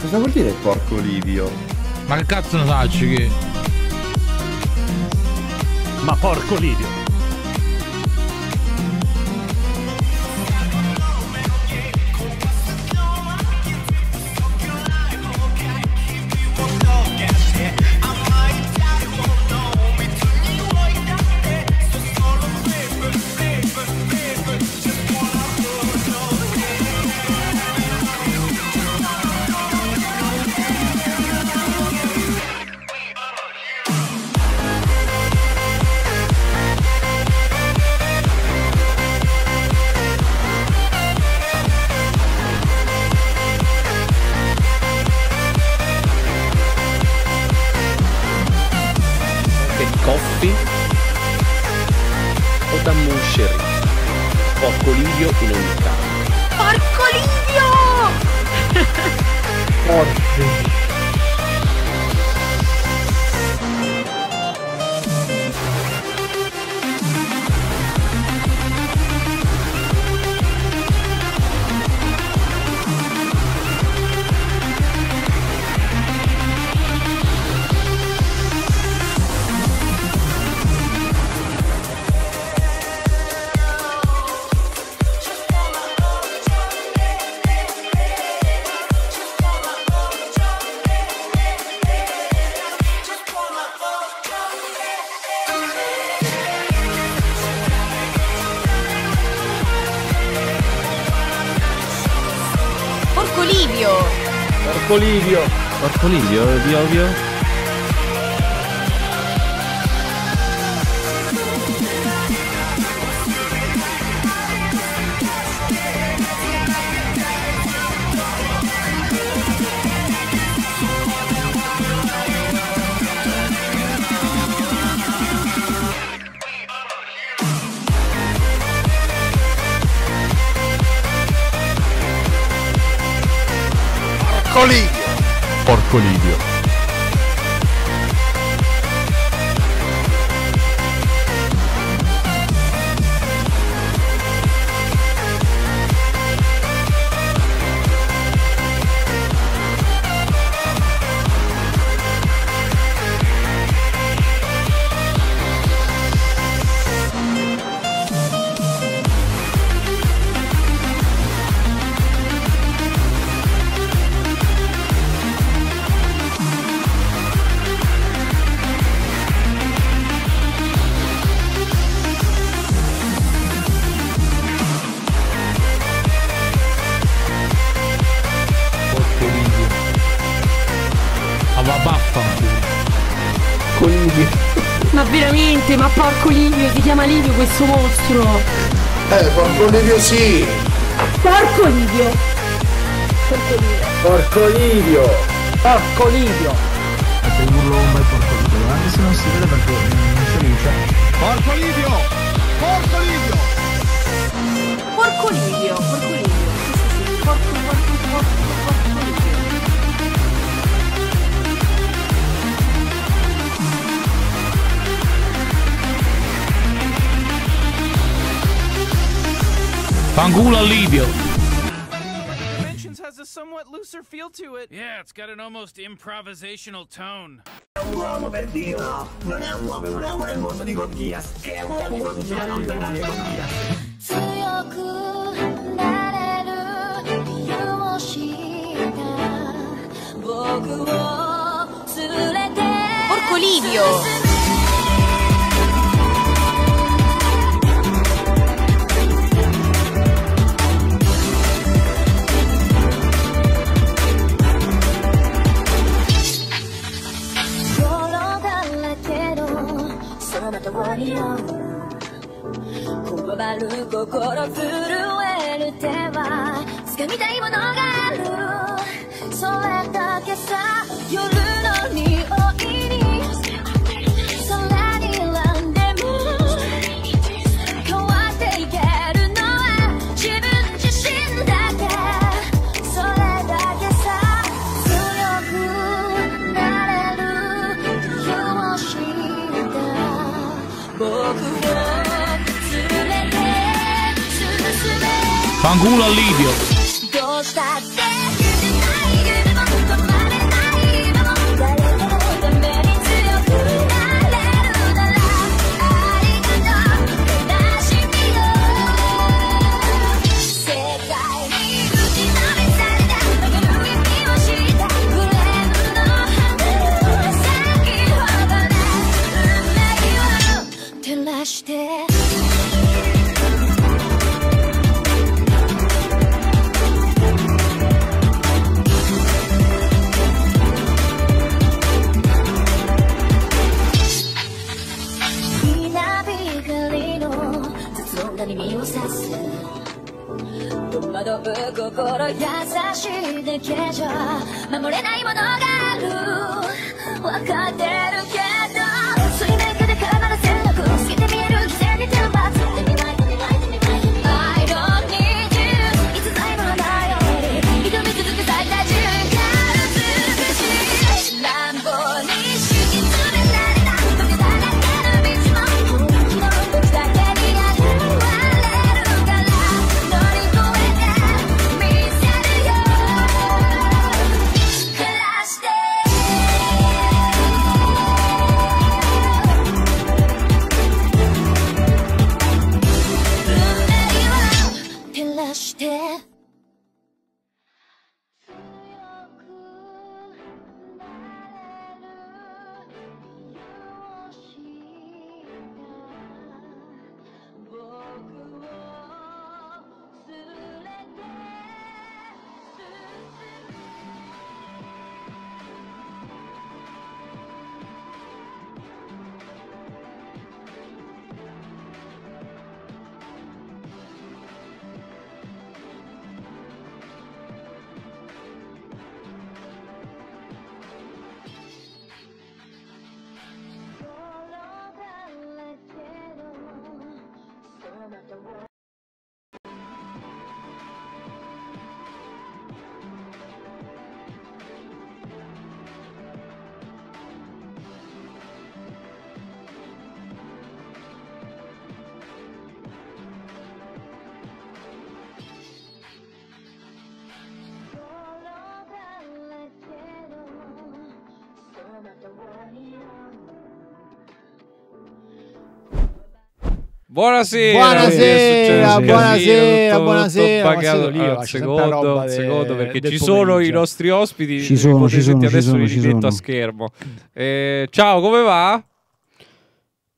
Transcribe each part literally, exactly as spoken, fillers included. Cosa vuol dire porco Livio? Ma che cazzo ne faccio che? Ma porco Livio! Livio! Porco Livio, di ovvio? Porco Livio. Ma porco Livio, si chiama Livio questo mostro! Eh, porco Livio sì! Porco Livio! Porco Livio! Porco Livio! Porco Livio! Perché urlo bomba e porco Livio, anche se non si vede perché non si riesce. Porco Livio! Porco Livio! Porco Livio! Porco Livio! Porco, porco, porco, porco Livio! Fanculo a Livio! Dimensions has a somewhat looser feel to it. Yeah, it's got an almost improvisational tone. È un uomo per Dio, non è un uomo, non è un uomo di Gorgias, è un uomo di Gorgias. Porco Livio! Fanculo a Livio. Buonasera, buonasera, buonasera, buonasera. Ho pagato lì al secondo, secondo perché ci sono i nostri ospiti. Ci sono, ci sono. Adesso li rimetto a schermo. Eh, ciao, come va?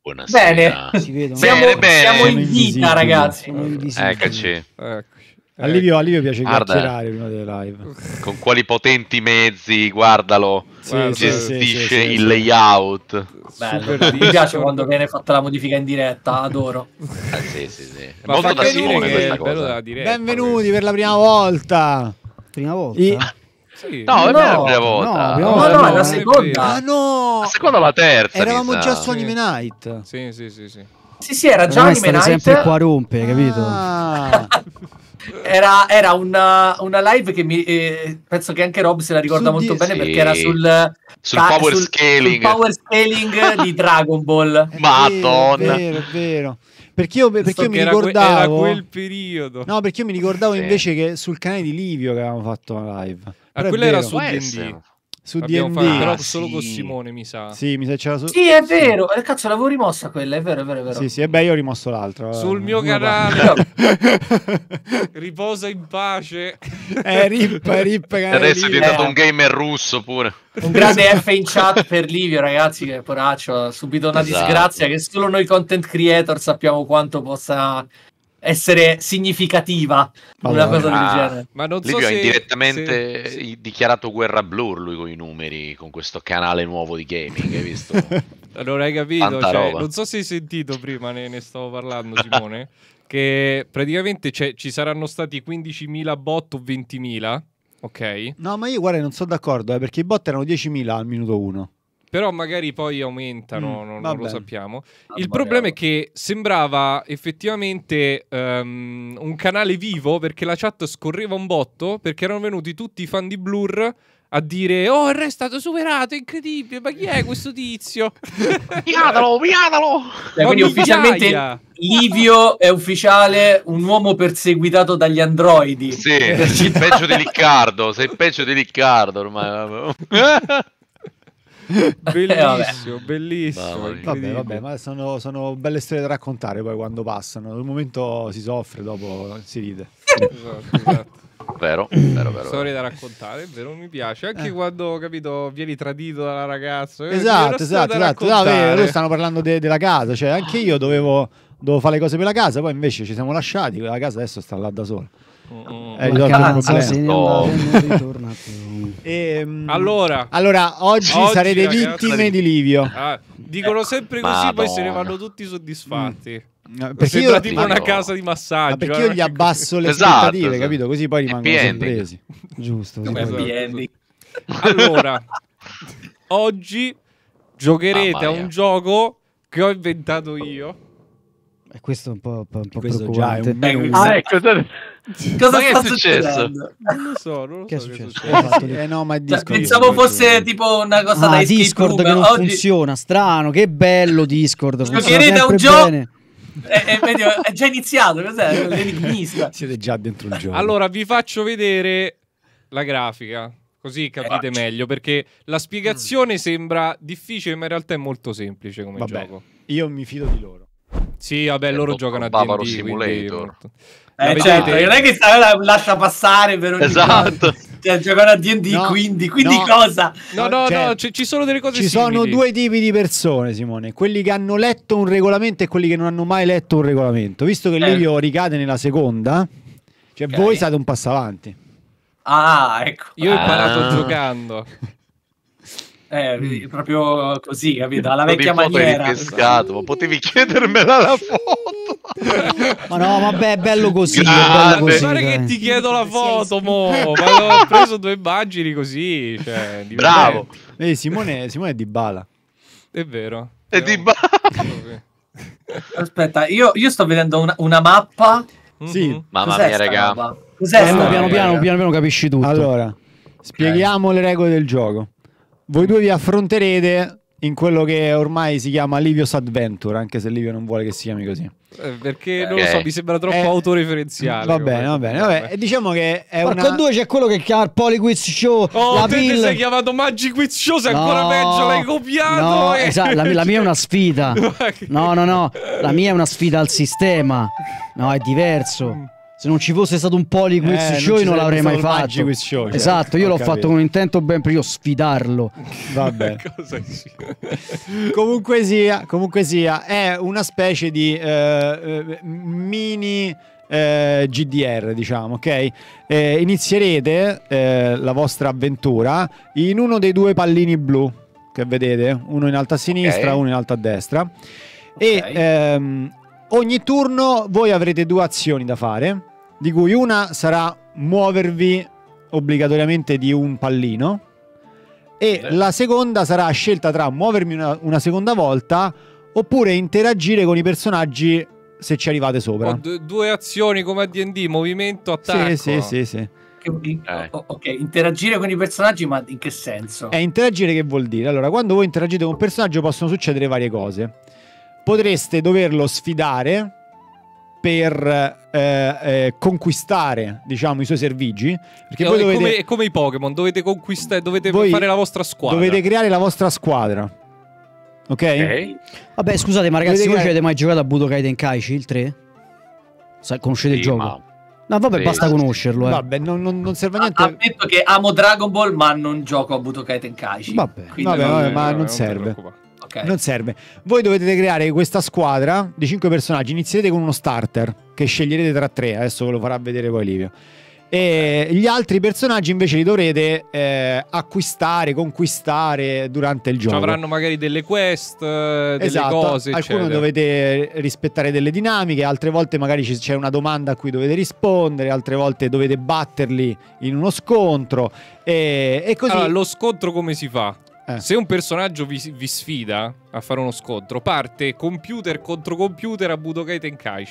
Buonasera. Bene, si vedono. Siamo, bene, bene. Siamo in vita, ragazzi. Eccoci. Eccoci. A Livio, a Livio piace chiacchierare prima delle live. Con quali potenti mezzi, guardalo, sì, gestisce sì, sì, il sì, layout. Bello. Mi piace quando viene fatta la modifica in diretta, adoro. Ah, sì, sì, sì. Molto da Simone questa cosa. Diretta, benvenuti sì, per la prima volta. Prima volta? I... Sì. No, no, è la prima volta. No, no, no, è la seconda. Ah, no. La seconda o la terza? Eravamo già su Anime Night. Sì, sì, sì, sì. Sì, sì, era già Anime Night. Sempre qua rompe, capito? Ah. Era, era una, una live che mi, eh, penso che anche Rob se la ricorda su molto bene sì, perché era sul, sul, ta, power, sul, scaling. sul power scaling di Dragon Ball. Madonna, è vero, è vero. Perché io, perché io mi ricordavo era quel periodo. No, perché io mi ricordavo sì, invece che sul canale di Livio che avevamo fatto una live. Ah, quella era su D and D. Su D and D, però ah, solo sì, con Simone mi sa. Sì, mi sa c'era so sì, è vero. Sì. Cazzo, l'avevo rimossa quella, è vero, è vero, è vero. Sì, sì, e beh, io ho rimosso l'altro. Sul eh, mio canale. Riposa in pace. Eh, rip, rip. Adesso è diventato eh, un gamer russo pure. Un grande F in chat per Livio, ragazzi, che poraccio, ha subito una esatto, disgrazia che solo noi content creator sappiamo quanto possa essere significativa. Vabbè, una cosa ma, del genere. Ma non so Livio se, ha indirettamente se, dichiarato guerra a Blur lui con i numeri, con questo canale nuovo di gaming, hai visto? Non hai capito, cioè, non so se hai sentito prima, ne, ne stavo parlando Simone, che praticamente ci saranno stati quindicimila bot o ventimila, ok? No, ma io guarda non sono d'accordo, eh, perché i bot erano diecimila al minuto uno. Però magari poi aumentano, mm, non, non lo sappiamo. Il ah, problema vabbè, è che sembrava effettivamente um, un canale vivo, perché la chat scorreva un botto, perché erano venuti tutti i fan di Blur a dire oh, il re è stato superato, incredibile, ma chi è questo tizio? Piatalo, piatalo! Cioè, quindi ufficialmente Livio è ufficiale un uomo perseguitato dagli androidi. Sì, il peggio di Riccardo, sei il peggio di Riccardo ormai. Bellissimo, eh, bellissimo. Vabbè, vabbè, ma sono, sono belle storie da raccontare poi quando passano. Al momento si soffre, dopo si ride. Esatto, esatto. Vero, vero, vero. Storie da raccontare, è vero, mi piace. Anche eh. quando, capito, vieni tradito dalla ragazza. Esatto, esatto, esatto. No, beh, loro stanno parlando de della casa, cioè anche io dovevo, dovevo fare le cose per la casa, poi invece ci siamo lasciati, la casa adesso sta là da sola. Oh, oh. Eh, cazzo, se ne oh. e, um, allora, allora oggi, oggi sarete ragazzi, vittime di Livio. Ah, dicono sempre così, Madonna. Poi se ne vanno tutti soddisfatti. Mm. No, perché io tipo una casa di massaggio, ma perché eh, io gli abbasso le esatto, aspettative, esatto. capito? Così poi rimangono sorpresi. Giusto. Esatto. Allora, oggi giocherete ah, a un gioco che ho inventato io. E questo è un po', un po' questo già è un eh, ah, ecco. Cosa è successo? Non lo so, non lo che so è successo? Che è successo. Eh no, ma cioè, pensavo fosse tipo una cosa da Discord che non oggi... funziona, strano, che bello Discord. Giocherete a un gioco. è, è, meglio, è già iniziato, cos'è? Siete già dentro il gioco. Allora vi faccio vedere la grafica, così capite eh, meglio, perché la spiegazione mm. sembra difficile, ma in realtà è molto semplice come vabbè, gioco. Io mi fido di loro. Sì, vabbè, loro giocano a D and D Simulator. Eh, vedete... certo, non è che lascia passare per ogni esatto. Cioè, giocano a D and D, no, quindi, quindi no. cosa? No, no, cioè, no, ci sono delle cose Ci simili. Sono due tipi di persone, Simone. Quelli che hanno letto un regolamento e quelli che non hanno mai letto un regolamento. Visto che eh. Livio ricade nella seconda, cioè okay. voi state un passo avanti. Ah, ecco. Io ho imparato ah. giocando. Eh, proprio così, capito? Alla vecchia maniera. Ma potevi chiedermela la foto. Ma no, vabbè, è bello così. Grande. È bello così. Guarda che ti chiedo la foto, mo. Ma ho preso due immagini così. Cioè, bravo. Ehi, Simone, Simone è di Bala. È vero. È di Bala. Aspetta, io, io sto vedendo una, una mappa. Sì. Mm-hmm. Mamma mia, raga. Cos'è? Piano, piano, piano, piano, piano capisci tutto. Allora, spieghiamo okay. le regole del gioco. Voi due vi affronterete in quello che ormai si chiama Livio's Adventure, anche se Livio non vuole che si chiami così. Eh, perché, non lo so, eh. mi sembra troppo eh. autoreferenziale. Va bene, va bene, va bene. E diciamo che è Marco una... due c'è quello che chiama il Polyquiz Show. Oh, la te pill... ti sei chiamato Magic Quiz Show, sei no, ancora peggio, l'hai copiato. No, eh. esatto, la, la mia è una sfida. No, no, no, la mia è una sfida al sistema. No, è diverso. Se non ci fosse stato un Polyquiz eh, Show, non, non l'avrei mai fatto. Show, cioè. Esatto, io l'ho fatto con intento ben prima, io sfidarlo. Vabbè. comunque sia, comunque sia, è una specie di eh, mini eh, G D R, diciamo, ok? Eh, inizierete eh, la vostra avventura in uno dei due pallini blu che vedete, uno in alto a sinistra, okay. uno in alto a destra. Okay. E ehm, ogni turno voi avrete due azioni da fare, di cui una sarà muovervi obbligatoriamente di un pallino e eh. la seconda sarà scelta tra muovermi una, una seconda volta oppure interagire con i personaggi se ci arrivate sopra. Oh, due azioni come a D and D, movimento, attacco. Sì, sì, sì, sì. Eh. Ok, interagire con i personaggi, ma in che senso? È interagire che vuol dire? Allora, quando voi interagite con un personaggio possono succedere varie cose. Potreste doverlo sfidare per eh, eh, conquistare, diciamo, i suoi servigi. Perché voi dovete, come, come i Pokémon, dovete conquistare, dovete fare la vostra squadra. Dovete creare la vostra squadra. Ok? okay. Vabbè, scusate, ma ragazzi, dovete voi creare... avete mai giocato a Budokai Tenkaichi il tre? Sa, conoscete sì, il gioco? Ma... No, vabbè, sì. basta conoscerlo. Eh. Vabbè, non, non, non serve a niente. Ha detto che amo Dragon Ball, ma non gioco a Budokai Tenkaichi. Vabbè, vabbè, non... vabbè, ma non, non serve. Okay. Non serve. Voi dovete creare questa squadra di cinque personaggi. Inizierete con uno starter che sceglierete tra tre. Adesso ve lo farà vedere poi Livio. E okay. gli altri personaggi invece li dovrete eh, acquistare, conquistare durante il gioco. Ci avranno magari delle quest, delle esatto. cose. Alcune dovete rispettare delle dinamiche, altre volte magari c'è una domanda a cui dovete rispondere, altre volte dovete batterli in uno scontro. E, e così. Allora, lo scontro come si fa? Eh. Se un personaggio vi, vi sfida a fare uno scontro, parte computer contro computer a Budokai Tenkaichi.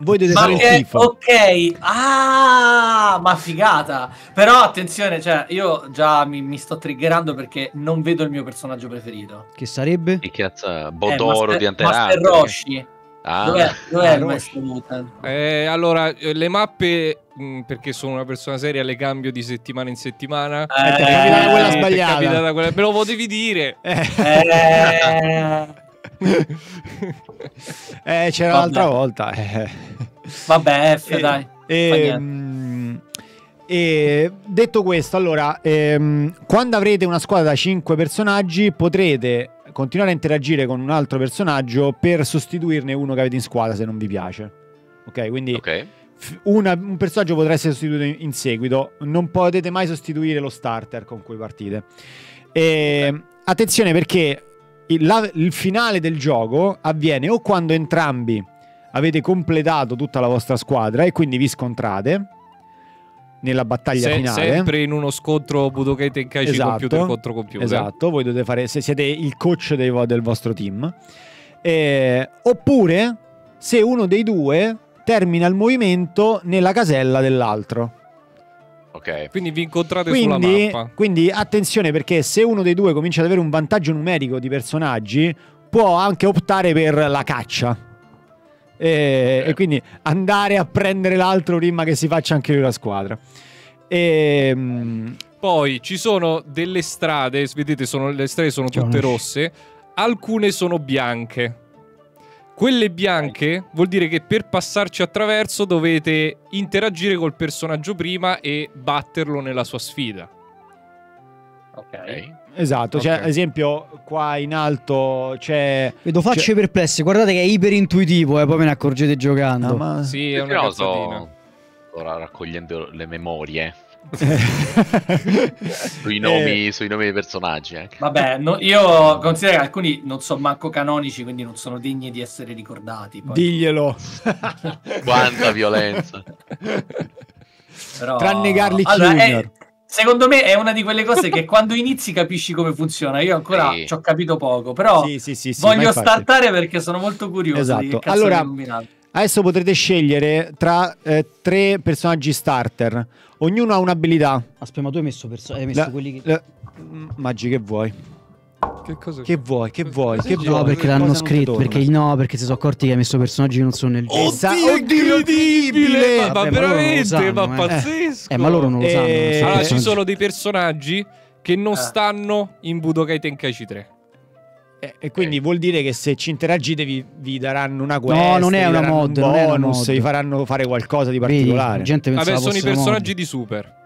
Voi dovete fare un tifo. Ok, ah, ma figata. Però attenzione, cioè, io già mi, mi sto triggerando perché non vedo il mio personaggio preferito. Che sarebbe? Che cazzo, Bodoro eh, Master, di Anterano. Master Roshi. Ah. Dov'è, dov'è ah, questo mutant? Eh, allora, le mappe, mh, perché sono una persona seria, le cambio di settimana in settimana. Eh, eh, è capitata quella sbagliata. È capitata quella... Me lo potevi dire. Eh. Eh. eh, c'era l'altra volta. Eh. Vabbè, F, eh, dai. Eh, mh, eh, detto questo, allora, ehm, quando avrete una squadra da cinque personaggi, potrete continuare a interagire con un altro personaggio per sostituirne uno che avete in squadra se non vi piace. Ok, quindi okay. Una, un personaggio potrà essere sostituito in, in seguito. Non potete mai sostituire lo starter con cui partite. E, okay. Attenzione, perché il, la, il finale del gioco avviene o quando entrambi avete completato tutta la vostra squadra e quindi vi scontrate nella battaglia se, finale, sempre in uno scontro Budokai Tenkaichi, esatto, computer contro computer. Esatto, voi dovete fare, se siete il coach dei, del vostro team, eh, oppure se uno dei due termina il movimento nella casella dell'altro. Ok, quindi vi incontrate quindi, sulla mappa. Quindi attenzione, perché se uno dei due comincia ad avere un vantaggio numerico di personaggi, può anche optare per la caccia. E, okay. e quindi andare a prendere l'altro prima che si faccia anche lui la squadra. E, poi ci sono delle strade, vedete, sono, le strade sono tutte rosse, alcune sono bianche. Quelle bianche vuol dire che per passarci attraverso dovete interagire col personaggio prima e batterlo nella sua sfida. Ok. Esatto, okay. Cioè, ad esempio qua in alto c'è... Vedo facce perplesse, guardate che è iperintuitivo, eh, poi me ne accorgete giocando. No, ma... Sì, è una cazzatina. Ora raccogliendo le memorie sui, nomi, eh. sui nomi dei personaggi. Eh. Vabbè, no, io considero che alcuni non sono manco canonici, quindi non sono degni di essere ricordati. Poi. Diglielo. Quanta violenza. Però... Tranne Garlic allora, Junior. È... Secondo me è una di quelle cose che quando inizi capisci come funziona. Io ancora sì. ci ho capito poco, però sì, sì, sì, sì, voglio startare perché sono molto curioso. Esatto. Allora, adesso potrete scegliere tra eh, tre personaggi starter. Ognuno ha un'abilità. Aspetta, ma tu hai messo, hai messo la, quelli che... La... Maggi, che vuoi? Che, cosa... che vuoi? Che vuoi? Che vuoi? No, perché l'hanno scritto. Perché no, perché si sono accorti che hai messo personaggi che non sono nel gioco. Oddio, incredibile! Vabbè, ma veramente, sanno, ma eh. pazzesco! Eh, ma loro non lo sanno. Eh, allora, ci sono dei personaggi che non eh. stanno in Budokai Tenkaichi tre. Eh, e quindi eh. vuol dire che se ci interagite vi, vi daranno una quest. No, non è una mod, un bonus, non mod. Vi faranno fare qualcosa di particolare. Vedi, gente Vabbè, sono i personaggi mod. di Super.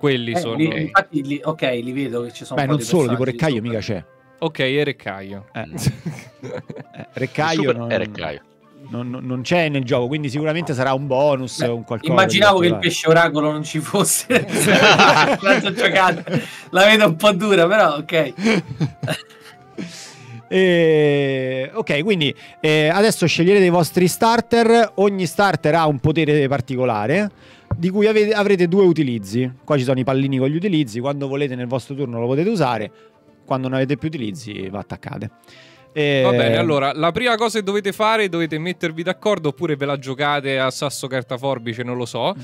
Quelli eh, sono li, infatti, li, ok, li vedo che ci sono. Beh, non solo, tipo Reccaio mica c'è. Ok, è Reccaio. Eh. eh, Reccaio non, non, non c'è nel gioco, quindi sicuramente sarà un bonus. Beh, un qualcosa. Immaginavo che il pesce oracolo non ci fosse. La vedo un po' dura, però ok. Eh, ok, quindi eh, adesso sceglierete i vostri starter. Ogni starter ha un potere particolare di cui avete, avrete due utilizzi. Qua ci sono i pallini con gli utilizzi. Quando volete nel vostro turno lo potete usare. Quando non avete più utilizzi va attaccate. eh, Va bene, allora la prima cosa che dovete fare, dovete mettervi d'accordo, oppure ve la giocate a sasso carta forbice, non lo so.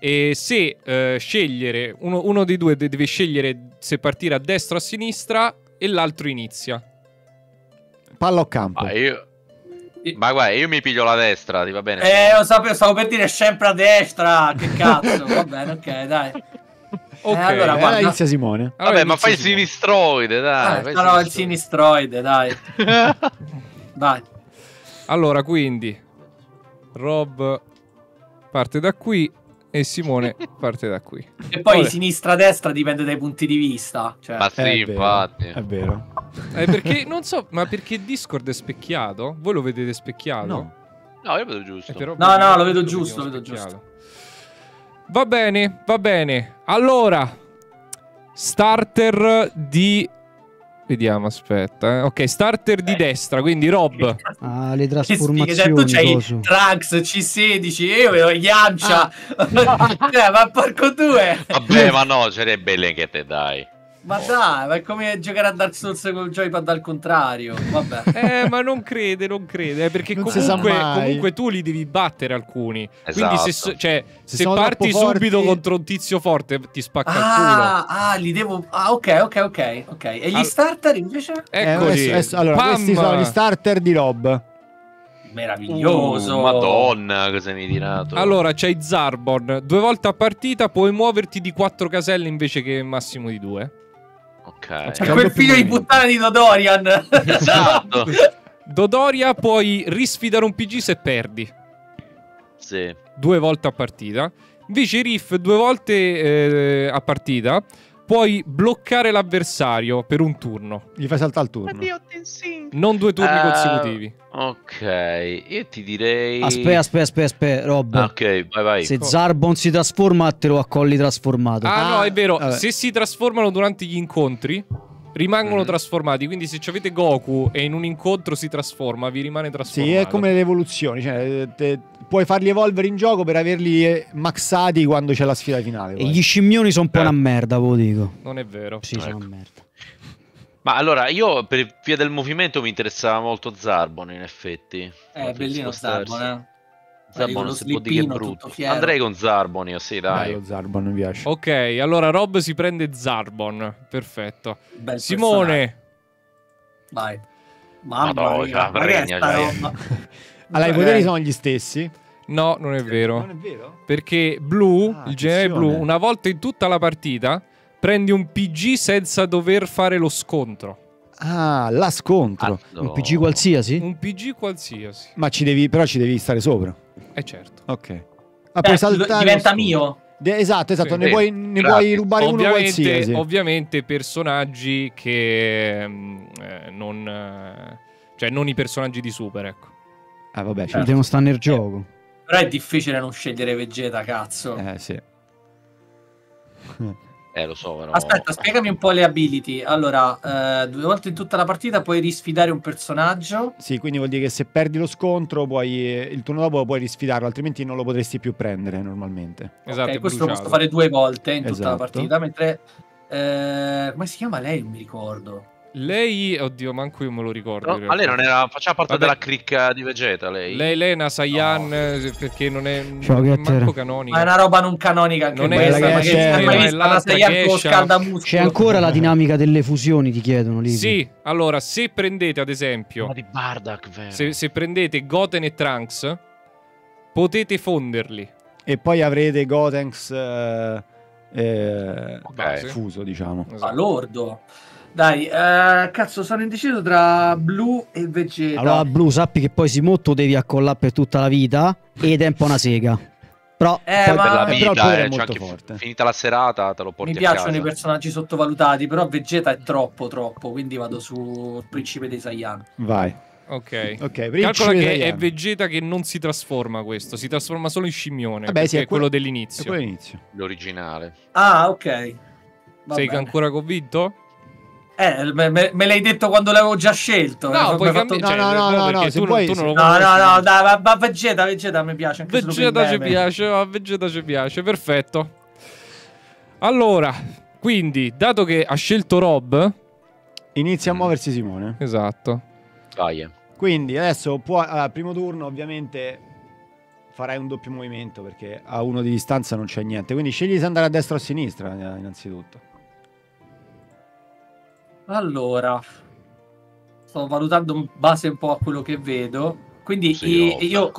E se eh, scegliere uno, uno dei due deve scegliere se partire a destra o a sinistra e l'altro inizia. Palla o campo? Ah, io... Ma guarda, io mi piglio la destra, ti va bene? Eh, lo sapevo, stavo per dire sempre a destra. Che cazzo, va bene, ok, dai. Ok, eh, allora, guarda... eh, inizia Simone. Vabbè, allora, ma fai il sinistroide, dai. Eh, no, no, il sinistroide, dai. Dai. Allora, quindi, Rob parte da qui e Simone parte da qui. E poi sinistra-destra dipende dai punti di vista. Cioè... Ma sì, è infatti. Vero, è vero. Eh, perché, non so, ma perché Discord è specchiato? Voi lo vedete specchiato? No, no, io vedo giusto. Però, no, no, lo vedo giusto, lo vedo giusto. Va bene, va bene. Allora, starter di... Vediamo, aspetta. Eh. Ok, starter di eh. destra, quindi Rob. Ah, le trasformazioni. Cioè, tu c'hai Trax, C sedici, io vedo Yancia. Ah. Ma porco due. Vabbè, ma no, sarebbe lei che te dai. Ma oh. dai, ma è come giocare a Dark Souls con il joypad al contrario. Vabbè. Eh, ma non crede, non crede. Perché non comunque, comunque tu li devi battere alcuni. Esatto. Quindi se, cioè, se, se parti subito forti... contro un tizio forte ti spacca ah, il culo. Ah, li devo... Ah, ok, ok, ok, ok. E gli ah. starter invece? Eccoli. Eh, adesso, adesso, allora, Pam. Questi sono gli starter di Rob. meraviglioso. Uh, Madonna, cosa mi hai tirato? Allora c'hai Zarbon, due volte a partita puoi muoverti di quattro caselle invece che massimo di due. Ok. C'è quel figlio di puttana di Dodorian. Esatto. Dodoria puoi risfidare un P G se perdi. Sì. Due volte a partita. Invece Riff due volte eh, a partita puoi bloccare l'avversario per un turno. Gli fai saltare il turno. Addio, non due turni uh, consecutivi. Ok, io ti direi... Aspetta, aspetta, aspetta, aspe, Rob. Ok, vai, vai. Se Zarbon si trasforma, te lo accolli trasformato. Ah, ah no, è vero. Vabbè. Se si trasformano durante gli incontri, rimangono mm. trasformati. Quindi se avete Goku e in un incontro si trasforma, vi rimane trasformato. Sì, è come le evoluzioni. Cioè, te... puoi farli evolvere in gioco per averli maxati quando c'è la sfida finale. Poi. E gli scimmioni sono un po' eh. una merda, ve lo dico. Non è vero. Sì, ecco. sono una merda. Ma allora, io per via del movimento mi interessava molto Zarbon, in effetti. Eh, bellino Zarbon, eh. Zarbon non si può dire che è brutto. Andrei con Zarbon, io sì, dai. Dai, Zarbon mi piace. Ok, allora Rob si prende Zarbon. Perfetto. Bel Simone. Personaggio. Vai. Mamma mia. Ma regna, ma allora, i poteri sono gli stessi? No, non è vero. Non è vero? Perché blu, ah, il genere blu, una volta in tutta la partita prendi un P G senza dover fare lo scontro. Ah, la scontro. Ah, no. Un P G qualsiasi? Un P G qualsiasi. Ma ci devi, però ci devi stare sopra. Eh certo. Ok. Ma puoi saltare. Diventa mio. Esatto, esatto, sì, ne, puoi, ne puoi rubare ovviamente, uno qualsiasi. Ovviamente personaggi che eh, non cioè non i personaggi di Super, ecco. Ah vabbè, certo. Devono stare nel gioco. Però è difficile non scegliere Vegeta, cazzo. Eh sì. Eh lo so però... Aspetta, spiegami un po' le ability. Allora, eh, due volte in tutta la partita puoi risfidare un personaggio. Sì, quindi vuol dire che se perdi lo scontro puoi, il turno dopo puoi risfidarlo, altrimenti non lo potresti più prendere normalmente. Esatto. Ok, questo lo posso fare due volte in tutta esatto. la partita. Mentre eh, come si chiama lei? Non mi ricordo. Lei, oddio, manco io me lo ricordo. No, ma lei non era, faceva parte Vabbè. della cricca di Vegeta, lei. Lei, lei è una Saiyan, no. perché non è manco canonica. Ma è una roba non canonica anche non questa, è questa, ma è la Saiyan con scaldamuscolo. C'è ancora la dinamica delle fusioni, ti chiedono lì. Sì, allora, se prendete ad esempio ma di Bardock, vero. Se, se prendete Goten e Trunks, potete fonderli. E poi avrete Gotenks eh, eh, okay. fuso, diciamo. Esatto. Lordo. Dai, uh, cazzo, sono indeciso tra blu e Vegeta. Allora, blu, sappi che poi Simotto devi accollare per tutta la vita ed è un po' una sega. Però eh, poi ma... per la vita, però eh, è molto forte. Finita la serata te lo porti Mi a piacciono casa. I personaggi sottovalutati, però Vegeta è troppo, troppo, quindi vado sul principe dei Saiyan. Vai. Ok, okay. Calcola che Saiyan. È Vegeta che non si trasforma questo, si trasforma solo in scimmione, Vabbè, sì, è, è quello dell'inizio. L'originale. Ah, ok. Va Sei bene. ancora convinto? Eh, me, me l'hai detto quando l'avevo già scelto. No, poi fatto... no, cioè, no, no, no, no, tu, puoi... tu non lo no, no, no, dai, ma, ma Vegeta, Vegeta mi piace. Anche Vegeta ci piace, ma Vegeta ci piace, perfetto. Allora, quindi, dato che ha scelto Rob, inizia a muoversi Simone. Esatto. Ah, yeah. Quindi adesso può, al primo turno ovviamente farai un doppio movimento perché a uno di distanza non c'è niente. Quindi scegli se andare a destra o a sinistra innanzitutto. Allora, sto valutando in base un po' a quello che vedo. Quindi sì, i, io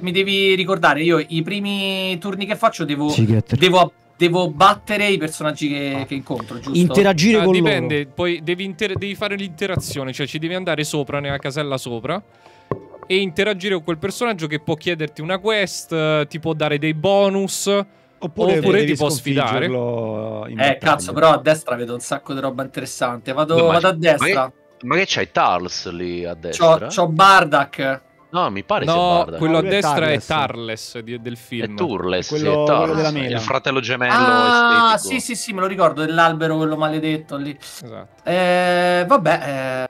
mi devi ricordare, io i primi turni che faccio devo, devo, devo battere i personaggi che, ah. che incontro, giusto? Interagire ah, con dipende, loro. Poi devi, inter devi fare l'interazione, cioè ci devi andare sopra, nella casella sopra, e interagire con quel personaggio che può chiederti una quest, ti può dare dei bonus... Oppure, Oppure ti può sfidare. Eh battaglia. Cazzo, però a destra vedo un sacco di roba interessante. Vado, no, vado a destra. Ma che, ma che c'hai Tarls lì a destra? C'ho Bardock. No, mi pare no, sia Bardock. Quello no, a destra è Tarles, è Tarles del film. È Turles, quello, è Tarles, quello della il fratello gemello ah, estetico. Sì, sì, sì, me lo ricordo, dell'albero quello maledetto lì. Esatto. Eh, vabbè,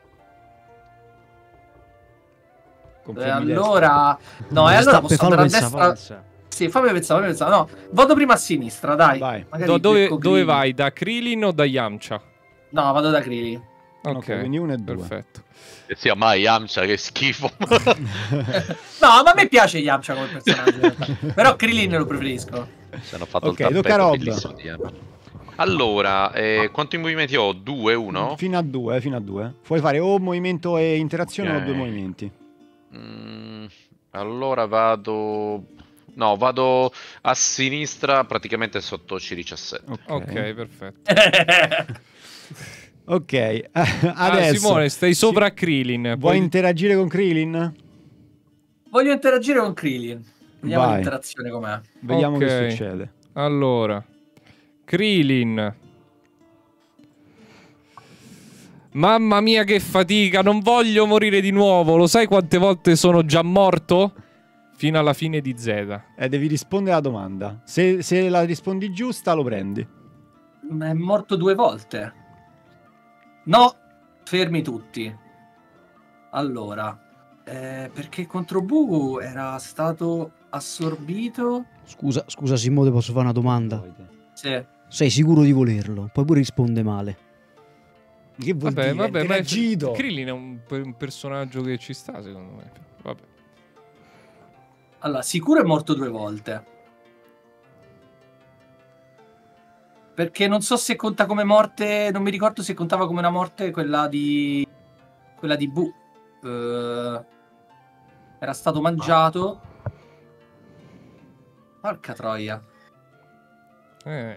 eh. Eh, allora no, non e allora posso andare a destra. Forza. Sì, fammi pensare, fammi pensare. No, vado prima a sinistra, dai. Vai. Do, dove, dove vai? Da Krillin o da Yamcha? No, vado da Krillin. Ok, okay, quindi uno e due. Perfetto. Che sia mai Yamcha, che schifo. No, ma a me piace Yamcha come personaggio. Però Krillin lo preferisco. Se hanno fatto okay, il tappeto bellissimo di Yamcha. Allora, eh, quanti movimenti ho? Due, uno? Fino a due, fino a due. Puoi fare o movimento e interazione okay. o due movimenti. Mm, Allora vado... No, vado a sinistra praticamente sotto C diciassette. Ok, okay, perfetto. Ok, adesso... Ah, Simone, stai sopra Krillin. Vuoi poi... interagire con Krillin? Voglio interagire con Krillin. Vediamo l'interazione com'è. Vediamo okay. che succede. Allora, Krillin. Mamma mia che fatica, non voglio morire di nuovo. Lo sai quante volte sono già morto? Fino alla fine di Z. Eh, devi rispondere alla domanda. Se, se la rispondi giusta lo prendi. Ma è morto due volte. No, fermi tutti. Allora, eh, perché contro Bugu era stato assorbito. Scusa, scusa Simone, posso fare una domanda? Sì. Sei sicuro di volerlo? Poi pure risponde male. Che vuol vabbè, dire? Vabbè, ma Krillin è un, un personaggio che ci sta, secondo me. Vabbè. Allora, sicuro è morto due volte. Perché non so se conta come morte. Non mi ricordo se contava come una morte quella di. Quella di Bu. Uh, era stato mangiato. Porca troia. Eh.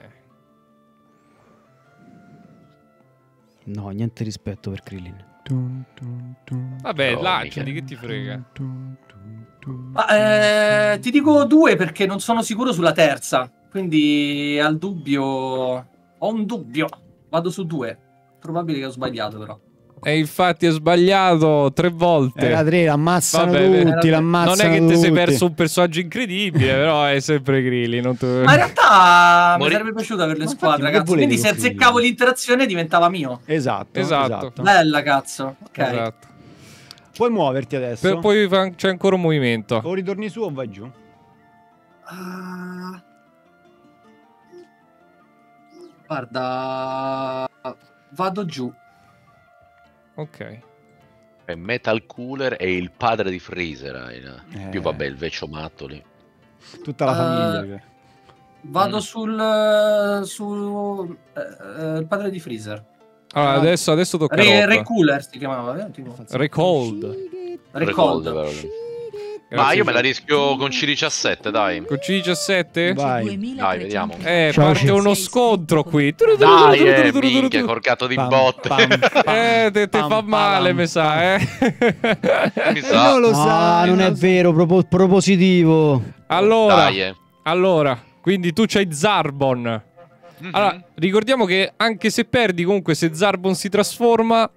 No, niente rispetto per Krillin. Vabbè, oh, l'acciati, che ti frega. Ma, eh, ti dico due perché non sono sicuro sulla terza. Quindi al dubbio. Ho un dubbio. Vado su due. Probabile che ho sbagliato però. E infatti ho sbagliato tre volte. Era tre, l'ammazzano tutti, l'ammazzano. Non è che te sei perso un personaggio incredibile, però è sempre Krillin. Non te... Ma in realtà Mori... mi sarebbe piaciuto averle squadre, ragazzi. Quindi se azzeccavo l'interazione diventava mio. Esatto, esatto, esatto. Bella, cazzo. Ok. Esatto. Puoi muoverti adesso. Per poi c'è ancora un movimento. O ritorni su o vai giù? Uh... Guarda, vado giù. Ok. E Metal Cooler è il padre di Freezer. Eh. Più vabbè il vecchio matto lì. Tutta la famiglia. Uh, vado mm. sul... sul uh, il padre di Freezer. Allora, uh, adesso, adesso tocca Re, Recooler si chiamava. Recold. Recold. Ma io me la rischio con C diciassette, dai. Con C diciassette? Vai. Dai, vediamo. Eh, ciao, parte uno scontro qui. Dai, eh, minchia, corcato di botte. Eh, te, te pam, fa male, pam, mi sa, eh. Mi sa. Non lo sa. Ah, non è vero, propo propositivo. Allora, dai, eh. allora, quindi tu c'hai Zarbon. Mm-hmm. Allora, ricordiamo che anche se perdi, comunque, se Zarbon si trasforma...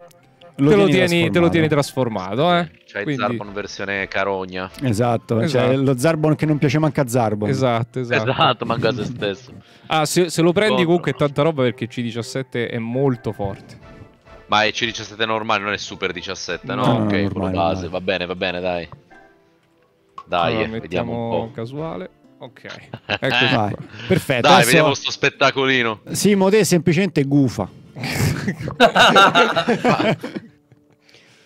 Lo te, lo tieni, te lo tieni trasformato, eh? C'è quindi... Zarbon versione carogna. Esatto, esatto. Cioè lo Zarbon che non piace manca a Zarbon. Esatto, esatto, esatto, manca a se stesso. Ah, se, se lo prendi oh, comunque è tanta roba perché C diciassette è molto forte. Ma è C diciassette normale, non è Super diciassette, no? no ok, quello base, normale. Va bene, va bene, dai. Dai, allora, eh, mettiamo vediamo un po' casuale. Ok, ecco qua. Perfetto. Dai, adesso... vediamo sto spettacolino. Sì, Modè semplicemente gufa. ma,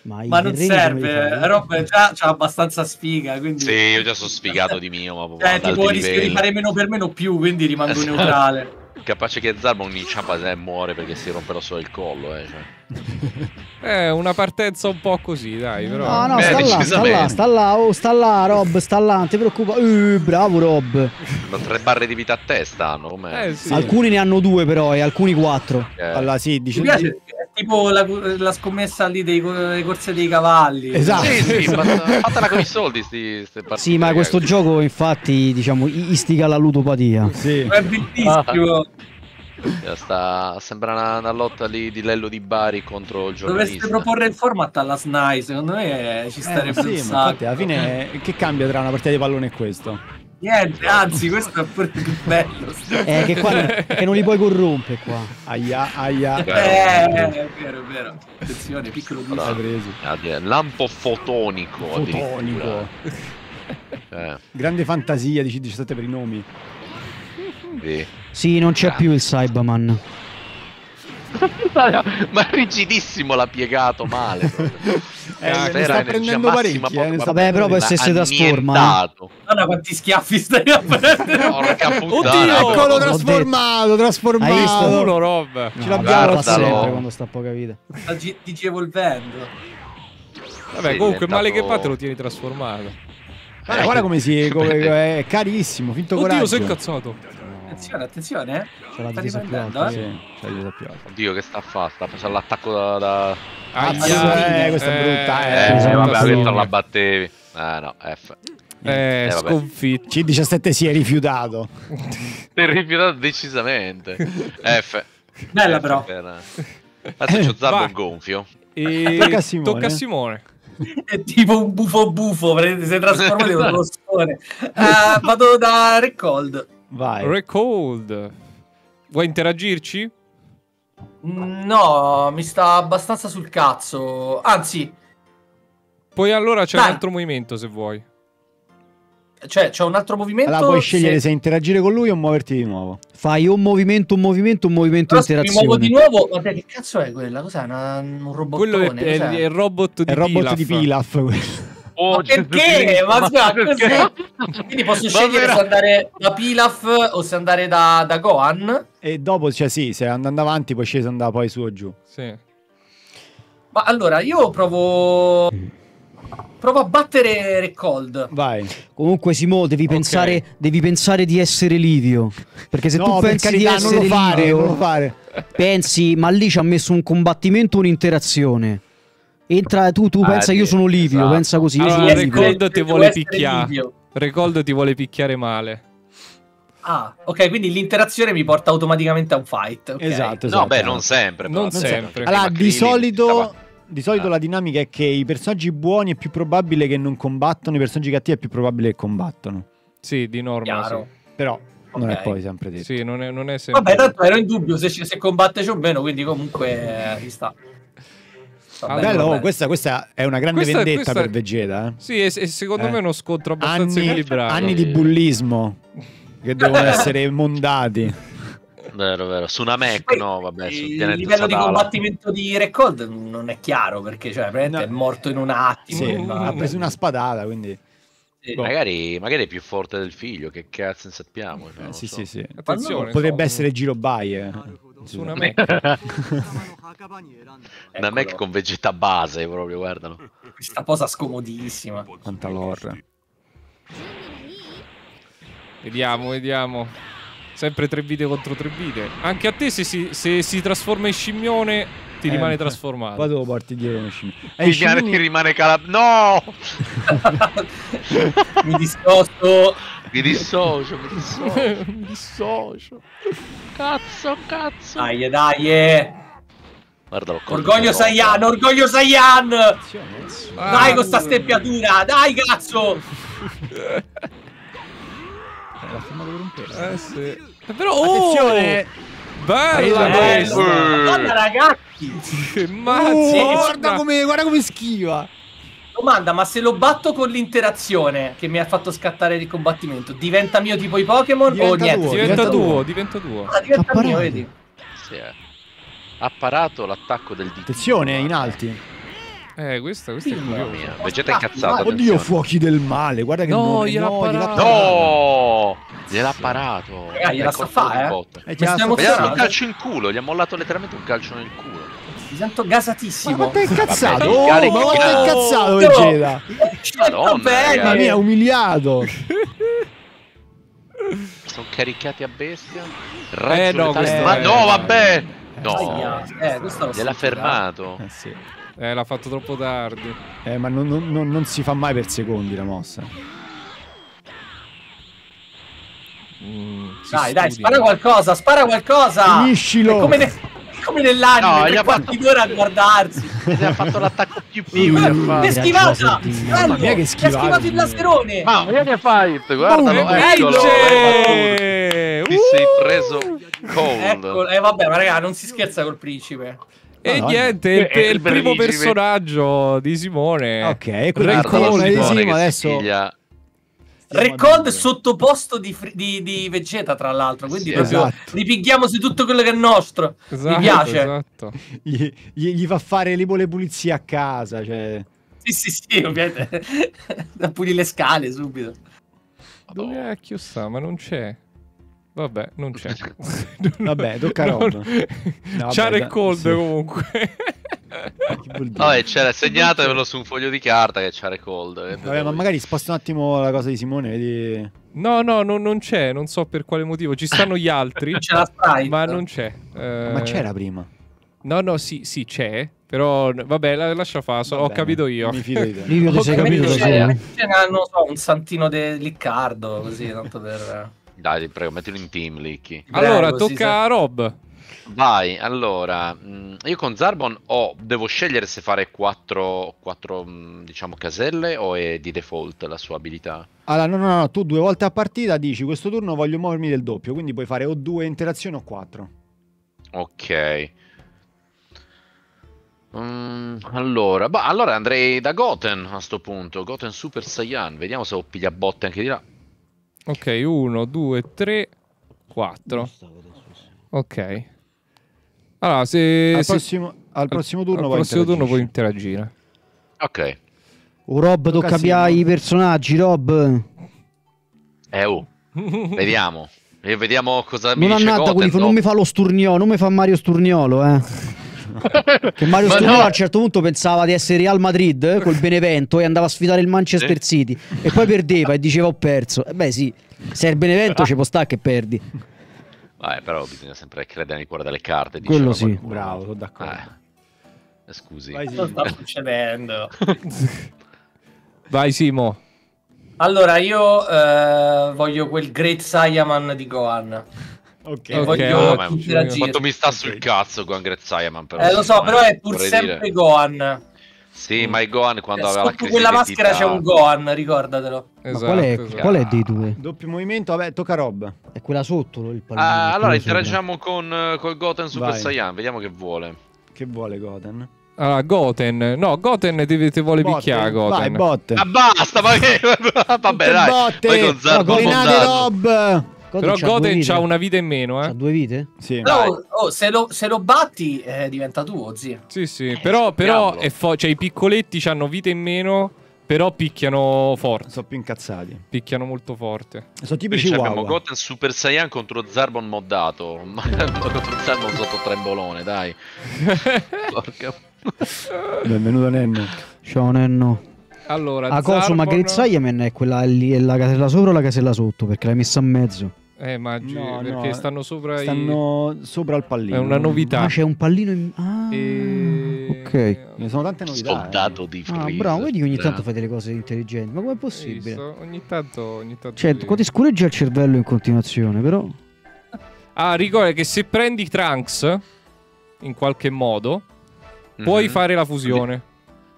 ma, ma non serve, Rob già c'ha abbastanza sfiga. Quindi... Sì, io già sono sfigato di mio. Ma cioè, tipo rischio di fare meno per meno più, quindi rimango neutrale. Capace che Zarbon inciampa e muore perché si romperà solo il collo. Eh, cioè. È una partenza un po' così, dai. Però. No, no, Beh, sta, là, sta là, sta là, oh, sta là, Rob, sta là, non ti preoccupa. Uh, bravo, Rob. Ma tre barre di vita a testa hanno. Eh, sì. Alcuni ne hanno due, però, e alcuni quattro. Eh. Allora, sì, dice... Mi piace, tipo la, la scommessa lì dei, dei corse dei cavalli. Esatto. Sì, sì, fatela con i soldi. Sti, sti partite, sì, ma questo ragazzi. Gioco, infatti, diciamo, istiga la ludopatia. Sì. È bellissimo. Ah. Sta, sembra una, una lotta lì di Lello di Bari contro il giornalista. Dovreste proporre il format alla S N A I, secondo me eh, ci starebbe eh, sì, un sacco. Alla fine è, che cambia tra una partita di pallone e questo? Niente, anzi questo è pure più bello. Eh, che, qua, che non li puoi corrompere qua. Aia, aia. Eh, è vero, è vero. Attenzione, piccolo allora, preso. Lampo fotonico. Fotonico. Eh. Grande fantasia di C diciassette per i nomi. Sì, sì, non c'è più il Cyberman. Ma è rigidissimo, l'ha piegato male. eh, eh, ne sta prendendo parecchi. Eh, vabbè, però poi se si trasforma. Guarda quanti schiaffi stai a prendere. Oddio, eccolo trasformato, trasformato. Hai visto uno, Rob? Ce l'abbiamo sempre quando sta a poca vita. Sta digievolvendo. Vabbè, comunque male che fa te lo tieni trasformato. Guarda, guarda come si è carissimo, finto oddio, coraggio. Oddio, sei incazzato. Attenzione, attenzione. C'è la difesa più alta, sì. C'è la difesa più alta. Oddio, che sta a fare? Sta facendo l'attacco da... da... Ah, eh, eh, questa è brutta. Eh, eh, eh vabbè, ha detto la battevi. Eh, no, F. Eh, eh sconfitto. C diciassette si è rifiutato. Si è rifiutato decisamente. F. Bella, F però. Per... Adesso c'ho Zarbo gonfio. E... Tocca a Simone. Tocca a Simone. È tipo un bufo bufo, si è trasformato in un rossone. Uh, vado da Recold. Vai. Recold. Vuoi interagirci? No, mi sta abbastanza sul cazzo. Anzi. Poi allora c'è un altro movimento se vuoi. Cioè c'è un altro movimento. Allora puoi scegliere se... se interagire con lui o muoverti di nuovo. Fai un movimento, un movimento, un movimento di interazione. Mi muovo di nuovo. Vabbè, che cazzo è quella? Cos'è? Un robottone? Quello è, è, è il robot di, è robot di Pilaf. Oh, ma perché? Ma, ma perché? Quindi posso ma scegliere vera. se andare da Pilaf o se andare da, da Gohan. E dopo, cioè sì, se andando avanti poi scesi, andava poi su o giù. Sì. Ma allora io provo... Provo a battere Recold. Vai. Comunque Simo, devi, okay. pensare, devi pensare di essere Livio. Perché se no, tu pensi, pensi di essere non lo fare, Livio non lo fare. Pensi, ma lì ci ha messo un combattimento, un'interazione. Entra tu, tu ah, pensa io sono Livio, esatto. pensa così. Allora, io sono Recold Livio. ti vuole picchiare. Recold ti vuole picchiare male. Ah, ok, quindi l'interazione mi porta automaticamente a un fight. Okay. Esatto, esatto. No, beh, non sempre. Però. Non, non sempre. sempre. Allora, di solito... Di solito ah. la dinamica è che i personaggi buoni è più probabile che non combattono, i personaggi cattivi è più probabile che combattono. Sì, di norma. Sì. Però okay. non è poi sempre detto. Sì, non è, non è sempre. Vabbè, tanto ero in dubbio se, se combatte o meno, quindi comunque eh, ci sta. Ah, bene, bello, oh, questa, questa è una grande questa, vendetta questa... per Vegeta. Eh. Sì, e, e secondo eh. me è uno scontro abbastanza equilibrato. Anni di bullismo che devono essere mondati. Vero, vero. Su una Mac, no, vabbè. Su il livello di combattimento di Recold non è chiaro perché, cioè, no, è morto in un attimo. Sì, no, ha preso una spadata, quindi. Sì, boh. magari, magari è più forte del figlio, che cazzo ne sappiamo. Eh, cioè, sì, so. sì, sì. Attenzione, potrebbe so, essere Giro Baie. Eh. Su una Mac. Una Mac con Vegeta base, proprio, guardalo. Questa cosa scomodissima. Quanta lore. Vediamo, vediamo. Sempre tre vite contro tre vite. Anche a te se si, se si trasforma in scimmione ti eh, rimane trasformato. Qua devo porti dietro uno scimmione. Eh, scimmione... Ti rimane calab... No! mi dissocio. Mi dissocio, mi dissocio. mi dissocio. Cazzo, cazzo. Dai, dai. Guardalo. Orgoglio Saiyan, orgoglio Saiyan. Ah, dai con sta steppiatura, dai cazzo. La firma per un pezzo. Eh sì. Però oh! Attenzione! Bella questa! Guarda ragazzi! Che mazzi! Oh, guarda come, guarda come schiva! Domanda, ma se lo batto con l'interazione che mi ha fatto scattare il combattimento, diventa mio tipo i Pokémon o niente? Tuo, diventa tuo, diventa tuo. Ah, diventa mio, vedi? Sì, eh. Ha parato l'attacco del D. Attenzione, in alti. Eh, questa, questa sì, è curiosa. Mia. Vegeta è incazzato. Oddio, attenzione. Fuochi del male. Guarda che no, gliel'ha no, parato. No, gliel'ha parato. Ragazzi, gliela sta fa, eh. Gli ha un calcio in culo. Gli ha mollato letteralmente un calcio nel culo. Mi sento gasatissimo. Ma quanto è incazzato? Oh, ma quanto è incazzato Vegeta? Madonna mia, umiliato. Sono caricati a bestia. Eh, no, ma no, vabbè. No, gliel'ha fermato. Eh, sì. Eh, l'ha fatto troppo tardi. Eh, ma non, non, non si fa mai per secondi la mossa. Mm, dai, dai, spara qualcosa, spara qualcosa! Finiscilo! È come, ne, è come nell'anime, no, per quanti fatto... ore a guardarsi. Gli ha fatto l'attacco più più. Ma che schivata! Bello! Ti ha schivato il laserone! Ma guarda che fai! Guardalo, oh, eccolo! Eh, ti uh! sei preso cold. Ecco, eh, vabbè, ma raga, non si scherza col principe. E no, niente, no. È, è il, il primo personaggio di Simone. Ok, Recold di Simone adesso. Recold sottoposto di, di, di Vegeta, tra l'altro. Quindi sì, esatto. Ripighiamo su tutto quello che è nostro. Esatto, mi piace. Esatto. Gli, gli, gli fa fare le, le pulizie a casa. Cioè. Sì, sì, sì, ovviamente. Da pulire le scale subito. Dove cacchio sta? Ma non c'è. Vabbè, non c'è. Vabbè, tocca a Rob. No, c'ha Recold comunque. Vabbè, c'era, segnatevelo su un foglio di carta che c'ha Recold. Vabbè, ma magari sposta un attimo la cosa di Simone. Vedi... No, no, no, non c'è, non so per quale motivo. Ci stanno gli altri, ma non c'è. Eh... Ma c'era prima? No, no, sì, sì, c'è. Però, vabbè, la, lascia fare, so, ho capito io. Mi fido di te. Livio, te sei capito da solo. Ce n'hanno, so, un santino di Liccardo, così, tanto per... Dai, ti prego, mettilo in team, Licky. Allora, tocca si... a Rob. Vai, allora, io con Zarbon ho, devo scegliere se fare quattro, quattro diciamo, caselle o è di default la sua abilità? Allora, no, no, no, tu due volte a partita dici questo turno voglio muovermi del doppio, quindi puoi fare o due interazioni o quattro. Ok. Mm, allora, bah, allora andrei da Goten a sto punto, Goten Super Saiyan, vediamo se ho piglia botte anche di là. Ok, uno, due, tre, quattro. Ok. Allora, se... Al prossimo, se, al prossimo turno, al prossimo turno puoi interagire. Ok. Oh, Rob, tocca cambiare i personaggi, Rob. Eh, oh. Vediamo. E vediamo cosa non mi dice Goten, quelli, no? Non mi fa lo Sturniolo, non mi fa Mario Sturniolo, eh. Che Mario Sturniolo, no, a un certo punto pensava di essere Real Madrid, eh, col Benevento, e andava a sfidare il Manchester eh? City. E poi perdeva e diceva ho perso. E beh sì, se è il Benevento ci può stare che perdi. Vabbè, però bisogna sempre credere nel cuore delle carte. Quello sì, qualcuno. Bravo, sono d'accordo. Eh, scusi. Vai, Simo. Sta succedendo. Vai, Simo. Allora, io eh, voglio quel Great Saiyaman di Gohan. Ok, okay. Voglio no, interagire. Quanto mi sta okay. sul cazzo Gohan Great Saiyaman. Però, eh, lo so, però è pur sempre dire. Gohan. Sì, mm. ma il Gohan quando eh, aveva la crisi quella maschera c'è un Gohan, ricordatelo. Esatto, qual, è, esatto. qual è dei due? Doppio movimento, vabbè, tocca Rob. È quella sotto il pallone. Ah, allora interagiamo con col Goten Super Vai. Saiyan, vediamo che vuole. Che vuole Goten? Allora, Goten, no, Goten ti, ti vuole botten. Picchiare Goten. Vai, botte. Ah, basta, ma che... vabbè, dai. Botte. Vai con Zar, no, con Rob. Goten però Goten c'ha una vita in meno, eh? C'ha due vite? Sì. No, oh, se, lo, se lo batti eh, diventa tuo, zio. Sì, sì, eh, però, però è cioè, i piccoletti hanno vite in meno, però picchiano forte. Sono più incazzati. Picchiano molto forte. Sono tipici Quindi abbiamo Goten Super Saiyan contro Zarbon moddato. Ma contro Zarbon sotto trembolone, dai. Porca... Benvenuto Nenno. Ciao Nenno. Allora, a cosa, ma Great Saiyaman è quella lì, è la casella sopra o la casella sotto? Perché l'hai messa a mezzo. Eh, Maggi, no, perché no, stanno sopra stanno i... sopra il pallino. È una novità. Ma c'è un pallino in... Ah, e... ok. Ne sono tante novità. Soldato eh. di Freeza. Ah, bravo, vedi che ogni tanto fate le cose intelligenti. Ma com'è possibile? Visto? Ogni tanto, ogni tanto... Cioè, ti scureggia il cervello in continuazione, però... Ah, ricorda che se prendi Trunks, in qualche modo, mm-hmm. puoi fare la fusione.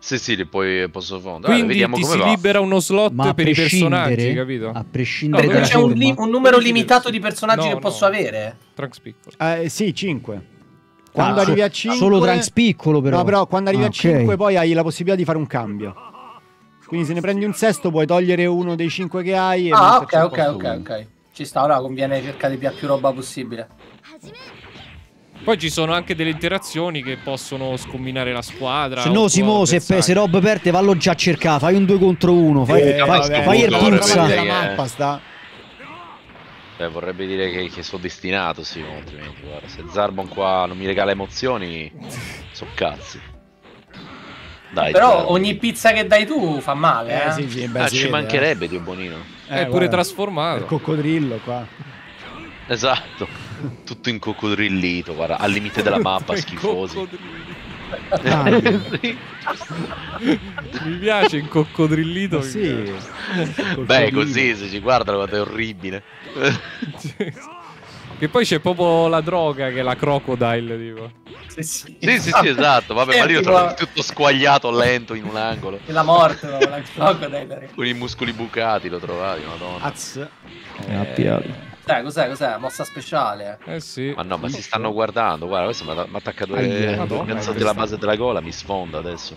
Sì, sì, poi posso fondare. Quindi vediamo ti come si va. Libera uno slot ma per i personaggi, capito? A prescindere no, da c'è un, li un numero limitato di personaggi no, che no. posso avere? Trunks piccolo. Eh, sì, cinque. Quando ah, arrivi a cinque... Solo Trunks piccolo, però. No, però quando arrivi ah, a okay. cinque poi hai la possibilità di fare un cambio. Quindi se ne prendi un sesto puoi togliere uno dei cinque che hai e... Ah, ok, ok, ok, ok. Ci sta, ora conviene cercare più, più roba possibile. Poi ci sono anche delle interazioni che possono scombinare la squadra. Se no, Simo, se, se Rob perde, vallo già a cercare. Fai un due contro uno. Fai, eh, fai, vabbè, fai il puzza. La mappa sta. Beh, vorrebbe dire che, che sono destinato, Simo. Altrimenti, guarda, se Zarbon qua non mi regala emozioni, so cazzi. Dai, però Zarbon. Ogni pizza che dai tu fa male. Eh, eh. Sì, sì, beh, ah, ci vede, mancherebbe, eh. Dio Bonino. Eh, è pure guarda, trasformato. Il coccodrillo qua. Esatto, tutto in coccodrillito, guarda, al limite della mappa, schifosi. Ah, mi piace il coccodrillito. Eh sì. Coccodrillito. Beh, così se ci guardano, guarda, è orribile. Che poi c'è proprio la droga che è la crocodile, tipo. Sì, sì, sì, sì, sì, esatto. Vabbè, sì, ma io sono tipo... tutto squagliato, lento in un angolo. E la morte, no, la crocodile. Con i muscoli bucati lo trovavi, madonna. Azz. Eh... Appiavi. Cos'è? Cos'è? Mossa speciale? Eh sì. Ma no, ma si stanno guardando. Guarda, questo mi ha attaccato il cazzo della base della gola, mi sfonda adesso.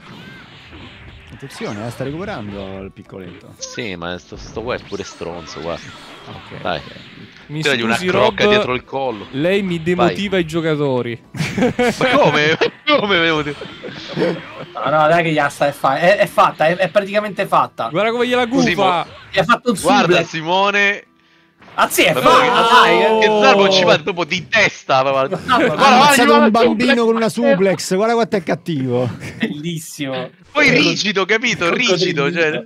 Attenzione, eh, sta recuperando il piccoletto. Sì, ma sto, sto qua è pure stronzo, guarda. Ok. Dai. Mi scusi, una crocca Rob, dietro il collo. Lei mi demotiva Vai. I giocatori. Ma come? Come me No, no, dai che gliela sta, è, fa è, è fatta, è, è praticamente fatta. Guarda come gliela gufa. Gli ha fatto un Guarda, Simone... Ah sì, è fatto! Oh, che Zarbo ci va proprio di testa! Guarda, guarda, guarda, un bambino con una suplex, guarda quanto è cattivo! Bellissimo! Poi rigido, capito? Rigido, cioè...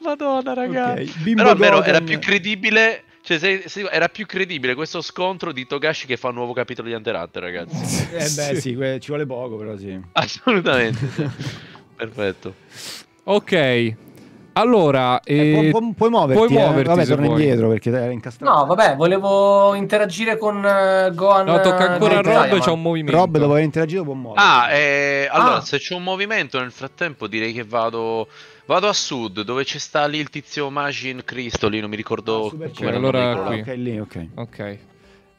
Madonna, ragazzi! Okay. Però almeno era più credibile... Cioè, se, se, era più credibile questo scontro di Togashi che fa un nuovo capitolo di Hunter x Hunter, ragazzi. Eh beh, sì, ci vuole poco, però sì. Assolutamente, sì. Perfetto. Ok. Allora, eh, eh, pu pu puoi muoverti, puoi muoverti eh? Vabbè, torna indietro perché era incastrato. No, vabbè, volevo interagire con uh, Gohan. No, tocca ancora a Rob, c'è un movimento. Rob, dopo aver interagito, può muoversi. Ah, eh, allora, ah. se c'è un movimento nel frattempo direi che vado... Vado a sud, dove c'è sta lì il tizio Magin Cristo, lì non mi ricordo... Come allora qui. Ok, lì, ok. Ok.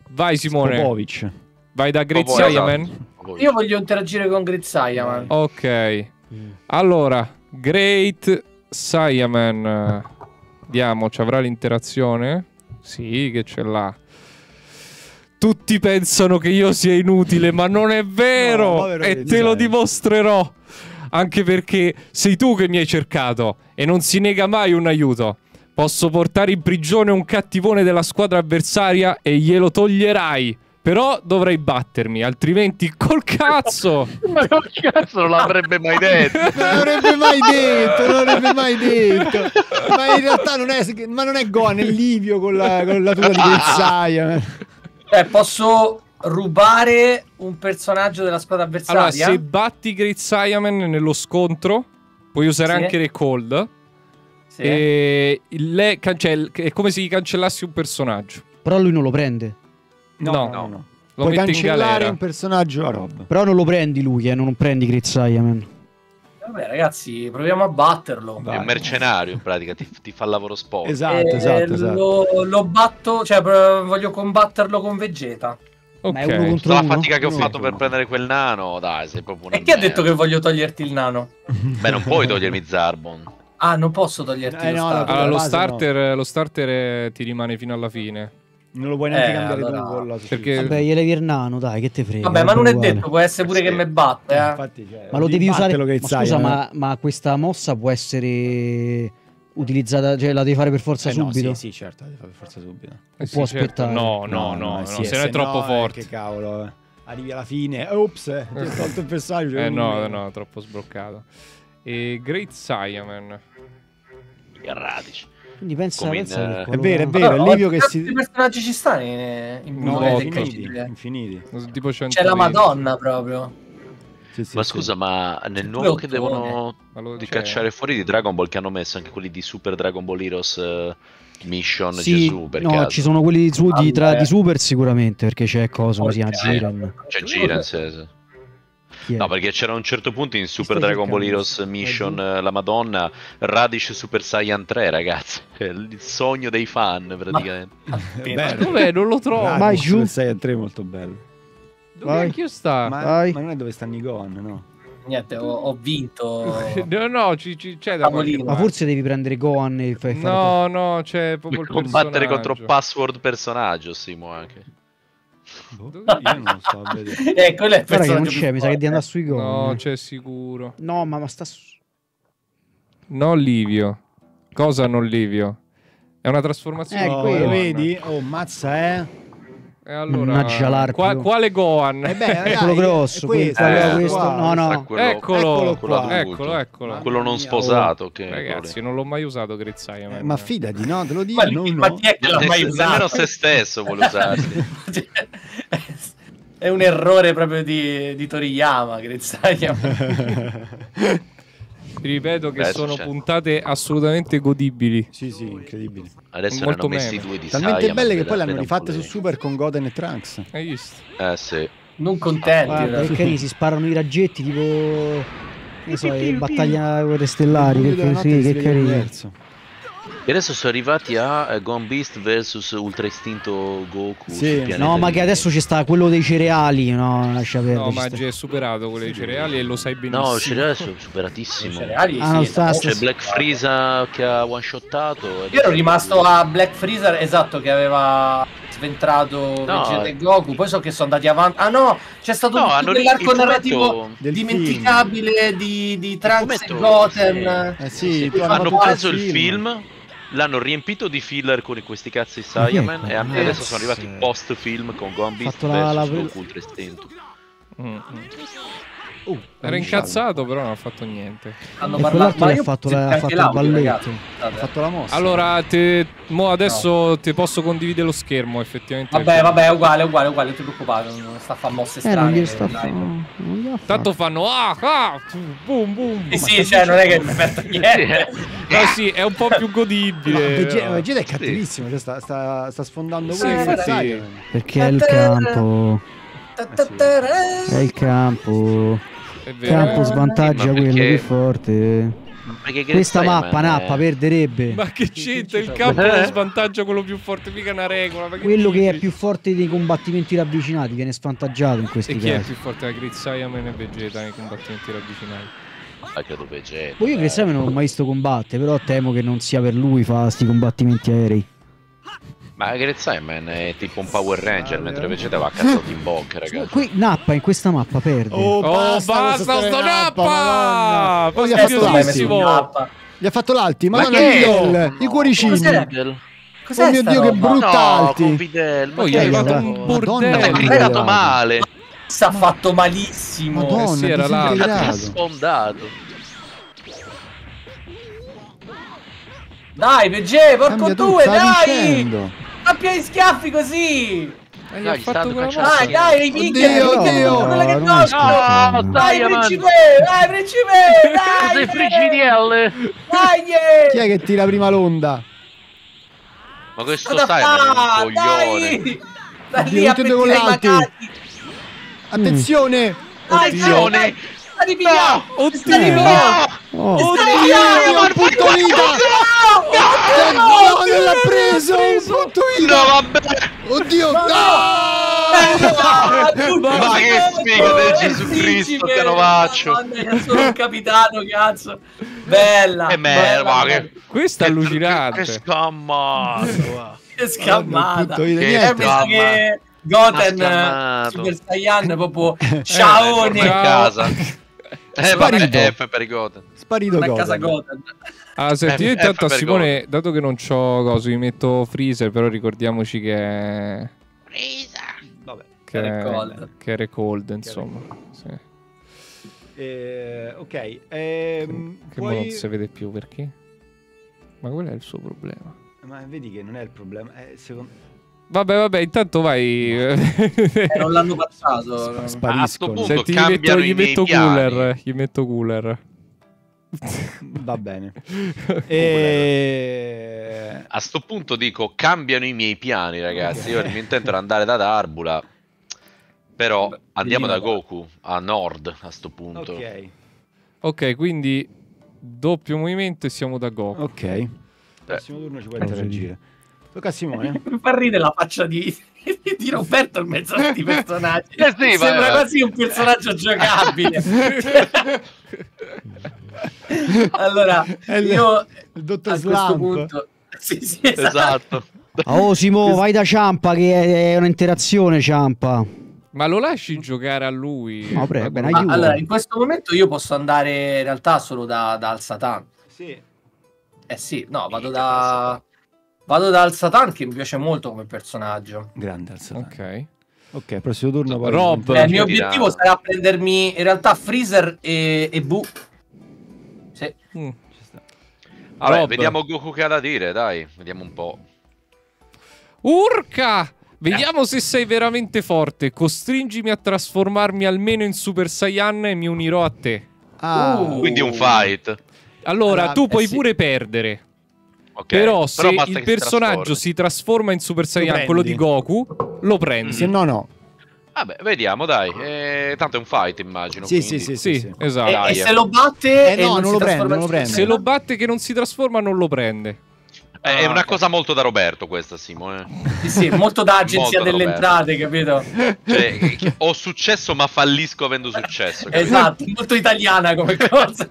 Vai Simone. Spopovic. Vai da Grizzaiaman. Esatto. Io voglio interagire con Grizzaiaman. Ok. Mm. Allora, Great Saiyaman. Vediamo, ci avrà l'interazione? Sì, che ce l'ha. Tutti pensano che io sia inutile, ma non è vero! No, e te design. Lo dimostrerò! Anche perché sei tu che mi hai cercato e non si nega mai un aiuto. Posso portare in prigione un cattivone della squadra avversaria e glielo toglierai. Però dovrai battermi, altrimenti col cazzo. Ma col cazzo non l'avrebbe mai detto. Non l'avrebbe mai detto, non l'avrebbe mai detto. Ma in realtà non è, ma non è Gohan, è Livio con la, con la tuta di Bezzaia. Eh, posso... rubare un personaggio della squadra avversaria. Allora, se batti Great Saiyaman nello scontro, puoi usare sì. anche Recall. Sì. E le è come se gli cancellassi un personaggio. Però lui non lo prende. No, no, no, no. Lo puoi cancellare un personaggio a Rob. Però non lo prendi lui, eh, non prendi Great Saiyaman. Vabbè, ragazzi, proviamo a batterlo. È un mercenario, in pratica, ti, ti fa il lavoro sporco. Esatto, eh, esatto, esatto. Lo, lo batto, cioè, voglio combatterlo con Vegeta. Okay. Ma è uno contro la uno? fatica che ho no, fatto no. per prendere quel nano, dai, sei proprio una E chi merda. ha detto che voglio toglierti il nano? Beh, non puoi togliermi Zarbon. Ah, non posso toglierti eh, lo, no, starter. Allora, lo starter. No. Lo starter è... ti rimane fino alla fine. Non lo puoi neanche eh, cambiare allora... tu con la perché... Vabbè, gli levi il nano, dai, che te frega. Vabbè, ma non è uguale. detto, può essere pure sì. che me batte, eh. Infatti, cioè, ma lo devi usare. Che ma scusa, eh. ma, ma questa mossa può essere utilizzata, cioè la devi fare per forza eh subito? No, sì, sì, certo, la devi fare per forza subito. Eh sì, può certo. aspettare. No, no, no, no, no, no sì, se no è troppo no, forte. Eh, che cavolo, eh. arrivi alla fine. Ops, eh, ti ho tolto il personaggio. Eh no, no, no, troppo sbloccato. E Great Saiyaman. Radici. Quindi pensa, pensa in, che è vero, è vero, allora, è Livio che si... personaggi ci stanno in, in no, no, infiniti, infiniti. C'è la Madonna proprio. Sì, sì, ma scusa, sì. ma nel nuovo che devono di cacciare fuori di Dragon Ball, che hanno messo anche quelli di Super Dragon Ball Heroes uh, Mission sì, Gesù per no, caso. ci sono quelli di, su, di, tra, di Super sicuramente, perché c'è cosa, così, okay. Giran. C'è Giran, sì, sì. No, perché c'era un certo punto in Super Dragon Ball Heroes Mission eh, la Madonna Radish Super Saiyan tre, ragazzi. Il sogno dei fan, praticamente. Ma... Dov'è? Non lo trovo. Mai giù. Super Saiyan tre è molto bello. Dove anch'io sta? Ma, ma non è dove sta Nigon, no? Niente, ho, ho vinto. No, no, c'è da morire. Ma forse devi prendere Gohan e fai No, fare... no, c'è proprio il combattere contro password personaggio, Simo, anche. Boh, io non so, eh, quello è il personaggio. Non c'è, mi sa che devi andare sui Gohan. No, c'è sicuro. No, ma, ma sta su... No, Livio. Cosa non Livio? È una trasformazione. Ecco, eh, vedi? Oh, mazza, eh. E allora, qua, quale Gohan? Eh beh, dai, quello grosso, questo, eh, questo. Qua, no, no. Quello, eccolo, eccolo, eccolo, eccolo. Quello non sposato. Oh. Che ragazzi, non l'ho mai usato. Grizzai, eh, ma fidati, no? Te lo dico. No, no. Ma chi è che l'ha mai usato? Nemmeno se stesso vuole usarti. È un errore proprio di, di Toriyama. Grizzai. Ti ripeto che Beh, sono puntate assolutamente godibili. Sì, sì, incredibili. Adesso molto ne hanno messi due di Talmente Saiyan, belle che poi l'hanno rifatta su Super con Goten e Trunks. Hai visto? Eh sì. Non contenti. Ah, perché si sparano i raggetti tipo... Che so, è battaglia guerre stellari. Che, sì, che carino. E adesso sono arrivati a Gone Beast vs Ultra Istinto Goku. Sì. No, ma che adesso ci sta quello dei cereali. No, lascia perdere. No, ma è superato quello dei cereali e lo sai benissimo. No, i cereali sono superatissimo. Cereali, ah, sì, sta, sta, c'è Black Freezer che ha one shottato. Io ero rimasto a Black Freezer, esatto, che aveva sventrato no. Vegeta e Goku, poi so che sono andati avanti. Ah no, c'è stato no, tutto quell'arco narrativo dimenticabile di, di Trunks e Goten. Sì. Eh sì, hanno, hanno preso il film, film l'hanno riempito di filler con questi cazzi Saiyaman e adesso sono arrivati post film con Gambit versus Goku trecento. Uh, era incazzato, però non ha fatto niente. Hanno parlato, ha fatto, la, ha fatto il balletto, ha fatto la mossa. Allora, te, mo adesso no. ti posso condividere lo schermo, effettivamente. Vabbè, vabbè, è uguale, uguale, uguale, non ti preoccupare, non sta a fare mosse strane. Eh, sta fa... Tanto fanno ah, ah, boom, boom. Eh sì, cioè, non è che mi metto niente. No, sì, è un po' più godibile. No, Vegeta è cattivissimo, cioè, sta, sta, sta sfondando sì, sì. Perché è il campo. È il campo. È vero. Campo svantaggia quello che è forte. Questa mappa è... Nappa perderebbe. Ma che c'entra? Il campo eh? svantaggia quello più forte. Mica una regola. Quello che è più forte dei combattimenti ravvicinati viene svantaggiato in questi casi. E chi casi. è più forte? La Great Saiyaman e Vegeta nei combattimenti ravvicinati. Ma credo Vegeta. Poi io Great Saiyaman non ho mai visto combattere, però temo che non sia per lui fa sti combattimenti aerei. Ma Great Saiyaman è tipo un Power Ranger, sì, mentre Vegeta va cazzato in bocca, ragazzi. Qui Nappa in questa mappa perde. Oh, basta, oh, basta sto Nappa! Poi gli ha fatto l'altimo. Gli ha fatto l'alti, ma non è i cuoricini. Oh mio Dio, che brutta alti. Poi gli ha fatto un bordello. Mi ha dato male. Si ha fatto malissimo. Madonna, si era là. L'ha sfondato. Dai, Vegeta, porco due, dai! Tappia gli schiaffi così! Dai, fatto dai, dai, minchia! Oddio, oddio! Quella che tocca! Dai, principe! Dai, principe! Dai! Frigidielle! Dai! Chi è che tira prima l'onda? Ma questo stai è un coglione! Dai, lì a pettire i macati! Attenzione! Attenzione! Sta di pigliare! Sta di pigliare! Oddio, il punto vita! No, non l'ha preso! Il punto vita! No, vabbè! Oddio, no! Ma che sfiga del Gesù Cristo, canovaccio! Sono un capitano, cazzo! Bella! Che merda! Questa è allucinante! Che scammata! Che scammata! Che scammata! Goten Super Saiyan proprio ciaone a casa. Eh, vabbè, F per i Goten. Sparito Goten. A casa Goten. Ah, senti, io intanto a Simone, dato che non c'ho coso, mi metto Freezer, però ricordiamoci che è Freezer. Vabbè, che è Cold, che è Cold, insomma. Sì. Eh, ok, ehm, che poi... non si vede più perché? Ma qual è il suo problema? Ma vedi che non è il problema, è secondo Vabbè, vabbè, intanto vai. Eh, non l'hanno passato. Spariscono. Senti, gli metto, gli metto cooler. Gli metto cooler. Va bene. E... A sto punto dico, cambiano i miei piani, ragazzi. Io il mio intento era andare da Darbula. Però andiamo da Goku, a nord, a sto punto. Ok, okay, quindi doppio movimento e siamo da Goku. Ok. Il prossimo turno ci puoi interagire. Tocca a Simone. Mi fa ridere la faccia di, di Roberto in mezzo a questi personaggi. Eh sì, sembra vai, quasi vai. un personaggio giocabile. Allora, il, io il dottor a Slump. questo punto... Sì, sì, esatto. esatto. Oh Simo, vai da Ciampa che è un'interazione, Ciampa. Ma lo lasci giocare a lui? No, prego, ben aiuto. Allora, in questo momento io posso andare in realtà solo da, da Al Satan. Sì. Eh sì, no, vado da... Vado da Al Satan che mi piace molto come personaggio. Grande Al Satan. Ok, ok, prossimo turno. Poi Rob, eh, il mio obiettivo sarà prendermi in realtà Freezer e, e Bu. Sì. Mm. Allora, vediamo Goku che ha da dire, dai, vediamo un po'. Urca! Vediamo eh. se sei veramente forte. Costringimi a trasformarmi almeno in Super Saiyan e mi unirò a te. Ah. Uh. Quindi un fight. Allora, ah, tu puoi eh, sì. pure perdere. Okay. Però se Però il personaggio si, si trasforma in Super Saiyan, quello di Goku, lo prendi. Se no, no. Vabbè, vediamo, dai. Eh, tanto è un fight, immagino. Sì, quindi... sì, sì, sì, sì. Esatto. E, dai, e se lo batte, eh, no, non, non, lo prende, non lo prende. Se lo batte che non si trasforma, non lo prende. Ah, è una cosa molto da Roberto questa, Simo. Eh. Sì, sì, molto da agenzia delle entrate, capito? Cioè, ho successo ma fallisco avendo successo. Capito? Esatto, molto italiana come cosa.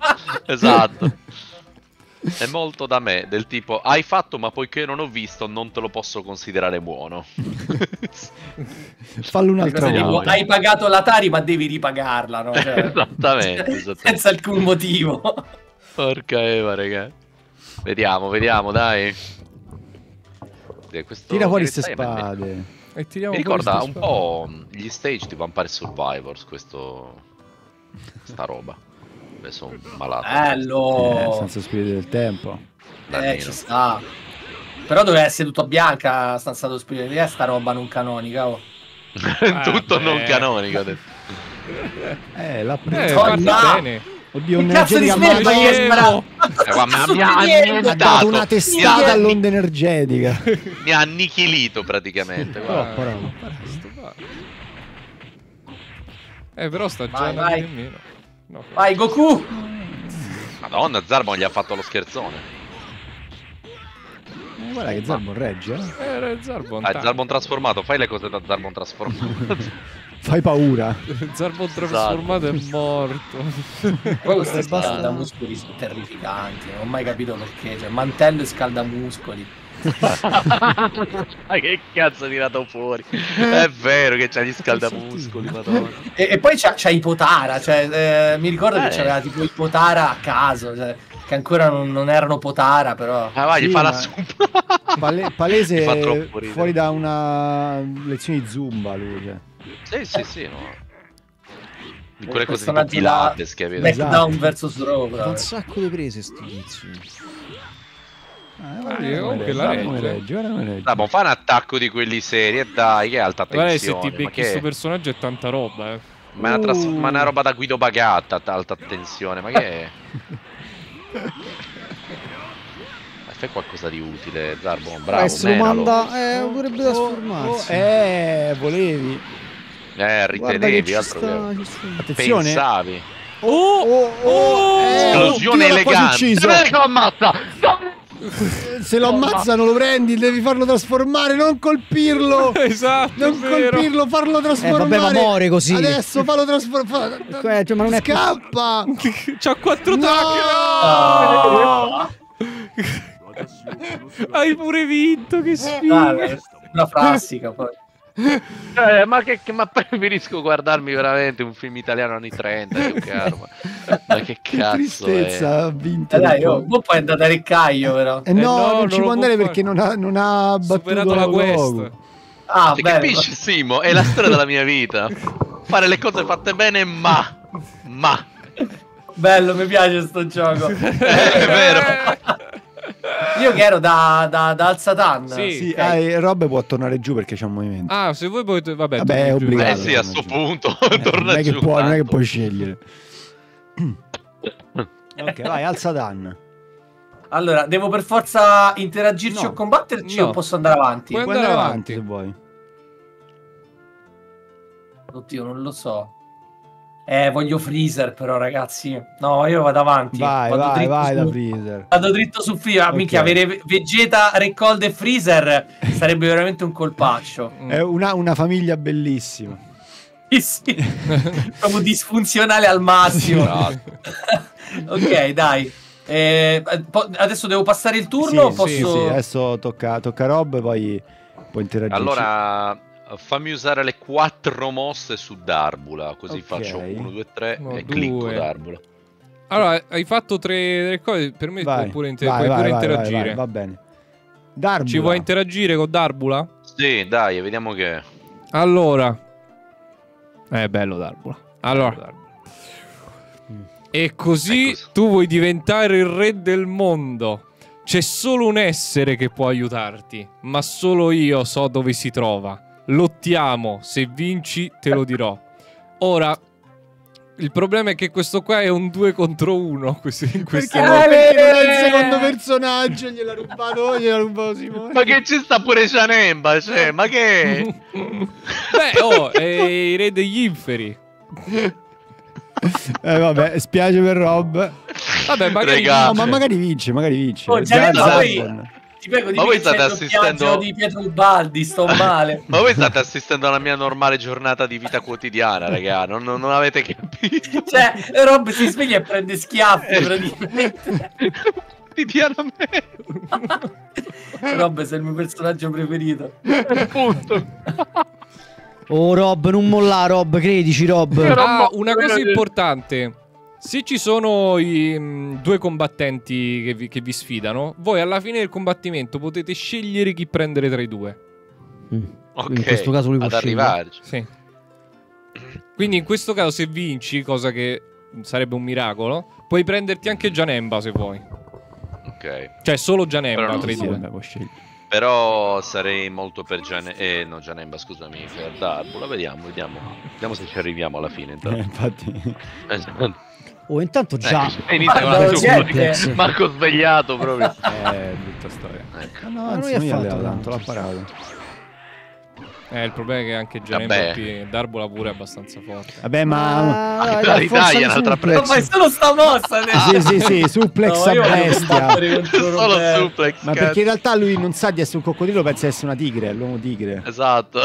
Esatto. È molto da me, del tipo hai fatto ma poiché non ho visto non te lo posso considerare buono. Fallo un'altra volta. Tipo, hai pagato la Tari ma devi ripagarla, no? Cioè, esattamente, esattamente. Senza alcun motivo. Porca Eva, raga. Vediamo, vediamo, dai. Questo tira fuori queste spade. E mi ricorda un po' gli stage di Vampire Survivors, questo... sta roba. Beh, sono malato. Bello! Eh, senza spirito del tempo. Eh, ci sta. Però doveva essere tutto a bianca, stanzato spirito di sta roba non canonica, oh. Tutto ah, non canonico. Eh, la prima. Eh, oh, no! Bene. Oddio, un cazzo di smerda gli è sbrato. Ha dato una testata all'onda energetica. Mi ha annichilito praticamente. Guarda. Oh, però. Eh, però sta vai, già vai. Nemmeno. No, vai Goku. Madonna, Zarbon gli ha fatto lo scherzone. Eh, guarda che Zarbon regge. Eh, eh Zarbon, ah, Zarbon trasformato, fai le cose da Zarbon trasformato. Fai paura. Zarbon trasformato esatto. È morto. Poi questi scaldamuscoli sono terrificanti. Non ho mai capito perché. Cioè, mantello e scaldamuscoli. Ma che cazzo ha tirato fuori? È vero che c'ha gli scaldamuscoli. Madonna. E, e poi c'ha Ipotara. Cioè, eh, mi ricordo eh. che c'era tipo Ipotara a caso. Cioè, che ancora non, non erano Potara, però. Ah, vai, sì, gli fa ma... la zumba. Pale palese fa fuori da una lezione di zumba lui. Cioè. Sì, sì, sì, no. Di quelle cose tipo Pilates che avete. Smackdown versus Raw. Un sacco di prese sto tizio. Ah, eh, comunque la regge. Dai, ma fa un attacco di quelli seri e dai, che alta tensione. Guarda, se ti becchi questo personaggio è tanta roba, eh. Ma è una roba da Guido Bagata, alta tensione, ma che è? C'è qualcosa di utile, Zarbon, bravo. Se lo manda, eh, vorrebbe trasformarsi. Eh, volevi. Eh, ritenevi, altro che... Attenzione. Pensavi. Oh, oh, oh. Esplosione elegante. Che lo ammazza. Se lo ammazza non lo prendi, devi farlo trasformare, non colpirlo. Esatto, non colpirlo, farlo trasformare. Eh, vabbè, ma muore così. Adesso fallo trasformare. Cioè, ma non è scappa. C'ha quattro tacchi. Hai pure vinto, che sfiga. Dai, una frassica poi. Eh, ma, che, ma preferisco guardarmi veramente un film italiano anni trenta. Caro, ma, ma che cazzo, che tristezza, ha vinto. Eh, dai, oh, poi è andata a Reccaio, però. Eh, no, eh no, non, non ci può andare fare. Perché non ha, non ha battuto la quest. Ah, cioè, capisci, Simo? È la storia della mia vita. Fare le cose fatte bene, ma ma bello, mi piace sto gioco. Eh, è vero. Io che ero da, da, da Al-Satan. Sì, sì, okay. eh, Rob può tornare giù perché c'è un movimento. Ah, se voi potete... Vabbè, vabbè è obbligato. Eh sì, a sto giù. Punto eh, torna non è giù. Che può, non è che puoi scegliere. Ok, vai, Al-Satan. Allora, devo per forza interagirci no. o combatterci no. o posso andare avanti? Puoi, puoi andare, andare avanti, avanti se vuoi. Oddio, non lo so. Eh, voglio Freezer però, ragazzi. No, io vado avanti. Vai, vado vai, dritto vai su... da Freezer. Vado dritto su Freezer. Okay. Minchia, avere Vegeta, Recold e Freezer sarebbe veramente un colpaccio. Mm. È una, una famiglia bellissima. Sì, sì. Proprio disfunzionale al massimo. Ok, dai. Eh, adesso devo passare il turno? Sì, posso... sì, sì. Adesso tocca, tocca Rob e poi puoi interagire. Allora... Fammi usare le quattro mosse su Darbula. Così okay. faccio uno, due, tre no, e due. Clicco Darbula. Allora, hai fatto tre, tre cose. Per me vai, puoi pure, inter vai, puoi pure vai, interagire vai, vai, va bene. Darbula. Ci vuoi interagire con Darbula? Sì, dai, vediamo che... Allora è eh, bello Darbula. Allora bello, Darbula. Mm. E così tu vuoi diventare il re del mondo. C'è solo un essere che può aiutarti, ma solo io so dove si trova. Lottiamo, se vinci te lo dirò. Ora, il problema è che questo qua è un due contro uno. In questo perché, perché non è il secondo personaggio, gliel'ha rubato, gliel'ha rubato Simone. Ma che ci sta pure Shanemba, cioè, ma che... Beh, oh, è il re degli inferi. Eh vabbè, spiace per Rob. Vabbè, magari, no, ma magari vince, magari vince. Oh, ti prego, ma voi state assistendo di Pietro Ubaldi, sto male. Ma voi state assistendo alla mia normale giornata di vita quotidiana, raga. Non, non, non avete capito. Cioè, Rob si sveglia e prende schiaffi praticamente. quotidianamente. Rob, sei il mio personaggio preferito. Punto. Oh Rob, non mollà Rob, credici Rob. Ah, una cosa importante. Se ci sono i mh, due combattenti che vi, che vi sfidano, voi alla fine del combattimento potete scegliere chi prendere tra i due. Mm. Ok, in questo caso lui può arrivarci. Sì. Quindi in questo caso se vinci, cosa che sarebbe un miracolo, puoi prenderti anche Janemba se vuoi. Ok. Cioè solo Janemba però tra i due. Però sarei molto per Janemba, eh, no Janemba scusami, per Darbola. Vediamo, vediamo, vediamo se ci arriviamo alla fine. Eh, infatti. Esatto. Oh, intanto già eh, inizia, Marco, Marco svegliato proprio. Eh, brutta storia. Ecco. No, ma lui ha fatto tanto, tanto l'ha parato. Eh, il problema è che anche Gianni Darbola pure è abbastanza forte. Vabbè, ma ah, la ritaglia l'altra presa. No, ma è solo sta mossa. Sì, sì, sì, suplex no, a bestia. Solo suplex. Ma cazzo, perché in realtà lui non sa di essere un coccodrillo, pensa di essere una tigre, l'uomo tigre. Esatto.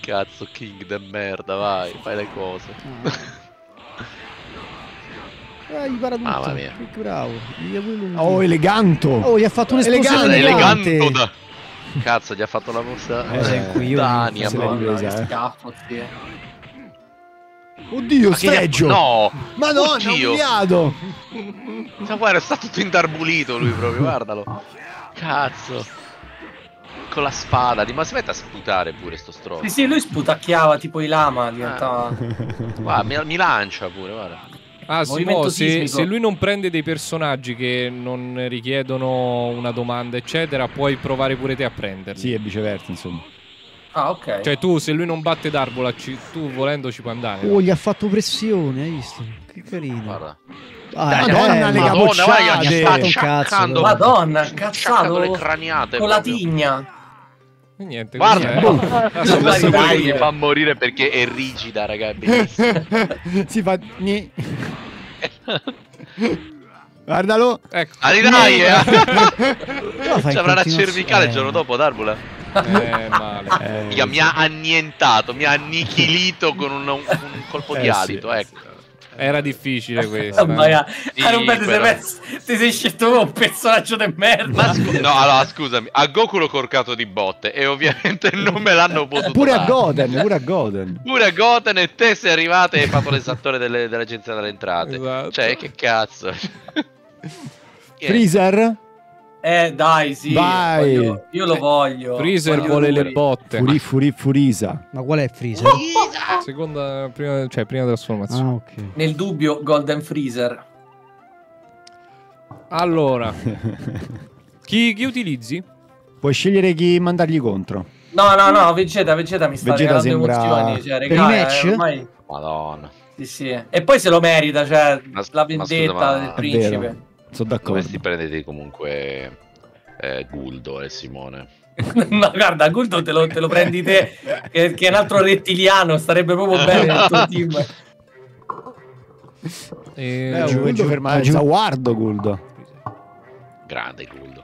Cazzo, king de merda, vai, fai le cose. Ah. Eh, gli parla tutto. Mamma mia. Che bravo. Oh, eleganto. Oh, gli ha fatto un'esplosione elegante. Eleganto da... Cazzo, gli ha fatto la mossa. Eh, eh io Dania, scaffo, sì. Oddio, ma sfregio. Che... No. Madonna, oddio, ho umiliato. Ma guarda, sta tutto indarbulito lui proprio, guardalo. Cazzo. Con la spada, ma si mette a sputare pure sto stronzo. Sì, sì, lui sputacchiava tipo i lama, diventava... Guarda, mi, mi lancia pure, guarda. Ah, Simo, se, se lui non prende dei personaggi che non richiedono una domanda, eccetera, puoi provare pure te a prenderli. Sì, e viceversa, insomma. Ah, ok. Cioè, tu, se lui non batte Darbola, ci, tu volendo ci puoi andare. Oh, no? Gli ha fatto pressione, hai visto? Che carino. Guarda. Ah, Dai, Madonna, eh, le capocciate. Madonna, cazzo, Madonna, cazzato le craniate. Con proprio. La tigna. E niente, guarda, è... boh. Adesso questo poi mi fa morire perché è rigida, raga, è bellissima. Si fa... Guardalo. Ecco. Arrivaia. Ci avrà la cervicale eh. il giorno dopo, Darbola. Eh, male. Eh, Mica, mi ha annientato, mi ha annichilito con un, un colpo eh, di adito, sì, ecco. Sì. Era difficile questo. Oh, eh. sì, ah, non ti sei, sei scelto un personaggio di merda. No, allora scusami, a Goku l'ho corcato di botte e ovviamente non me l'hanno potuto pure dare. A Goten, pure a Goten. Pure a Goten e te sei arrivata e hai fatto l'esattore dell'agenzia delle entrate. Esatto. Cioè, che cazzo. Yeah. Freezer? Eh, dai, sì. Vai. Voglio, io lo voglio. Freezer voglio vuole le botte. Furi, furi, furisa. Ma qual è Freezer? Freezer! Seconda, prima, cioè, prima trasformazione. Ah, okay. Nel dubbio, Golden Freezer. Allora, chi, chi utilizzi? Puoi scegliere chi mandargli contro. No, no, no, Vegeta, Vegeta mi sta Vegeta regalando sembra... emozioni. Cioè, regà, per i match? Eh, ormai... Madonna. Sì, sì. E poi se lo merita, cioè, ma, la vendetta ma scusa, ma... del principe. Sono d'accordo. Dovresti prendere comunque eh, Guldo e Simone. No, guarda, Guldo te lo, te lo prendi te, che, che è un altro rettiliano, starebbe proprio bene nel tuo team. Eh, eh, Guldo, Guldo fermare il Zaguardo, Guldo. Grande Guldo.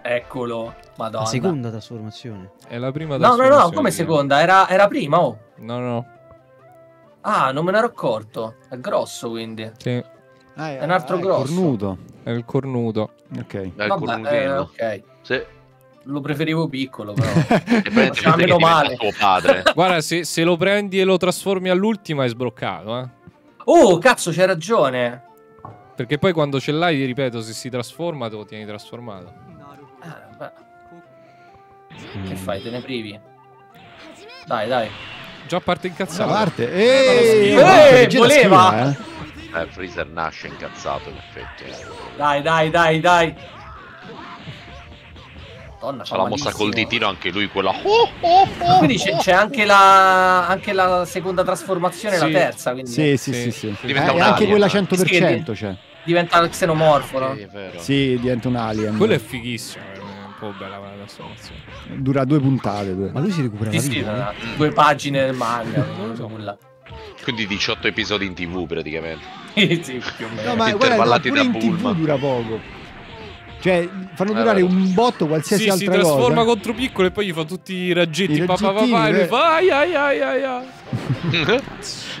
Eccolo, Madonna. La seconda trasformazione. È la prima trasformazione. No, no, no, come seconda? Era, era prima, oh. No, no. Ah, non me ne ero accorto. È grosso, quindi. Sì. Ah, è, è un altro ah, grosso. È il cornuto. È il cornuto. Ok. Vabbè, Vabbè, eh, okay. Sì. Lo preferivo piccolo, però. Ma meno male. Tuo padre. Guarda, se, se lo prendi e lo trasformi all'ultima è sbloccato, eh. Oh, cazzo, c'hai ragione. Perché poi quando ce l'hai, ripeto, se si trasforma te lo tieni trasformato. Ah, mm. Che fai? Te ne privi? Dai, dai. Già parte incazzata. Parte. Eh, eh, eh, voleva. Eh. Eh, Freezer nasce incazzato in effetti. Dai, dai, dai, dai. Madonna, c'ha la mossa col ditino anche lui, quella. Oh, oh, oh, quindi c'è anche la, anche la seconda trasformazione, sì. La terza. Quindi... Sì, sì, sì, sì, sì. Diventa eh, un anche quella cento per cento. Sì, diventa, cioè. Diventa xenomorfo. No? Sì, sì, diventa un alien. Quello è fighissimo. È un po' bella la trasformazione. Dura due puntate. Due. Ma lui si recupera. Sì, sì, vita, eh? Due pagine del manga. Non so nulla. Quindi diciotto episodi in tv praticamente. Sì, più o meno. No, ma intervallati guarda, da Bulma. In tv dura poco. Cioè fanno durare allora, un botto qualsiasi sì, altra cosa. Si trasforma cosa. Contro piccolo e poi gli fa tutti i raggetti. I papà papà e lui fa ai ai ai ai ai.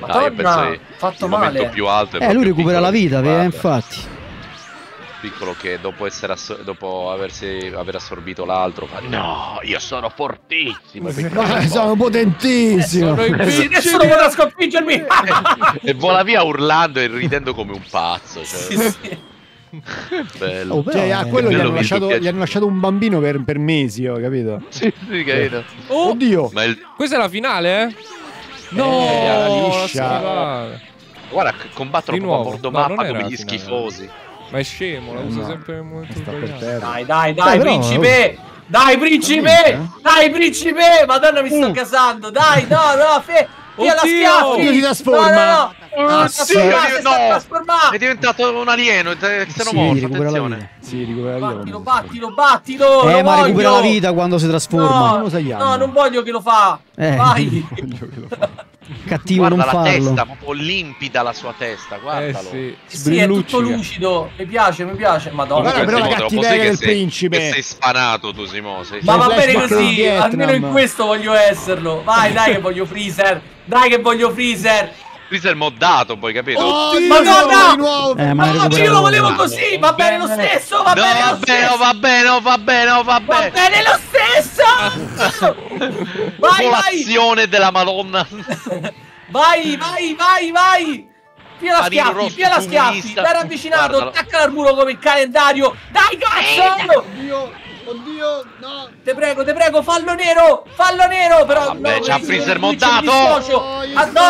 Madonna, ah, io penso fatto il male. Più alto eh, lui recupera piccolo, la vita, vero, infatti. piccolo che dopo, essere assor dopo aversi, aver assorbito l'altro fa, no, io sono fortissimo, no, sono potentissimo, eh, sono esatto. Nessuno vuole sconfiggermi. E vola via urlando e ridendo come un pazzo, cioè. Sì, sì. Bello. Oh, cioè, a quello bello gli, hanno lasciato, gli hanno lasciato un bambino per, per mesi, ho capito? Sì, sì, capito. Oh, oddio, ma il... questa è la finale? Eh? No, eh, liscia. Guarda, combattono a bordo mappa no, come gli schifosi. Ma è scemo, la uso no, sempre molto bene. Dai, dai, dai, no, principe! No, dai, principe! No. Dai, principe! Madonna, mi sto uh. casando! Dai, no, no, fe... Io la schiaffo! Io ti trasforma! No, no, no! Oddio, no. No. È diventato un alieno, se non morto, attenzione. Sì, recupera la vita. Battilo, battilo, battilo! Eh, ma recupera la vita quando si trasforma. No, no, non voglio che lo fa! Eh, vai! Non voglio che lo fa. Cattivo, guarda, non farlo. Guarda la testa, proprio limpida la sua testa, guardalo. Eh sì, sì, è tutto lucido, mi piace, mi piace. Madonna, guarda, però la cattiveria del principe. Che sei spanato tu, Simo. Sei... Ma va bene così, almeno in questo voglio esserlo. Vai, dai che voglio Freezer. Dai che voglio Freezer. Freezer moddato, poi capito? Oh, Madonna! Eh, ma no, io lo volevo così, va bene lo stesso, va bene lo stesso. Va bene, va bene, va bene. Va bene lo stesso! Vai, vai! Della Madonna. Vai, vai, vai, vai! Via la schiaffi, via la schiaffi. Ben avvicinato, attacca al muro come il calendario. Dai, cazzo! Oddio, oddio, no. Te prego, te prego, fallo nero, fallo nero, però. Vabbè, c'ha Freezer montato. No,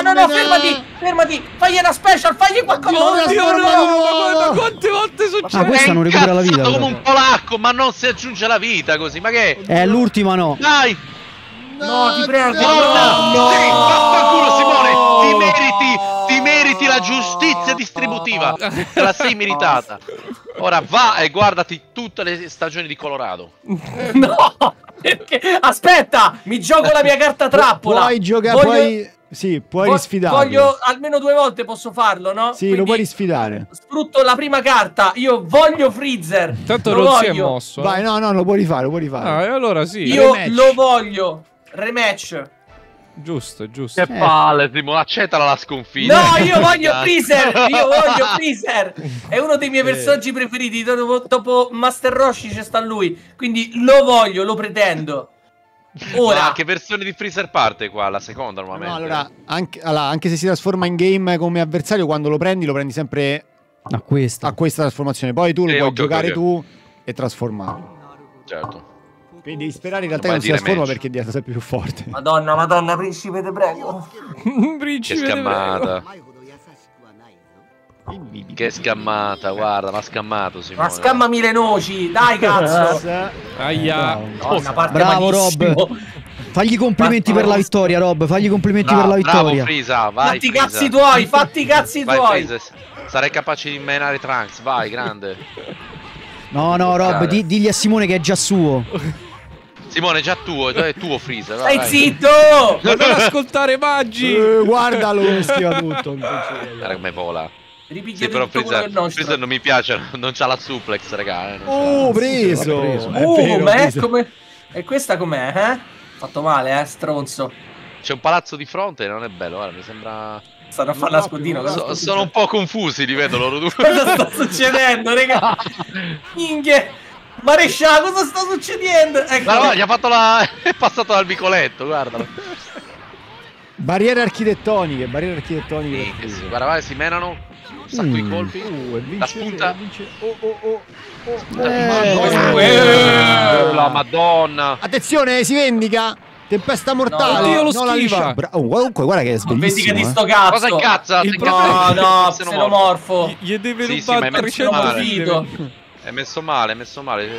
no, no, fermati. Fermati, fagli una special, fagli qualcosa. Oddio, no, ma quante volte succede? Ah, questa non recupera la vita. È come un polacco, ma non si aggiunge la vita così, ma che è? È l'ultima, no. Dai! No, ti prego. No, no. Sì, vaffanculo Simone, ti meriti, ti meriti la giustizia distributiva. Te la sei meritata. Ora va e guardati tutte le stagioni di Colorado. No! Perché? Aspetta, mi gioco la mia carta trappola. Puoi giocare, Voglio... puoi... Sì, puoi risfidarlo. Voglio almeno due volte posso farlo, no? Sì, quindi lo puoi risfidare. Sfrutto la prima carta. Io voglio Freezer. Tanto lo non voglio. Si è mosso. Eh? Vai, no, no, lo puoi rifare, lo puoi rifare. Ah, e allora sì. Io rematch. Lo voglio. Rematch. Giusto, giusto. Che eh. palle, Simone, accettala la sconfitta. No, io voglio Freezer. Io voglio Freezer. È uno dei miei personaggi eh. preferiti. Dopo, dopo Master Roshi c'è sta lui. Quindi lo voglio, lo pretendo. Ora, ma che versione di Freezer parte qua? La seconda normalmente. No, allora anche, allora, anche se si trasforma in game come avversario, quando lo prendi, lo prendi sempre a questa, a questa trasformazione. Poi tu lo eh, puoi okay, giocare okay. tu e trasformarlo. Certo. Quindi devi sperare in realtà non che non si trasforma match. Perché diventa sempre più forte. Madonna, madonna, principe, te prego. Principe, che scammata. Che scammata, guarda, ma scammato Simone. Ma scammami le noci, dai cazzo. Aia. No, bravo malissimo. Rob. Fagli complimenti per la vittoria, Rob. Fagli complimenti no, per la vittoria. Bravo Frisa, vai. Fatti i cazzi tuoi, fatti i cazzi vai, tuoi. Frisa. Sarei capace di menare Trunks, vai, grande. No, no, Rob, di, digli a Simone che è già suo. Simone è già tuo, è tuo Freezer. Stai vai. Zitto! Non ascoltare Maggi. Eh, guardalo, schiva tutto. Guarda come vola. Sì, però Freezer, Freezer non mi piace, non c'ha la suplex, raga. Eh, oh, preso! preso. Oh, ma è come... E questa com'è, eh? Fatto male, eh, stronzo. C'è un palazzo di fronte, non è bello, guarda, mi sembra... Stanno a fare nascondino. So, sono un po' confusi, li vedo loro due. Cosa sta succedendo, raga? Minchia! Maresciallo, cosa sta succedendo? Ecco. Ma no, gli ha fatto la... è passato dal vicoletto, guardalo. Barriere architettoniche, barriere architettoniche. Sì, sì, guarda, vai, si menano... Sacco mm. i colpi. Uh, vince, la spunta. Vince. Oh, oh, oh. oh. Eh, madonna. Eh, eh. La madonna. Attenzione, si vendica. Tempesta mortale. No, no, Dio lo schifa. Oh, comunque, guarda che è sveglia. Di sto cazzo. Cosa incazza? Il pro... No, no, xenomorfo. Gli deve sì, rubare il sì, trecento. È messo male, è messo male.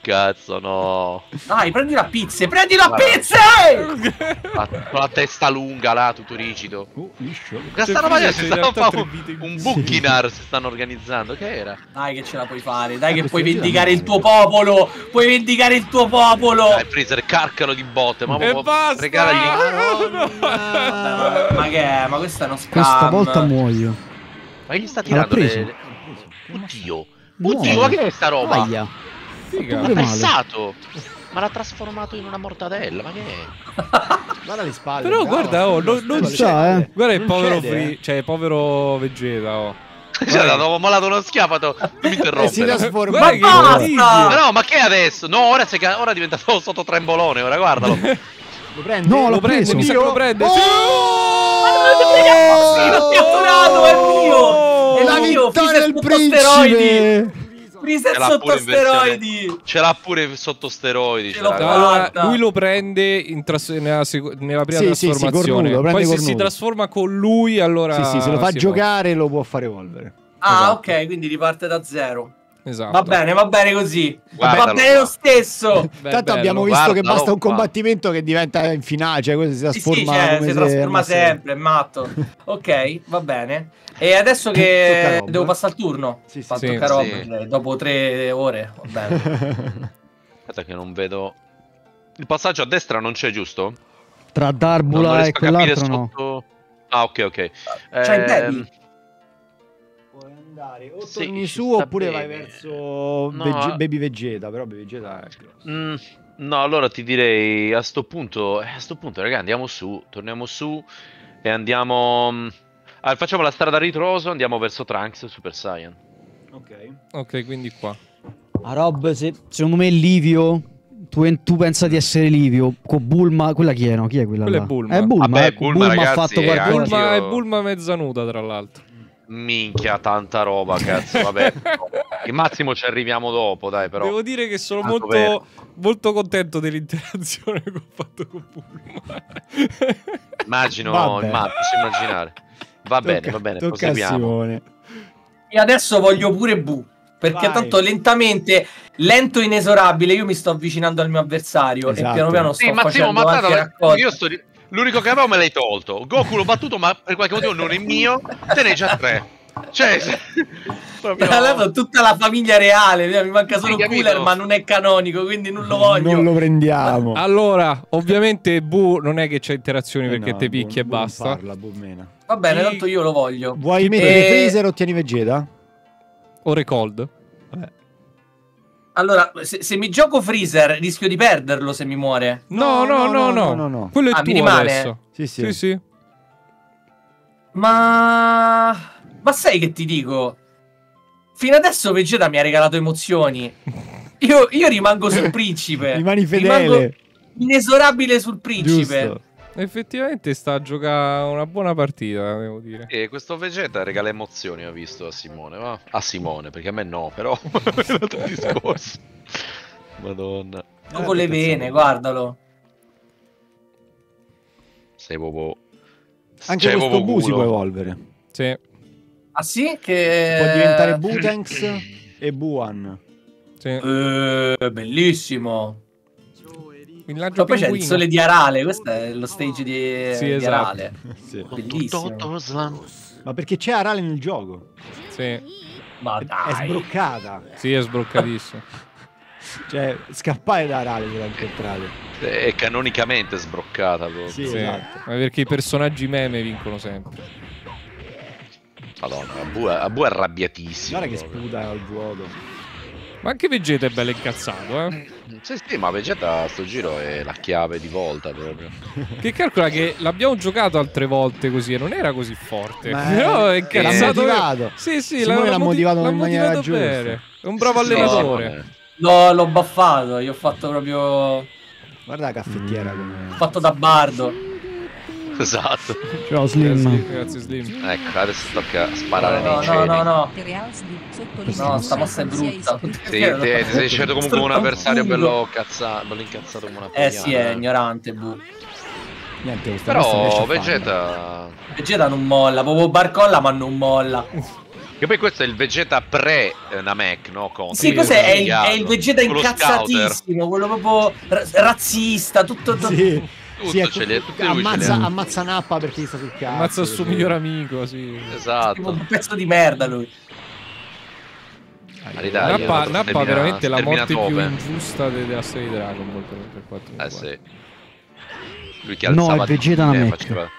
Cazzo, no. Dai, prendi la pizza, prendi la pizza. Con la testa lunga là, tutto rigido. Uh, questa roba si stanno facendo un bucchinar, si stanno organizzando, che era? Dai che ce la puoi fare, dai che puoi vendicare il tuo popolo, puoi vendicare il tuo popolo. Dai, Freezer, carcalo di botte, ma regalagli. Ma che è? Ma questa è uno scam. Questa volta muoio. Ma gli sta tirando le... Oddio. Oddio, ma che è sta roba? L'ha pensato, ma l'ha trasformato in una mortadella, ma che è? Guarda le spalle. Però guarda, oh, non, non c'è, eh. Guarda il povero Free, cioè il povero Vegeta, oh. Cioè, avevo mollato uno schiafato. Non mi interrompere. Si trasforma. Ma che basta! No, ma che è adesso? No, ora, se, ora è diventato sotto trembolone. Ora guardalo. Lo prende? No, lo prende. Mi sa che lo prende. Oh! Sì! Ma non è catturato, è mio! È la vittoria del principe! Freezer sotto steroidi. Ce l'ha pure sotto steroidi. Allora, lui lo prende in nella, nella prima sì, trasformazione. Sì, cornudo, poi se si trasforma con lui, allora. Sì, sì, se lo fa giocare può. Lo può far evolvere. Ah, esatto. Ok, quindi riparte da zero. Esatto. Va bene, va bene così. Guardalo, va bene lo stesso. Beh, tanto bello, abbiamo visto guardalo, che basta un combattimento che diventa infinace. Cioè questo si trasforma, sì, sì, cioè, si trasforma se... sempre. È matto. Ok, va bene. E adesso che devo passare al turno, sì, sì, sì, Rob, sì. Dopo tre ore. Va bene. Aspetta, che non vedo. Il passaggio a destra non c'è, giusto? Tra Darbula e quell'altro. Sotto... No. Ah, ok, ok. C'è eh... il o sì, torni su oppure bene. Vai verso no, veg Baby Vegeta. Però Baby Vegeta è mm, no, allora ti direi a sto punto, a sto punto ragazzi andiamo su, torniamo su e andiamo ah, facciamo la strada ritroso, andiamo verso Trunks Super Saiyan. Ok, ok, quindi qua ah, Rob, se, secondo me Livio tu, tu pensa di essere Livio con Bulma, quella chi è? No, chi è quella? Quella là? È Bulma. È Bulma, vabbè, ecco, Bulma, Bulma ha fatto qualcosa. Bulma è Bulma mezzanuda tra l'altro. Minchia, tanta roba, cazzo, vabbè. Il massimo ci arriviamo dopo, dai, però. Devo dire che sono molto, molto contento dell'interazione che ho fatto con Bulma. Immagino, vabbè. Ma posso immaginare. Va bene, tocca, va bene, proseguiamo. E adesso voglio pure Bu, perché vai. Tanto lentamente, lento e inesorabile, io mi sto avvicinando al mio avversario, esatto. E piano piano sto sì, facendo Massimo, anche raccolta. Io sto... L'unico che avevo me l'hai tolto. Goku l'ho battuto, ma per qualche motivo non è mio. Te ne hai già tre. Cioè, proprio... Tra l'altro tutta la famiglia reale. Mi manca solo Cooler, ma non è canonico, quindi non lo voglio. Non lo prendiamo. Allora, ovviamente Bu non è che c'è interazioni, eh perché no, te picchi bu, e bu basta parla, bu meno. Va bene, tanto io lo voglio. Vuoi e... mettere Freezer o tieni Vegeta? O Recold? Vabbè. Allora, se, se mi gioco Freezer rischio di perderlo se mi muore. No, no, no, no, no, no, no, no. Quello è ah, tuo rimane. Adesso sì sì. Sì, sì. Ma... Ma sai che ti dico? Fino adesso Vegeta mi ha regalato emozioni. Io, io rimango sul principe. Rimani fedele. Rimango inesorabile sul principe. Giusto. Effettivamente sta a giocare una buona partita, devo dire. E questo Vegeta regala emozioni, ho visto, a Simone. Va? A Simone, perché a me no, però è un altro discorso. Madonna. Non con eh, le vene, guardalo. Sei proprio... Anche questo bobo Bu si può evolvere. Sì. Ah sì? Che... Può diventare Butenks e Buan. Sì. Eh, bellissimo. Villaggio poi c'è il sole di Arale, questo è lo stage di, sì, esatto. Di Arale. Sì. Bellissimo. Ma perché c'è Arale nel gioco? Sì. Ma dai. È sbroccata. Sì, è sbroccatissimo. Cioè, scappare da Arale se la incontrate. È canonicamente sbroccata. Proprio. Sì, sì. Esatto. Ma perché i personaggi meme vincono sempre. Madonna, Abu è, Abu è arrabbiatissimo. Guarda che sputa al vuoto. Ma anche Vegeta è bello incazzato, eh? Sì, sì, ma Vegeta a sto giro è la chiave di volta proprio. Che calcola che l'abbiamo giocato altre volte così e non era così forte. Ma però è incazzato. L'ha sì, sì, l'ha motivato in maniera giusta. È un bravo sì, allenatore. No, l'ho baffato, gli ho fatto proprio... Guarda la caffettiera come... Fatto da bardo. Esatto. Ciao Slim. Grazie, grazie Slim. Ecco, adesso tocca sparare no, nei no, cieli. No, no, no. No, sta mossa è brutta. Sì, ti, ti sei scelto comunque un avversario bello cazzato, bello incazzato come una pigliana. Eh sì, è ignorante, Bu. Niente, però Vegeta... Vegeta non molla, proprio barcolla ma non molla. Che poi questo è il Vegeta pre-Namek, no? Contro. Sì, questo è, il, è il Vegeta quello incazzatissimo, scouter. Quello proprio razzista, tutto... tutto... Sì. Tutto sì, ce li, tutti ammazza, lui ce ammazza Nappa perché gli sta sul cazzo. Ammazza il suo sì. Miglior amico, sì. Esatto. Un pezzo di merda lui. Nappa, Nappa termina, veramente è la morte top, più eh. ingiusta della serie Dragon Ball tre quattro. Eh sì. Lui che alzava no, è Vegeta Namek. Faceva...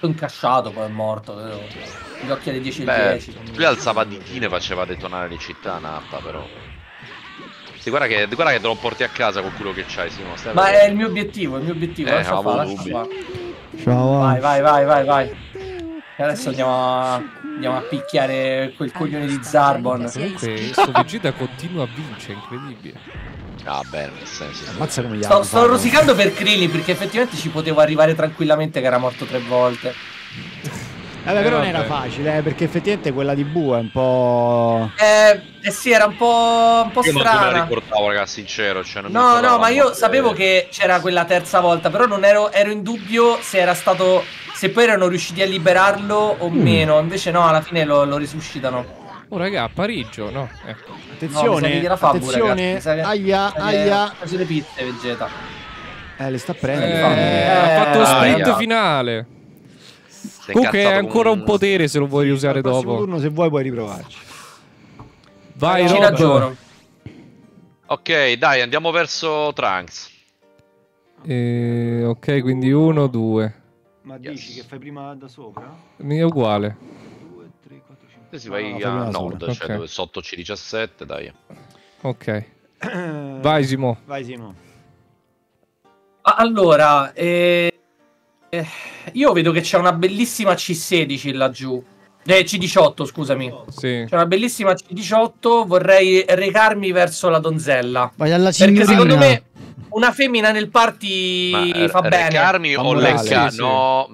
Incasciato poi è morto. Gli occhi alle dieci e dieci. Lui alzava ditine e faceva detonare le città Nappa però. Sì, guarda, che, guarda che te lo porti a casa con quello che c'hai, Simo. Ma è il mio obiettivo, è il mio obiettivo. Eh, lascia fa, lascia fa. Ciao. Vai, vai, vai, vai, vai. E adesso andiamo a, andiamo a picchiare quel coglione di Zarbon. Comunque sto Vegeta continua a vincere, incredibile. Ah beh, nel senso, ammazza come gli altri. Sto, sto rosicando per Krillin, perché effettivamente ci potevo arrivare tranquillamente che era morto tre volte. Vabbè, eh, però non era facile, eh, perché effettivamente quella di Buu è un po'... Eh, eh sì, era un po', un po' io strana. Io non me la ricordavo, ragazzi, sincero. Cioè, non no, no, ma io sapevo che c'era quella terza volta, però non ero, ero in dubbio se era stato... se poi erano riusciti a liberarlo o mm. meno. Invece no, alla fine lo, lo risuscitano. Oh, raga, a Parigio, no? Ecco. Attenzione, no, attenzione, pure, aia, aia. Faccio le pizze, Vegeta. Eh, le sta prendendo. Eh, eh, ha fatto lo sprint aia. finale. Comunque è ancora un potere se lo vuoi sì, usare dopo. Turno, se vuoi puoi riprovarci. Vai, ci ragiono. Ok, dai, andiamo verso Trunks. Eh, ok, quindi uno, due. Ma yes. dici che fai prima da sopra? Mi è uguale. Se si vai no, no, a nord, sola. cioè okay. sotto C diciassette, dai. Ok. Vai Simo. Vai Simo. Allora, eh, eh, io vedo che c'è una bellissima C sedici laggiù. Eh, C diciotto, scusami. Sì. C'è una bellissima C diciotto, vorrei recarmi verso la donzella. Vai alla signorina. Perché secondo me una femmina nel party Ma, fa bene. Recarmi o lecca? Sì, sì. No.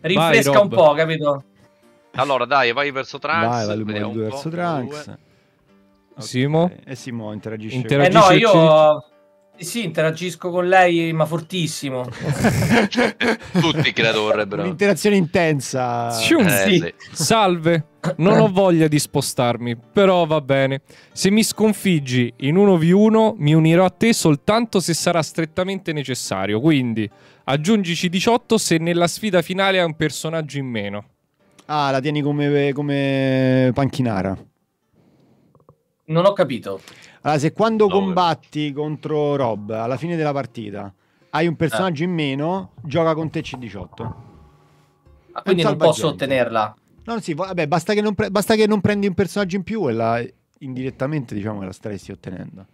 Rinfresca vai, un po', capito? Allora dai, vai verso Trunks. Vai, vai un verso Trunks. Okay. Simo? E Simo interagisce, interagisce con... Eh no, io... Eh sì, interagisco con lei, ma fortissimo. Tutti credo vorrebbero. Un'interazione intensa. Eh, sì. Salve, non ho voglia di spostarmi, però va bene. Se mi sconfiggi in uno vu uno, mi unirò a te soltanto se sarà strettamente necessario. Quindi, aggiungici diciotto se nella sfida finale hai un personaggio in meno. Ah, la tieni come, come panchinara. Non ho capito. Allora, se quando no, combatti no. contro Rob alla fine della partita hai un personaggio eh. in meno, gioca con te C diciotto. Ah, quindi non posso ottenerla? No, sì, vabbè, basta che, non basta che non prendi un personaggio in più e la indirettamente diciamo che la staresti ottenendo.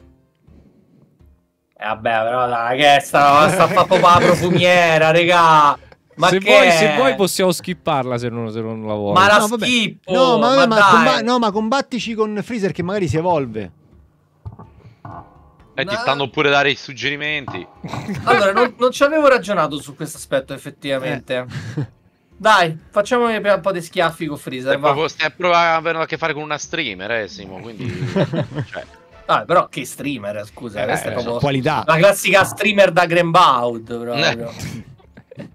Eh, vabbè, però la che sta, sta fa po' la profumiera, regà. Ma se, che... vuoi, se vuoi possiamo skipparla se non, se non la vuoi. Ma la no, skippo! No ma, ma ma comba no, ma combattici con Freezer che magari si evolve. Eh, no. Ti stanno pure dare i suggerimenti. Allora, non, non ci avevo ragionato su questo aspetto, effettivamente. Eh. Dai, facciamo un po' di schiaffi con Freezer. Stai, va. stai a provare a avere a che fare con una streamer, eh, Simo, quindi... cioè. Ah, però che streamer, scusa. Eh, questa eh, è proprio qualità. La classica streamer da Greenbaud, proprio. Eh.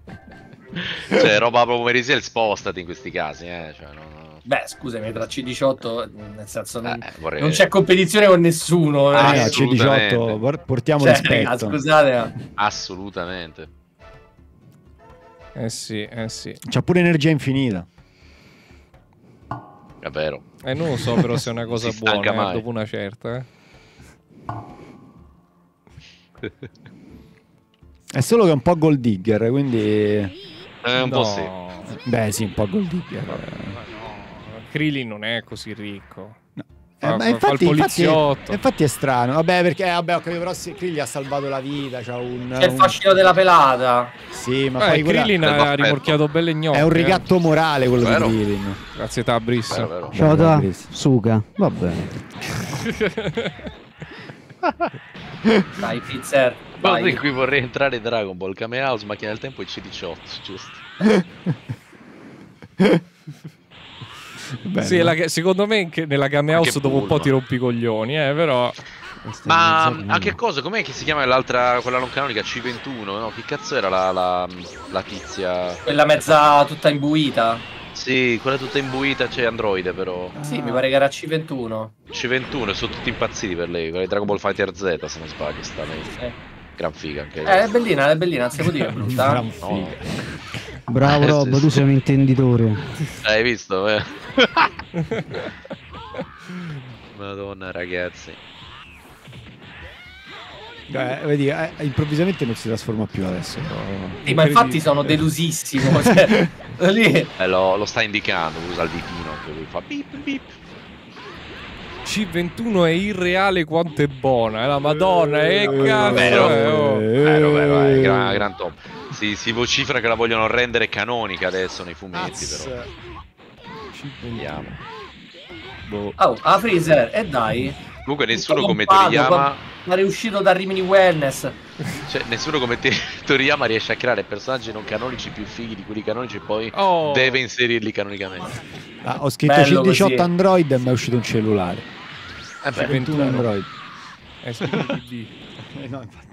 Cioè, roba proprio merisiel, spostati in questi casi, eh. Cioè, no... Beh, scusami, tra C diciotto, nel senso, non, eh, vorrei... non c'è competizione con nessuno. Eh. Ah, no, C diciotto, portiamo cioè, rispetto. Scusate, ma... assolutamente. Eh sì, eh sì. C'ha pure energia infinita. È vero. Eh, non lo so, però, se è una cosa buona, eh, dopo una certa, eh. È solo che è un po' gold digger, quindi... Eh, un no. po' sì. Beh, sì, un po' gold digger. No, no. Krillin non è così ricco. No. Eh, fa, ma infatti, infatti, infatti è strano. Vabbè, perché vabbè, ho capito, però se Krillin ha salvato la vita. C'è un, un... il fascino della pelata. Sì, ma eh, poi Krillin quella... ha rimorchiato belle gnocche. È un ricatto morale quello vero. di Krillin. Grazie Tabris. Ciao da Suga. Va bene. Dai, Pizzer. Ma qui vorrei entrare in Dragon Ball, Kame House, Macchina del Tempo e C diciotto, giusto? Sì, la, secondo me nella Kame House dopo un po' ti rompi i coglioni, eh, però... Ma a che cosa? Com'è che si chiama l'altra, quella non canonica, C ventuno? No, che cazzo era la, la, la tizia? Quella mezza tutta imbuita? Sì, quella tutta imbuita, c'è Android però. Sì, mi pare che era C ventuno. C ventuno, sono tutti impazziti per lei, quella Dragon Ball Fighter Z se non sbaglio, sta lei. Eh. Gran figa anche lei. Eh, è bellina, è bellina, se vuol dire è brutta. Gran figa. No. Bravo eh, Rob, sì, tu sì. sei un intenditore. Hai visto? Eh? Madonna ragazzi. Eh, vedi, eh, improvvisamente non si trasforma più adesso. No. Ma infatti sono delusissimo. Cioè, lì. Eh, lo, lo sta indicando, usa il ditino che lui fa bip bip. C ventuno è irreale quanto è buona, è la Madonna, e eh, cazzo. Vero, vero, vero, è gran top. Si, si vocifera che la vogliono rendere canonica adesso nei fumetti. Azz. Però ci vediamo. Boh. Oh, a Freezer, e eh dai. Comunque nessuno come Toriyama ma è riuscito da Rimini Wellness. Cioè nessuno come Toriyama riesce a creare personaggi non canonici più fighi di quelli canonici e poi oh. deve inserirli canonicamente. Ah, ho scritto centodiciotto Android e mi è uscito un cellulare. Eh beh, ventuno Android. È scritto D and D. Eh no, infatti.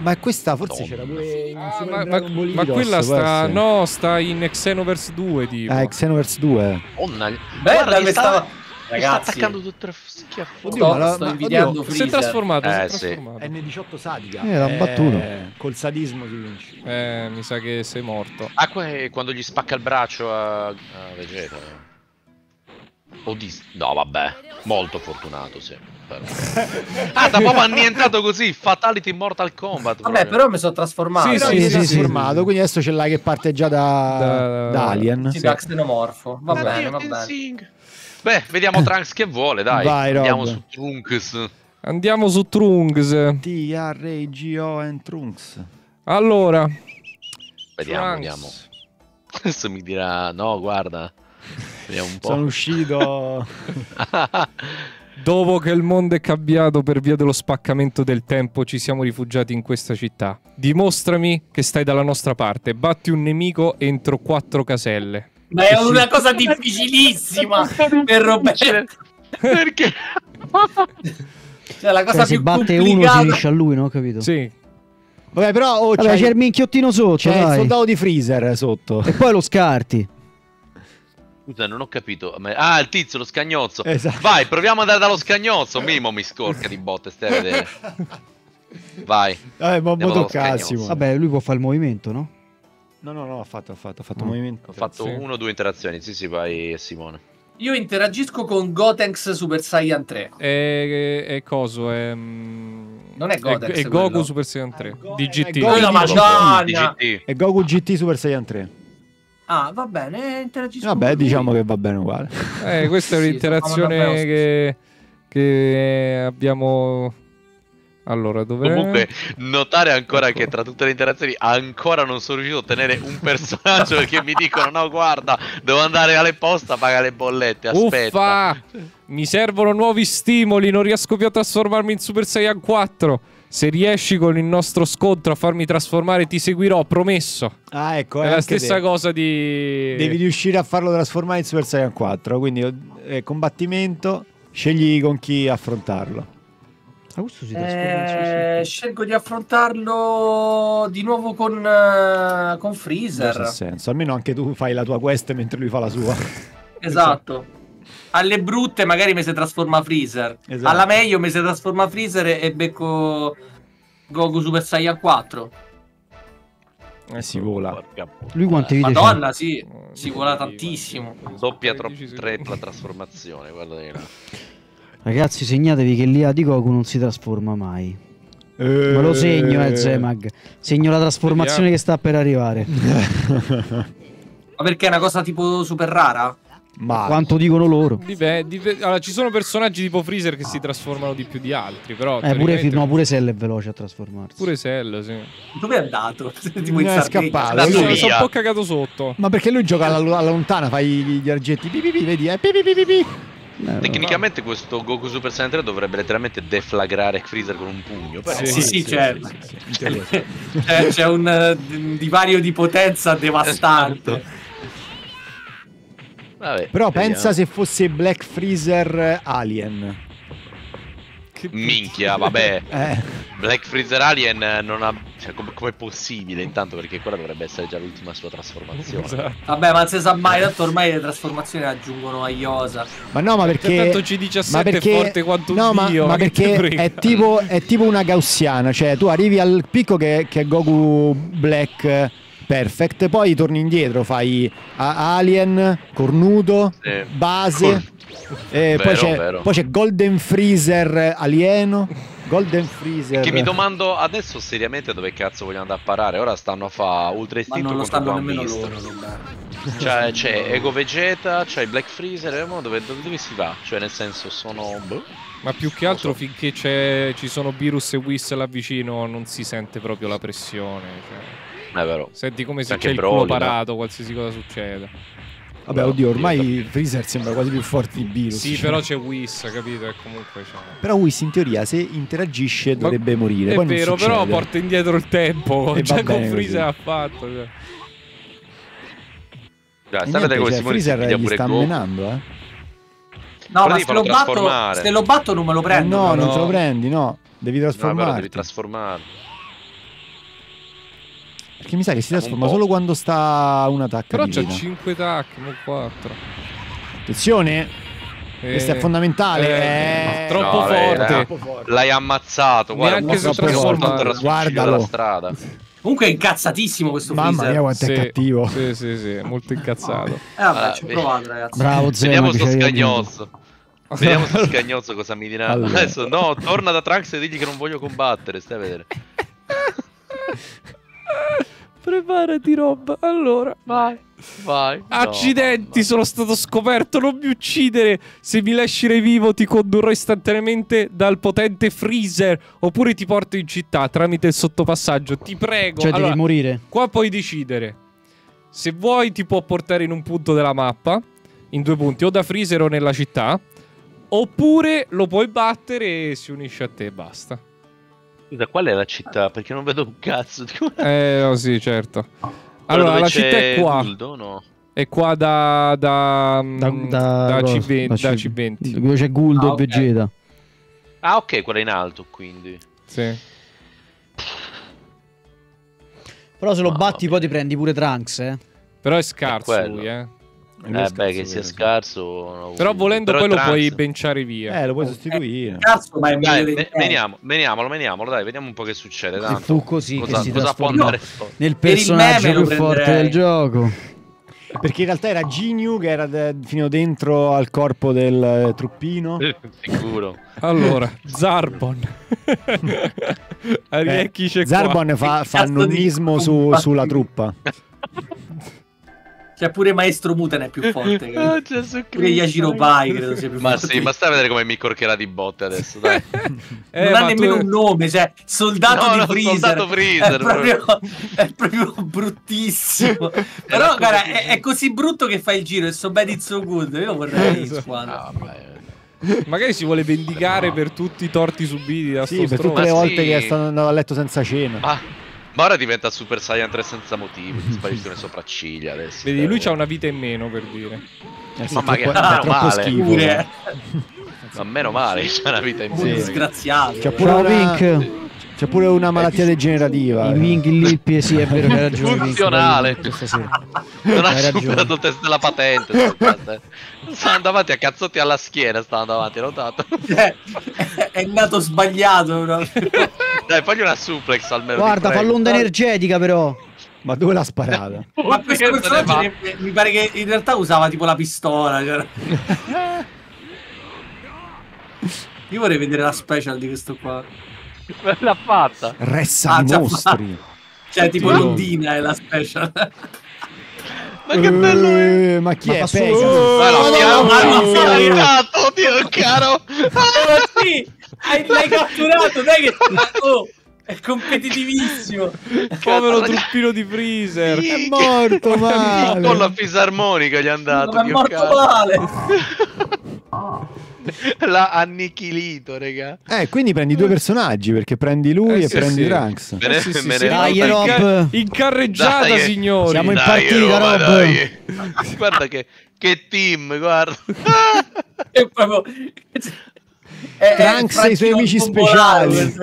Ma questa forse c'era pure in Super ah, Dragon Ball Heroes. Ma quella sta, no, sta in Xenoverse due tipo. Ah, Xenoverse due. Onna, guarda che stava, ragazzi, sta attaccando tutte le schiaffo. Oddio, ma, sto invidiando Freezer. Si è trasformato, eh, si è trasformato. Sì. N diciotto sadica. Eh, l'ha eh, battuto. Col sadismo si vince. Eh, mi sa che sei morto. Ah, quando gli spacca il braccio a, a Vegeta. Odis... No, vabbè, molto fortunato, sì. Ah, da proprio annientato così, Fatality Mortal Kombat. Vabbè, proprio. Però mi sono trasformato. Sì, sì, mi sì, sono sì, trasformato, sì. Quindi adesso c'è l'hai che parte già da, da... da Alien. Sì, sì, da xenomorfo. Va bene, va bene. Dancing. Beh, vediamo Trunks che vuole, dai. Vai, andiamo Rob. Su Trunks. Andiamo su Trunks. T R G O and Trunks. Allora. Vediamo, Trunks. Vediamo. Adesso mi dirà, no, guarda. Un po'. Sono uscito dopo che il mondo è cambiato per via dello spaccamento del tempo. Ci siamo rifugiati in questa città. Dimostrami che stai dalla nostra parte. Batti un nemico entro quattro caselle. Ma è una sì. cosa difficilissima per Roberto. Perché? Cioè la cosa cioè, più si batte complicata. Uno si riesce a lui, no? Capito? Sì. Vabbè però oh, c'è il minchiottino sotto. C'è il soldato di Freezer sotto. E poi lo scarti. Scusa, non ho capito. Ah, il tizio, lo scagnozzo. Esatto. Vai, proviamo ad andare dallo scagnozzo. Mimo mi scorca di botte, stai a vedere. Vai. Vabbè, mamma toccassimo. Vabbè, lui può fare il movimento, no? No, no, no, ha fatto, ha fatto, ha fatto mm. movimento. Ho fatto uno o due interazioni. Sì, sì, vai Simone. Io interagisco con Gotenks Super Saiyan tre. E, e, e coso, è... Non è Gotenks, è, è Goku quello. Super Saiyan tre. Go D G T. È Goku G T Super Saiyan tre. Ah, va bene, interagisco. Vabbè, diciamo che va bene uguale. Eh, questa è un'interazione sì, che, che abbiamo... Allora, dov'è? Comunque, notare ancora ecco. che tra tutte le interazioni ancora non sono riuscito a ottenere un personaggio perché mi dicono, no, guarda, devo andare alle poste a pagare le bollette, aspetta. Uffa! Mi servono nuovi stimoli, non riesco più a trasformarmi in Super Saiyan quattro. Se riesci con il nostro scontro a farmi trasformare ti seguirò, promesso. Ah ecco, è la stessa te. cosa di... Devi riuscire a farlo trasformare in Super Saiyan quattro. Quindi eh, combattimento, scegli con chi affrontarlo. ah, questo si eh, Scelgo di affrontarlo di nuovo con, uh, con Freezer. Non c'è senso, almeno anche tu fai la tua quest mentre lui fa la sua. Esatto. Alle brutte magari mi si trasforma Freezer. Esatto. Alla meglio mi si trasforma Freezer e becco Goku Super Saiyan quattro. Eh, si vola. Lui quante vite Madonna, c'è? Sì, si vola tantissimo. Doppia tripla trasformazione, guardate là. Ragazzi, segnatevi che l'I A di Goku non si trasforma mai. Eh... Me lo segno, eh, Zemag. Segno la trasformazione che sta per arrivare. Ma perché è una cosa tipo super rara? Ma quanto dicono loro? Dipende, dipende. Allora, ci sono personaggi tipo Freezer che ah. si trasformano di più di altri, però. Eh, pure, no, pure Cell è veloce a trasformarsi. Pure Cell, sì. Dove è andato? Tipo è scappato. Sì, mi sono un po' cagato sotto. Ma perché lui gioca alla, alla lontana, fai gli argetti. Pi, pi, pi, vedi, eh. Pi, pi, pi, pi. Eh, tecnicamente no. questo Goku Super Saiyan tre dovrebbe letteralmente deflagrare Freezer con un pugno. Però. Sì, sì, sì, sì, certo. Sì, sì, sì. C'è un uh, divario di potenza devastante. Vabbè, però vediamo. Pensa se fosse Black Freezer Alien. Che minchia, vabbè. eh. Black Freezer Alien non ha... Cioè, com com'è possibile intanto? Perché quella dovrebbe essere già l'ultima sua trasformazione. Esatto. Vabbè, ma non si sa mai, tanto ormai le trasformazioni aggiungono a Iosa. Ma no, ma perché... Tanto C diciassette perché... è forte quanto un no, ma, dio, ma, ma perché è tipo, è tipo una gaussiana. Cioè, tu arrivi al picco che, che è Goku Black... Perfect, poi torni indietro, fai Alien, Cornuto, sì. Base, Cor eh, vero, poi c'è Golden Freezer alieno, Golden Freezer... Che mi domando adesso seriamente dove cazzo vogliono andare a parare, ora stanno a fa Ultra Istinto. Ma non lo stanno nemmeno loro. Cioè, c'è Ego Vegeta, c'è Black Freezer, dove, dove, dove si va? Cioè, nel senso, sono... Boh. Ma più che altro so. finché c'è ci sono Beerus e Whis vicino non si sente proprio la pressione. Cioè. È vero. Senti come se c'è il culo parato, qualsiasi cosa succeda. Vabbè, oddio, ormai Freezer sembra quasi più forte di Beerus. Sì, cioè. però c'è Whis, capito? E comunque cioè. Però Whis in teoria se interagisce dovrebbe Ma morire. È Poi vero, però porta indietro il tempo. E già con Freezer così. ha fatto. Cioè. Già, e niente, come cioè, Freezer gli sta menando, eh? No, però ma se lo, batto, se lo batto non me lo prendo. No, no, non te lo prendi, no. Devi trasformarti. No, devi trasformarlo. Perché mi sa che si trasforma solo quando sta un attacco. Però c'è cinque attacchi, non quattro. Attenzione, eh. questo è fondamentale. Eh. Eh. Troppo, no, forte. troppo forte. L'hai ammazzato. Guarda, neanche se trasforma. Guardalo dalla strada. Comunque è incazzatissimo questo Freezer. Mamma mia, quanto è sì, cattivo. Sì, sì, sì, molto incazzato. Eh, vabbè, allora, ci ho provato, ragazzi. Bravo, Zeno, vediamo sto scagnozzo. Vediamo sto scagnozzo cosa mi dirà. Allora. Adesso, no, torna da Trunks e digli che non voglio combattere. Stai a vedere. Preparati, Rob. Allora, vai. Vai. Accidenti, no, sono stato scoperto. Non mi uccidere. Se mi lasci vivo, ti condurrò istantaneamente dal potente Freezer. Oppure ti porto in città tramite il sottopassaggio. Ti prego. Cioè, allora, devi morire. Qua puoi decidere. Se vuoi, ti può portare in un punto della mappa. In due punti, o da Freezer o nella città. Oppure lo puoi battere e si unisce a te e basta. Da qual è la città? Perché non vedo un cazzo. Eh, oh sì, certo. Allora, la città è qua. Guldo, no? È qua da da, da, da, da C venti. Dove c'è Guldo ah, okay. e Vegeta. Ah, ok, quella in alto, quindi. Sì. Però se lo ah, batti vabbè. poi ti prendi pure Trunks, eh. Però è scarso è lui, eh. Eh beh, scarso, che sia scarso. No, però volendo però poi lo puoi benciare via. Eh, lo puoi sostituire. Eh, cazzo, ma è dai, me, meniamo, meniamolo, meniamolo, dai, vediamo un po' che succede. Tanto. Se fu così cosa, che si cosa può andare no. nel personaggio più forte del gioco. Perché in realtà era Ginyu che era de fino dentro al corpo del eh, truppino. Sicuro. Allora, Zarbon. eh, Zarbon fa, fa nonnismo su, sulla truppa. C'è pure Maestro Muten è più forte. Oh, pure Yajirobai credo sia più forte. Ma sì, ma stai a vedere come mi corcherà di botte adesso, dai. eh, non ha nemmeno tu... un nome, cioè Soldato no, di no, Freezer. Soldato Freezer è proprio, è proprio bruttissimo. Però guarda, è, è così brutto che fa il giro, è so bad it's so good. Io vorrei in squadra. Magari si vuole vendicare no. per tutti i torti subiti da sì, sto per tutte le volte sì. che è stato andato a letto senza cena. Ah. Ma ora diventa Super Saiyan tre senza motivo. Ti spariscono le sopracciglia adesso. Vedi, lui c'ha una vita in meno, per dire. Eh, ma magari meno male. Schifo, eh. Ma meno male che c'ha una vita in meno. Disgraziato. C'è pure, una... pure una malattia degenerativa. I Wing Lippie, sì, è vero che hai ragione. Funzionale. Non ha superato il test della patente. Stanno davanti a cazzotti alla schiena. Stanno davanti, hai notato? È nato sbagliato, proprio. Dai, fagli una suplex almeno. Guarda, fa l'onda energetica però. Ma dove l'ha sparata? Ma questo personaggio mi pare che in realtà usava tipo la pistola. Cioè... Io vorrei vedere la special di questo qua. L'ha fatta. Ressa ah, i mostri. Cioè Senti tipo l'ondina è la special. Ma che bello è! Uh, ma chi ma è? Pegasus? Oh, ma no, no, ma non mi ha aiutato, oddio, caro! Ma sì! L'hai catturato, dai che... Oh, è competitivissimo! Povero truppino di Freezer! Sì, è morto che... male! Con la fisarmonica gli è andato, ma è morto caro. male! L'ha annichilito, raga. Eh, quindi prendi due personaggi, perché prendi lui eh, e sì, prendi sì. Ranks. Me ne, eh, sì, sì, me ne sì, dai, Rob. In, car in carreggiata, dai, signori. Siamo in partita, Rob. Rob. Guarda che, che team, guarda. È proprio... è, Ranks e i suoi amici speciali. Questo.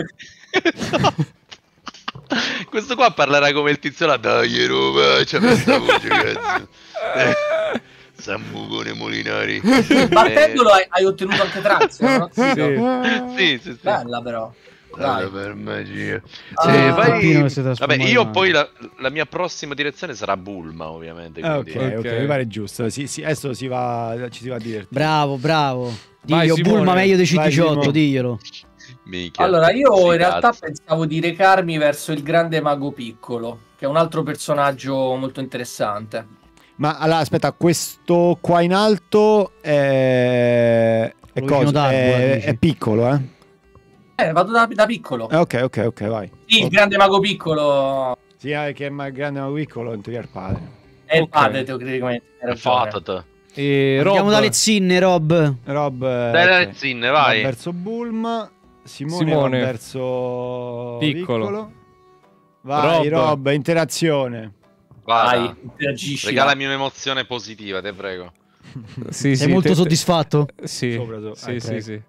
Questo qua parlerà come il tizio là. Dai, Rob, c'è questa voce, cazzo. Sammugone Molinari. Battendolo hai, hai ottenuto anche Trazio, no? Sì, no? Sì, sì, sì. Bella però. Dai. Per magia. Ah, eh, vai... Vabbè, io poi la, la mia prossima direzione sarà Bulma, ovviamente. Ah, ok, ok, okay. Mi pare giusto. Sì, sì, adesso si va, ci si va a divertire. Bravo, bravo. Diglio, Bulma meglio dei C diciotto, diglielo. Minchia, allora, io in cazzo. realtà pensavo di recarmi verso il grande mago piccolo, che è un altro personaggio molto interessante. Ma allora aspetta, questo qua in alto è, è, cosa? è, è piccolo, eh? Eh, vado da, da piccolo. Eh, ok, ok, ok, vai. Sì, il grande mago piccolo. Sì, eh, che è il grande mago piccolo, in teoria è il padre. È il padre, teoricamente. È fatto. E Rob. Andiamo da lezzine, Rob. Rob. Dai, okay. lezzine, vai. Va verso Bulma. Simone, Simone. Va verso piccolo. piccolo. Vai, Rob. Rob, interazione. Vai, vai, interagisci. Regalami un'emozione positiva, te prego. Sì, sì, Sei molto te... soddisfatto? Sì, sopra, sopra. sì, ah, sì, sì.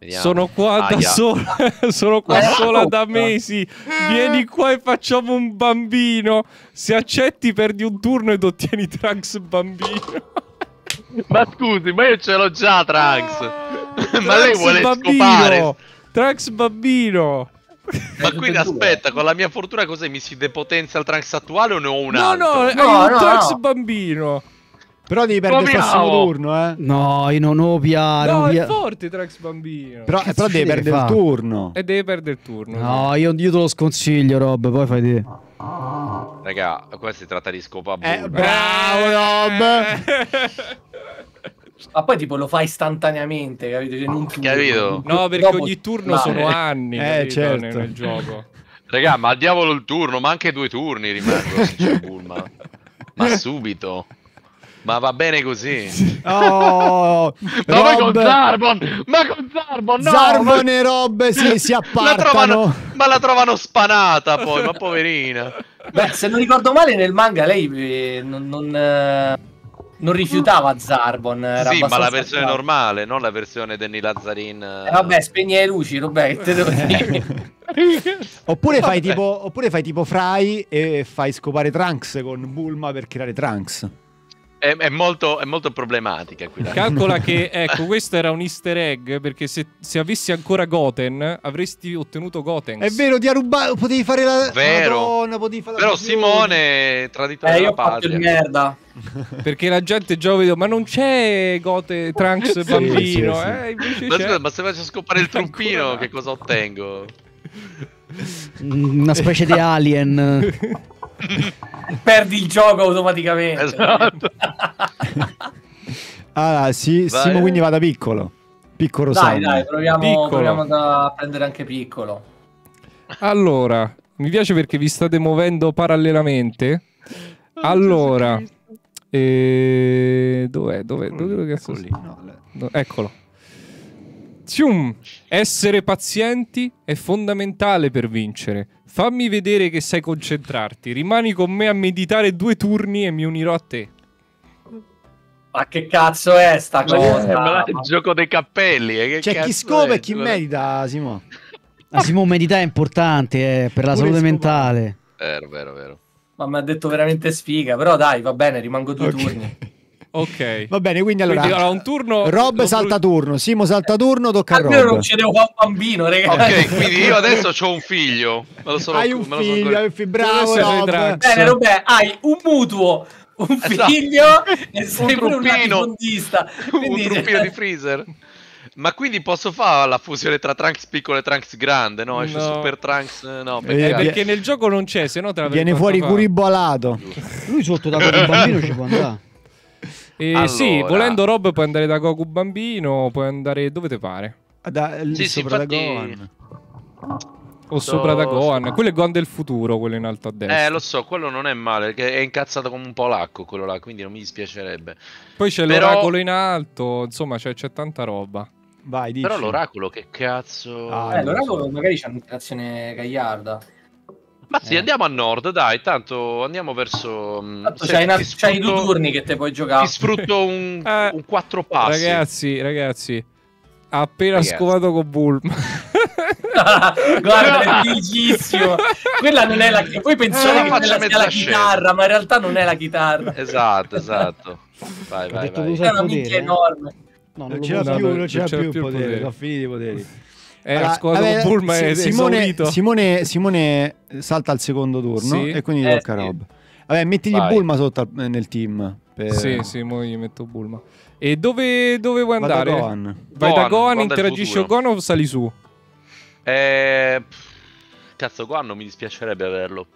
Vediamo. Sono qua ah, da yeah. solo, sono qua ah, sola oh, da mesi. Vieni qua e facciamo un bambino. Se accetti, perdi un turno ed ottieni Trunks bambino. Ma scusi, ma io ce l'ho già Trunks. Ah, ma lei vuole bambino. scopare Trunks bambino. Ma quindi aspetta, con la mia fortuna cos'è? Mi si depotenzia il Trunks attuale o ne ho un no, altro? No, no, è un no, Trunks no. bambino. Però devi perdere il prossimo turno, eh. No, io non ho piano. No, ovvia... è forte Trunks bambino. Però, eh, però devi perdere il turno. E devi perdere il turno. No, io, io te lo sconsiglio, Rob. Poi fai te. Raga, qua si tratta di scopa eh, burra. Bravo, Rob. Ma poi tipo lo fai istantaneamente, capito? Cioè, non capito? No, perché dopo... ogni turno no. sono anni eh, capito, certo. nel gioco. Raga, ma al diavolo il turno, ma anche due turni rimangono. C'è Bulma. Ma subito. Ma va bene così. Oh, ma Rob... con Zarbon! Ma con Zarbon! No, Zarbon ma... e Rob si, si appartano. La trovano, ma la trovano spanata poi, ma poverina. Beh, se non ricordo male nel manga lei non... non... non rifiutava Zarbon. Era sì, ma la versione grave. normale, non la versione Danny Lazzarin. Eh, vabbè, spegni le luci, Roberto. oppure, fai tipo, oppure fai tipo Fry e fai scopare Trunks con Bulma per creare Trunks. È, è, molto, è molto problematica qui. Calcola che, ecco, questo era un easter egg, perché se, se avessi ancora Goten avresti ottenuto Goten. È vero, ti ha rubato, potevi fare la... Vero. Madonna, potevi fare la Però passione. Simone traditore eh, della patria. Merda. Perché la gente già vedo, ma non c'è Goten, Trunks bambino, sì, sì, sì. Eh, invece ma, scusa, ma se faccio scoppare il truppino ancora... che cosa ottengo? Una specie di alien. Perdi il gioco automaticamente. Esatto. Allora, sì, Simo quindi va da piccolo. Piccolo Dai, dai, proviamo, piccolo. proviamo da prendere anche piccolo. Allora, mi piace perché vi state muovendo parallelamente. Allora, eh, dov'è? Dov'è? Dove cazzo sei? Eccolo. Zium. Essere pazienti è fondamentale per vincere. Fammi vedere che sai concentrarti. Rimani con me a meditare due turni e mi unirò a te. Ma che cazzo è sta cosa? È il gioco dei cappelli. Eh? C'è chi scopre e chi medita, Simo. Ah, Simo, meditare è importante eh, per la Pure salute mentale. Vero, vero, vero. Ma mi ha detto veramente sfiga. Però dai, va bene, rimango due okay. turni. Ok. Va bene, quindi allora, quindi, allora un turno, Rob salta turno, Simo salta turno, tocca a Rob. Io non ce devo fare un bambino, ragazzi. Ok, quindi io adesso ho un figlio. Me lo sono Hai un me figlio, lo sono... figlio, bravo Rob. Bene, Robè, hai un mutuo, un figlio esatto. e sei un truppino, un quindi... un truppino di freezer. Ma quindi posso fare la fusione tra Trunks piccolo e Trunks grande, no? Esce no. Super Trunks, no. Perché, eh, perché nel gioco non c'è, se no te la viene fuori Kuribo alato. Lui sotto da un bambino ci può andare. Eh, allora. Sì, volendo Rob puoi andare da Goku bambino, puoi andare dove te pare. Da, lì sì, sopra sì, da infatti... Gohan. O so... sopra da Gohan. Quello è Gohan del futuro, quello in alto a destra. Eh, lo so, quello non è male, perché è incazzato come un polacco quello là, quindi non mi dispiacerebbe. Poi c'è Però... l'oracolo in alto, insomma c'è tanta roba. Vai, dici. Però l'oracolo che cazzo... Ah, eh, l'oracolo so. magari c'è un'azione gagliarda. Ma sì, eh. andiamo a nord, dai, tanto andiamo verso... C'hai i due turni che te puoi giocare. Ti sfrutto un, eh, un quattro passi. Ragazzi, ragazzi, appena ragazzi. scovato con Bulma. Guarda, è bellissimo. Quella non è la... Voi pensate eh, che quella sia la chitarra, ma in realtà non è la chitarra. Esatto, esatto. Vai, vai, vai. È una minchia enorme. No, non c'era più, non c'era più il potere, sono finiti i poteri. Era squadra allora, con Bulma e Simone, Simone, Simone salta al secondo turno sì. e quindi eh, tocca sì. Rob. Vabbè, mettigli Vai. Bulma sotto al, nel team. Per... Sì, sì, mo gli metto Bulma. E dove, dove vuoi Vado andare? Gohan. Vai Gohan, da Gohan, interagisci con Gohan o sali su? Eh, pff, cazzo, Gohan non mi dispiacerebbe averlo.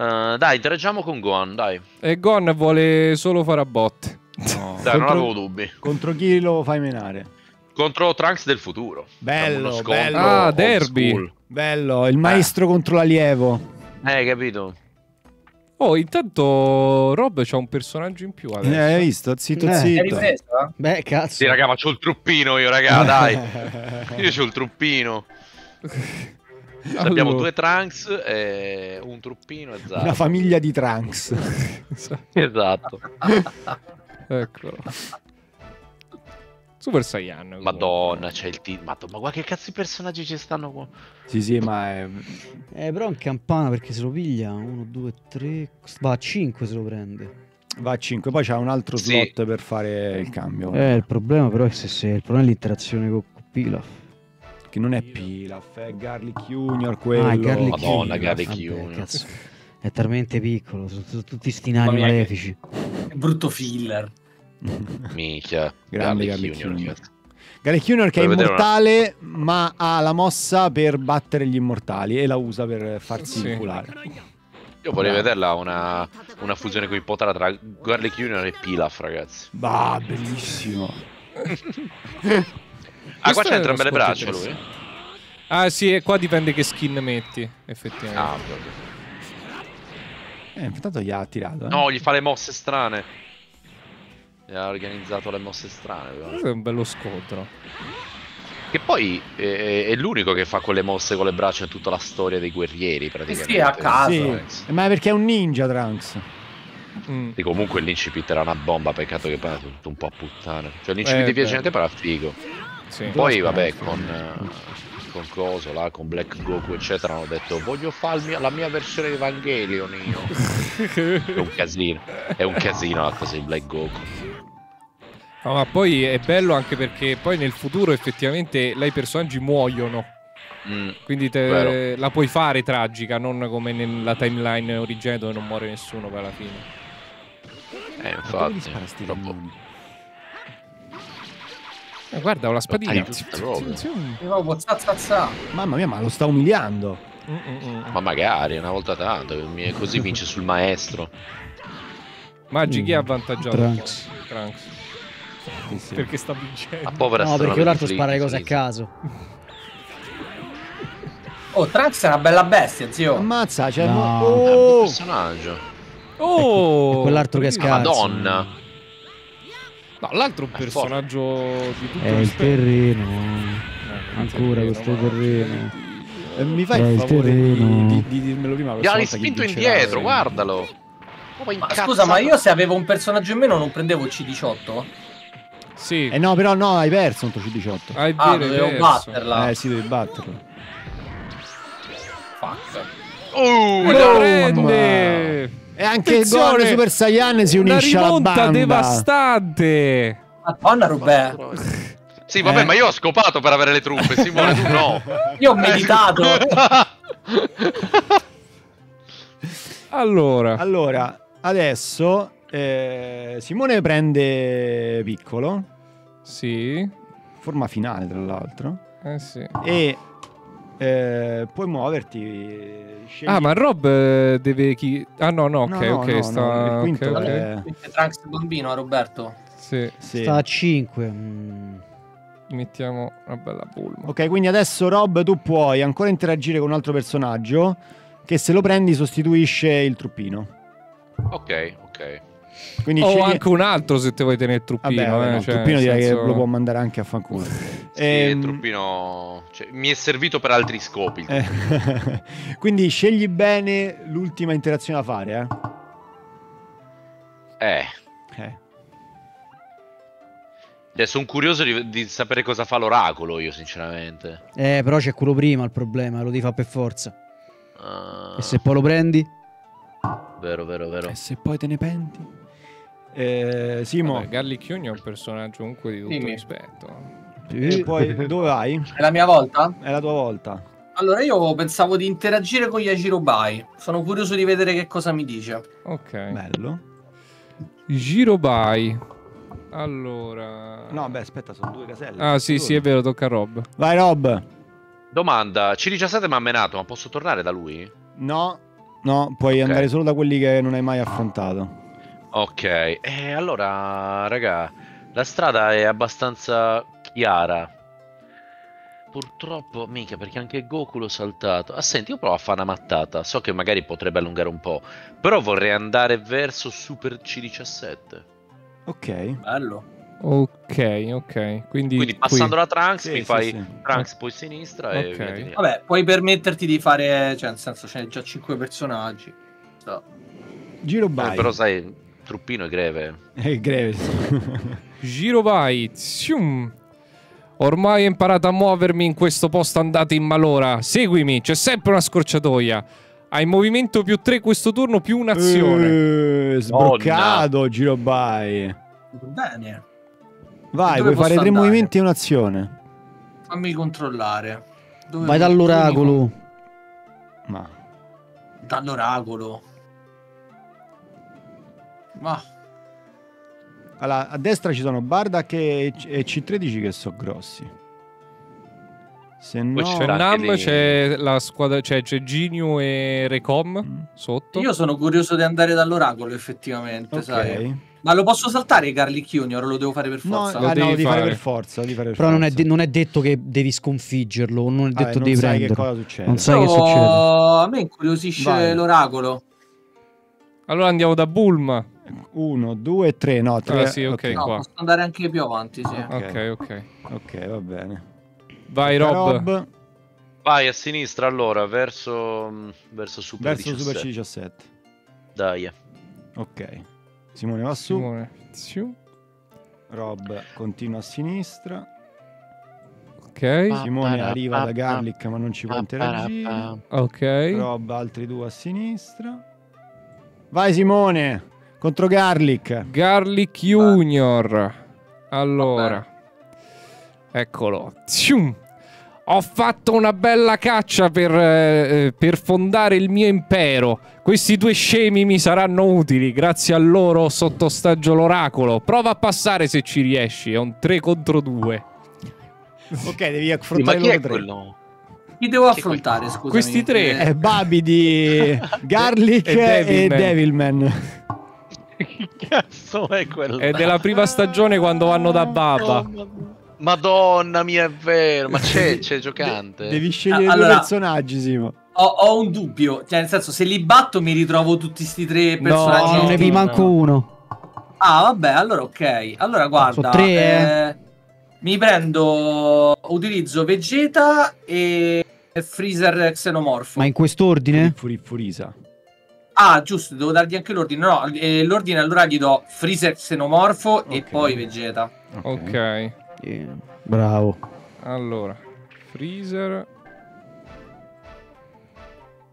Uh, dai, interagiamo con Gohan, dai. E Gohan vuole solo fare a botte. No. Dai, contro, non avevo dubbi. Contro chi lo fai menare? Contro Trunks del futuro. Bello, bello. Ah, derby. School. Bello, il maestro eh. contro l'allievo. Eh, capito. Oh, intanto Rob c'ha un personaggio in più adesso. Eh, hai visto? Zitto, eh, zitto. Hai ripreso? Beh, cazzo. Sì, raga, ma c'ho il truppino io, raga, dai. Io c'ho il truppino. Allora. Abbiamo due Trunks, e un truppino e Zara. Una famiglia di Trunks. Esatto. Eccolo. Super Saiyan. Madonna, c'è il team. Madonna, ma guarda che cazzo di personaggi ci stanno qua. Sì, sì, ma è... Eh, però è un campana perché se lo piglia. uno, due, tre... Va a cinque se lo prende. Va a cinque, poi c'è un altro slot sì. per fare il cambio. Eh, il problema però è se, se il problema è l'interazione con Pilaf. Che non è Pilaf, è Garlic Junior quello. Ah, Garlic Madonna, Garlic Junior. Cazzo. È talmente piccolo, sono, sono tutti sti nani malefici. Che... brutto filler. Minchia, grande Garlic Junior. Junior. Garlic Junior che è immortale, una... ma ha la mossa per battere gli immortali e la usa per farsi inculare. Sì. Io vorrei vederla una, una fusione con Potara tra Garlic Junior e Pilaf, ragazzi. Bah, bellissimo. Ah, qua c'è entrambe le braccia lui. Ah, sì, e qua dipende che skin metti, effettivamente. Ah, eh, intanto gli ha tirato. Eh. No, gli fa le mosse strane. Gli ha organizzato le mosse strane. Però. Questo è un bello scontro. Che poi è, è l'unico che fa quelle mosse con le braccia in tutta la storia dei guerrieri, praticamente. Eh sì, a caso. Sì. Ma è perché è un ninja, Trunks. Mm. E comunque l'incipit era una bomba, peccato che poi è tutto un po' a puttana. Cioè l'incipit eh, piacente però è figo. Sì. Poi vabbè con, eh, con coso là, con Black Goku eccetera hanno detto voglio farmi la mia versione di Evangelion io. È un casino, è un casino la cosa di Black Goku. No, ma poi è bello anche perché poi nel futuro effettivamente i personaggi muoiono. Mm, quindi te, la puoi fare tragica, non come nella timeline originale dove non muore nessuno poi alla fine. Eh infatti Eh, guarda, ho la spadina. Mamma mia, ma lo sta umiliando. Mm, mm, mm. Ma magari, una volta tanto. Così vince sul maestro. Maggi, mm. chi è avvantaggiato? Trunks. Trunks. Sì, sì. Perché sta vincendo. No, perché l'altro spara le cose a caso. Oh, Trunks è una bella bestia, zio. Ammazza, c'è cioè, no. oh. un bel personaggio. Oh, quell'altro che scappa. Madonna. No, l'altro personaggio forte. Di tutto è il terreno. Eh, ancora terreno, questo terreno. Eh, mi fai eh, il favore terreno. Di, di, di dirmelo prima. Gli hai spinto indietro, sì. guardalo. Oh, ma scusa, ma io se avevo un personaggio in meno non prendevo C diciotto? Sì. Eh no, però no, hai perso un tuo C diciotto. Hai ah, dovevo batterla. Eh sì, devi batterla. Fuck. Oh, lo no, prende! E anche il gol Super Saiyan si unisce alla banda. Una rimonta devastante. Madonna, Rubè. Sì, vabbè, eh. ma io ho scopato per avere le truppe, Simone, tu no. Io ho meditato. allora. Allora, adesso eh, Simone prende piccolo. Sì. Forma finale, tra l'altro. Eh sì. E... Eh, puoi muoverti. Scegli. Ah, ma Rob deve chi... Ah no, no, ok, no, no, ok. No, sta... no, il quinto okay, è... okay. Trunks bambino, Roberto. Sì. sì. Sta a cinque. Mm. Mettiamo una bella pulma. Ok, quindi adesso Rob tu puoi ancora interagire con un altro personaggio che se lo prendi sostituisce il truppino. Ok, ok. Quindi o scegli... anche un altro se te vuoi tenere il truppino. Vabbè, vabbè, no, eh, cioè, il truppino direi senso... che lo può mandare anche a fanculo. Sì, ehm... il truppino cioè, mi è servito per altri scopi. Quindi scegli bene l'ultima interazione da fare. Eh. eh. eh. Adesso sono curioso di, di sapere cosa fa l'oracolo io sinceramente. Eh però c'è quello prima il problema, lo devi fare per forza. Uh... E se poi lo prendi? Vero, vero, vero. E se poi te ne penti? Eh, Simo. Vabbè, Garlic Junior è un personaggio comunque di tutto Dimmi. rispetto. E poi dove vai? È la mia volta? È la tua volta. Allora io pensavo di interagire con gli Ajirobai. Sono curioso di vedere che cosa mi dice. Ok. Bello. Jirobai. Allora. No, beh, aspetta, sono due caselle. Ah, sì, due. sì, è vero, tocca a Rob. Vai Rob. Domanda, C diciassette mi ha menato, ma posso tornare da lui? No. No, puoi okay. andare solo da quelli che non hai mai affrontato. Ok, e allora, raga, la strada è abbastanza chiara. Purtroppo, mica, perché anche Goku l'ho saltato. Ah, senti, io provo a fare una mattata. So che magari potrebbe allungare un po', però vorrei andare verso Super C diciassette. Ok. Bello. Ok, ok. Quindi, Quindi passando qui. la Trunks, sì, mi sì, fai sì. Trunks poi sinistra okay. e via. Vabbè, puoi permetterti di fare... Cioè, nel senso, c'è già cinque personaggi. So. Giro by. Eh, però sai, truppino è greve. È greve. Giro by. Zium. Ormai ho imparato a muovermi in questo posto andato in malora. Seguimi, c'è sempre una scorciatoia. Hai movimento più tre questo turno, più un'azione. Eh, sbroccato, oh, no. Giro by. Bene. Vai, puoi fare tre andare? movimenti e un'azione. Fammi controllare. Dove Vai dall'oracolo. Ma. Dall'oracolo. Ma. Allora, a destra ci sono Bardak e C tredici che sono grossi. Se no... Poi c'è Nam, c'è la squadra, c'è Genio e Recom mm. sotto. Io sono curioso di andare dall'oracolo effettivamente, okay. sai. Ma lo posso saltare Garlic Junior? Lo devo fare per forza? No, lo ah, devi no, fare. fare per forza. Devi fare per Però forza. Non, è non è detto che devi sconfiggerlo, non è detto ah, devi prenderlo. Non sai che cosa succede. Non sai Però... che succede. A me incuriosisce l'oracolo. Allora andiamo da Bulma. uno, due, tre, no, tre. Ah, sì, okay, okay. No, qua. Posso andare anche più avanti, sì. Ok, ok. Ok, va bene. Vai Rob. Rob. Vai a sinistra allora, verso verso Super verso diciassette. Super C diciassette. Dai. Ok. Simone va su. Simone. Su. Rob continua a sinistra. Ok. Simone arriva da Garlic, ma non ci può interagire. Ok. Rob altri due a sinistra. Vai Simone. Contro Garlic. Garlic Junior. Allora. Eccolo. Zium. Ho fatto una bella caccia per, eh, per fondare il mio impero. Questi due scemi mi saranno utili. Grazie a loro sottostaggio l'oracolo. Prova a passare se ci riesci. È un tre contro due. Ok, devi affrontare sì, ma chi loro è quello? Chi devo affrontare, scusa? Questi tre. È Babi di Garlic e Devilman. Devil Che cazzo è quello? È della prima stagione quando vanno da Baba. Madonna mia, è vero. Ma c'è giocante. De devi scegliere ah, allora, due personaggi, Simo. Ho, ho un dubbio. Cioè, nel senso, se li batto mi ritrovo tutti sti tre personaggi. No, non ne vi manco uno. Ah, vabbè, allora ok. Allora, guarda. Tre, eh. Eh, mi prendo... Utilizzo Vegeta e Freezer Xenomorfo. Ma in quest'ordine? Furisa. Ah, giusto, devo dargli anche l'ordine. No, eh, l'ordine allora gli do Freezer Xenomorfo okay. e poi Vegeta. Ok, okay. Yeah. Bravo. Allora, Freezer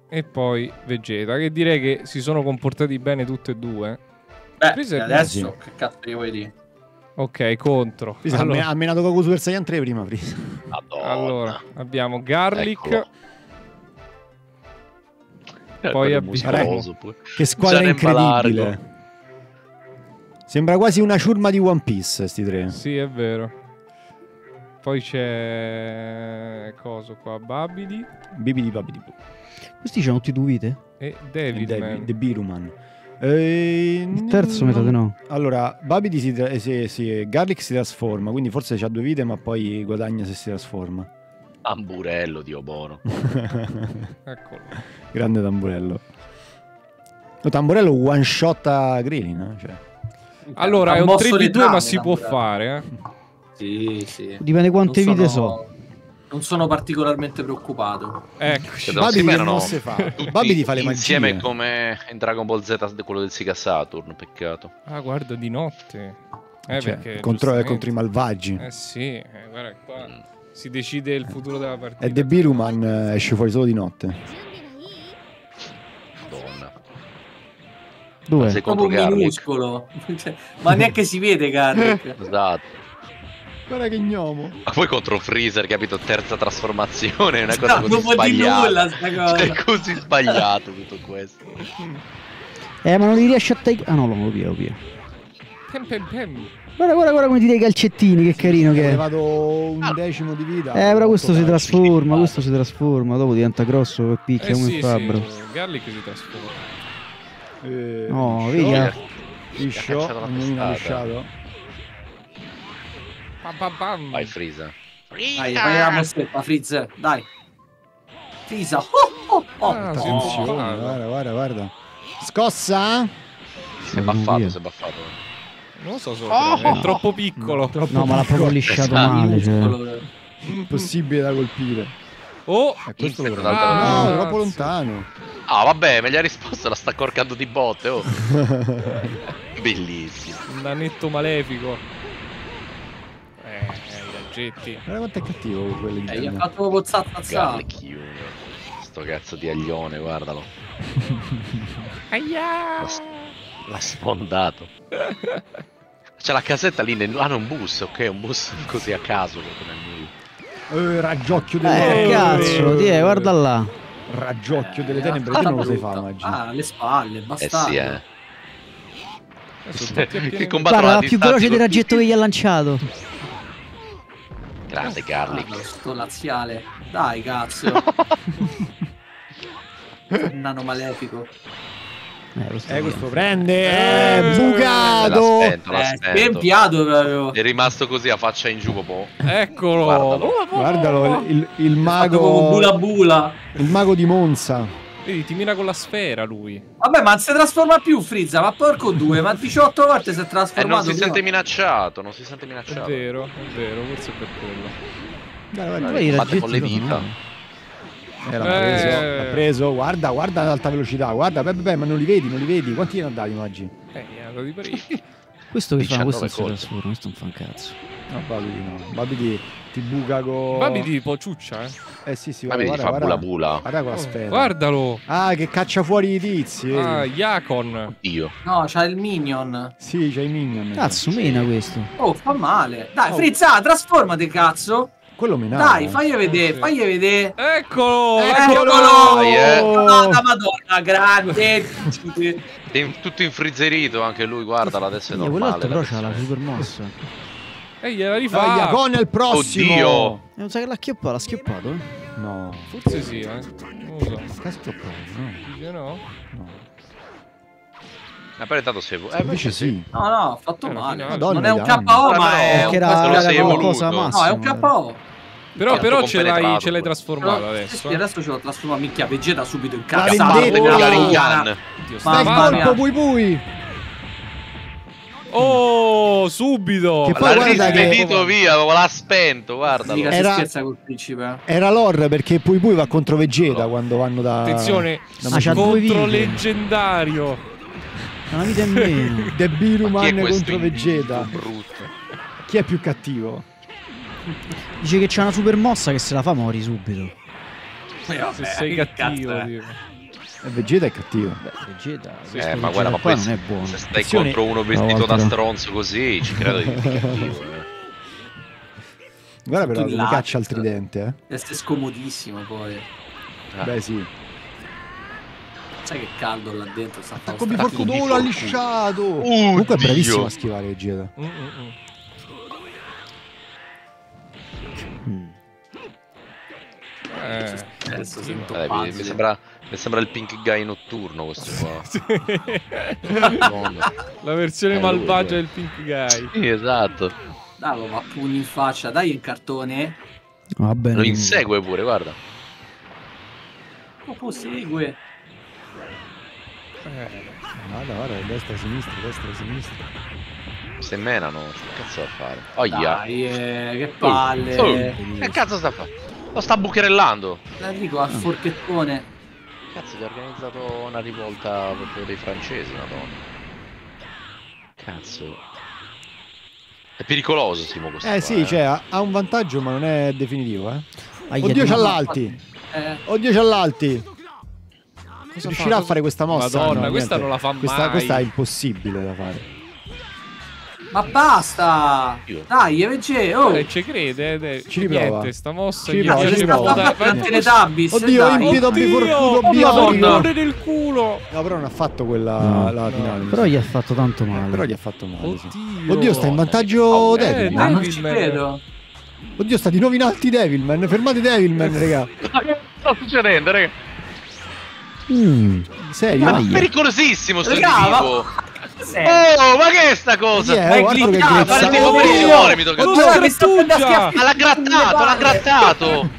e poi Vegeta, che direi che si sono comportati bene tutti e due. Beh, Freezer adesso che cazzo gli vuoi dire? Ok, contro. Allora. Ha menato Goku Super Saiyan tre prima, Freezer. Allora, abbiamo Garlic. Eccolo. Poi abbiamo che squadra incredibile. Sembra quasi una ciurma di One Piece sti tre. Sì, è vero. Poi c'è coso qua, Babidi, Bibidi Babidi. Questi c'hanno tutti due vite? E David The Biruman. E... Il terzo metà no. Allora, Babidi si, tra... si, si Garlic si trasforma, quindi forse c'ha due vite, ma poi guadagna se si trasforma. Tamburello, Dio buono. Eccolo. Grande Tamburello. No, Tamburello one shot a Green, eh? Cioè. Allora, è un tre contro due, ma si può fare, eh? Sì, sì. Dipende quante non vite sono... so. Non sono particolarmente preoccupato. Eccoci. Babi ti fa le magie. Insieme come in Dragon Ball Z, quello del Sega Saturn, peccato. Ah, guarda, di notte. Eh, cioè, perché, contro, contro i malvagi. Eh sì, eh, guarda qua. Mm. Si decide il futuro della partita. E The Biruman esce fuori solo di notte. Madonna. Dove? Sei contro Garlic. Ma neanche si vede Garlic. Esatto. Guarda che gnomo. Ma poi contro Freezer, capito? Terza trasformazione. È una cosa no, così sbagliata. Non vuol dire nulla sta cosa. È così sbagliato tutto questo. Eh, ma non li riesci a tagliare. Ah no, lo via, lo via. Pem pem pem. Guarda, guarda, guarda come ti dai i calcettini, che carino che è. Vado un decimo di vita. Eh, però questo si trasforma, questo si trasforma, dopo diventa grosso e picchia eh come sì, il fabbro. Sì. Garlic si trasforma. Eh, no, vedi? Liscio, non lisciato. Pam pam pam. Vai Freeza. Freeza. Dai, vai a mostretta, Freeza, dai. Freeza. Oh, oh, oh. Ah, attenzione, oh, guarda, guarda, guarda. Scossa? Si è baffato, si è baffato. Non lo so, solo oh, è no. troppo piccolo. No, troppo no piccolo. Ma l'ha proprio lisciato male. Cioè. Impossibile da colpire. Oh, è questo lo ah, no, troppo lontano. Ah, vabbè, me gli ha risposto, la sta corcando di botte. Oh. Bellissimo. Un danetto malefico. Eh, i raggetti. Guarda quanto è cattivo quello in eh, gli ha fatto pozzazzazza. Sto cazzo di aglione, guardalo. Aia! L'ha sfondato. C'è la casetta lì nel... Ah, no, un bus, ok, un bus così a caso come lui. Eh, raggiocchio delle tenebre. Eh, cazzo, ti è, guarda là. Raggiocchio delle tenebre, te non lo sai fare, Maggi. Ah, le spalle, bastardo. Eh sì, eh. Che combattono. Guarda, la più veloce del raggetto che gli ha lanciato. Grande Garlic. Sto laziale. Dai, cazzo. Un nano malefico. Eh, eh questo prende, eh, bucato, spento, eh, è rimasto così a faccia in giù, boh. Eccolo, guardalo, guardalo il, il mago bula bula, il mago di Monza. Vedi, ti mira con la sfera lui. Vabbè, ma non si trasforma più Freeza, ma porco due, ma diciotto volte si è trasformato. Eh, non si sente minacciato, non si sente minacciato. È vero, è vero, forse è per quello. Guarda, guarda, guarda con le dita. Eh, l'ha preso, eh. l'ha preso, guarda, guarda ad alta velocità, guarda, beh, beh, ma non li vedi, non li vedi, quanti ne ha dati Maggi? Eh, lo di parecchi. Questo che fa, questo è trasforma, questo non fa un cazzo. No, Babidi no, Babidi ti buca con... Babidi po' ciuccia, eh? Eh sì, sì, guarda, guarda, guarda, bula bula. Guarda con la sfera. Guardalo! Ah, che caccia fuori i tizi, eh. Ah, Yakon. Io. No, c'ha il minion. Sì, c'ha il minion. Cazzo, mena questo. Oh, fa male. Dai, oh. Freeza, trasformati, cazzo! Quello menava. Dai, fagli vedere, sì. fagli vedere. Eccolo, eccolo. eccolo. Yeah. No, la madonna, grande. Tutto infrizzerito anche lui, guardala, adesso è normale. Quell'altro però c'ha la super mossa. E gliela rifà. Dai, con il prossimo. Oddio. Non sa che l'ha chioppato, l'ha schioppato? No. Forse sì, eh. Non so. Sta schioppando, no? No. no. Ma poi tanto se eh, invece sì. No, no, ha fatto eh, male. Madonna, non è un K O, ma no, è un era una cosa massima. No, è un K O. Però, però ce l'hai trasformato però, adesso. Eh. Adesso ce l'ho trasformato, minchia, Vegeta subito in casa. La vendetta. Stai colpo, pui pui. Oh, subito. Che poi l'ha rispedito via, l'ha spento, guarda. Era... Si scherza col principe. Era lore perché pui pui va contro Vegeta no. quando vanno da... Attenzione, contro leggendario. Una vita in meno. The Biruman contro Vegeta. Chi è più cattivo? Dice che c'è una super mossa che se la fa mori subito. Eh, vabbè, se sei cattivo. E eh, Vegeta è cattivo. Beh, Vegeta, eh, ma Vegeta guarda, ma poi se, non è buono. Se stai Azione... contro uno vestito da stronzo così, ci credo che sia cattivo. Eh. Guarda però come caccia al tridente, eh. È scomodissimo poi. Ah. Beh sì. Sai che caldo là dentro, sta attacco di fortuna, l'ha lisciato. Oh, comunque è bravissimo a schivare Vegeta. Mm, mm, mm. Mm. Eh, adesso sento eh, mi, mi, sembra, mi sembra il Pink Guy notturno questo qua. Sì. La versione eh, malvagia eh. del Pink Guy. Sì, esatto. Dai, ma pugni in faccia, dai il cartone. Va bene. Lo insegue pure, guarda. Lo segue. Guarda, guarda, destra, sinistra, destra, sinistra. Se menano, che cazzo da fare? Oh, dai, yeah. eh, che palle! Oh, oh. Che cazzo sta facendo? Lo sta bucherellando! La dico al forchettone. Cazzo, ti ha organizzato una rivolta proprio dei francesi, madonna. Cazzo. È pericoloso, Simo, questo. Eh qua, sì, eh. cioè, ha un vantaggio, ma non è definitivo, eh. Aia, oddio, c'ha l'alti! Eh. Oddio, c'ha l'alti! Riuscirà fa? a fare questa mossa? Madonna, no, questa niente. non la fa mai. Questa, questa è impossibile da fare. Ma basta! Dai, E V G, oh! Eh, ci crede, dai. Ci riprova. Niente, sta mossa ci riprova, ci riprova. Dai, dai. Dai. Oddio, invito a biforcuto, biforcuto nel culo! No, però non ha fatto quella no, la finale. No. Però gli ha fatto tanto male. Eh, però gli ha fatto male, Oddio, sì. Oddio sta in vantaggio oh, Devil. Eh, ma non ci credo. Oddio, sta di nuovo in alti Devilman. Fermate Devilman, raga. Ma che sta succedendo, raga? Mm, serio? Ma è pericolosissimo sto tipo. Oh, ma che è sta cosa? Yeah, ma è glittato, fare tipo per il cuore mi tocca. L'ha grattato, l'ha grattato.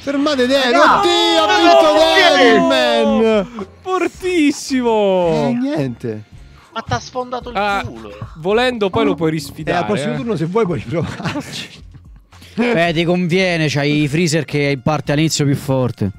Fermate Dero, oddio, ha vinto Devilman! Fortissimo! Eh, niente. Ma t'ha sfondato il ah, culo. Volendo poi oh, lo puoi risfidare. E al prossimo eh. turno se vuoi puoi provarci. Beh, ti conviene, c'hai i freezer che in parte all'inizio più forte.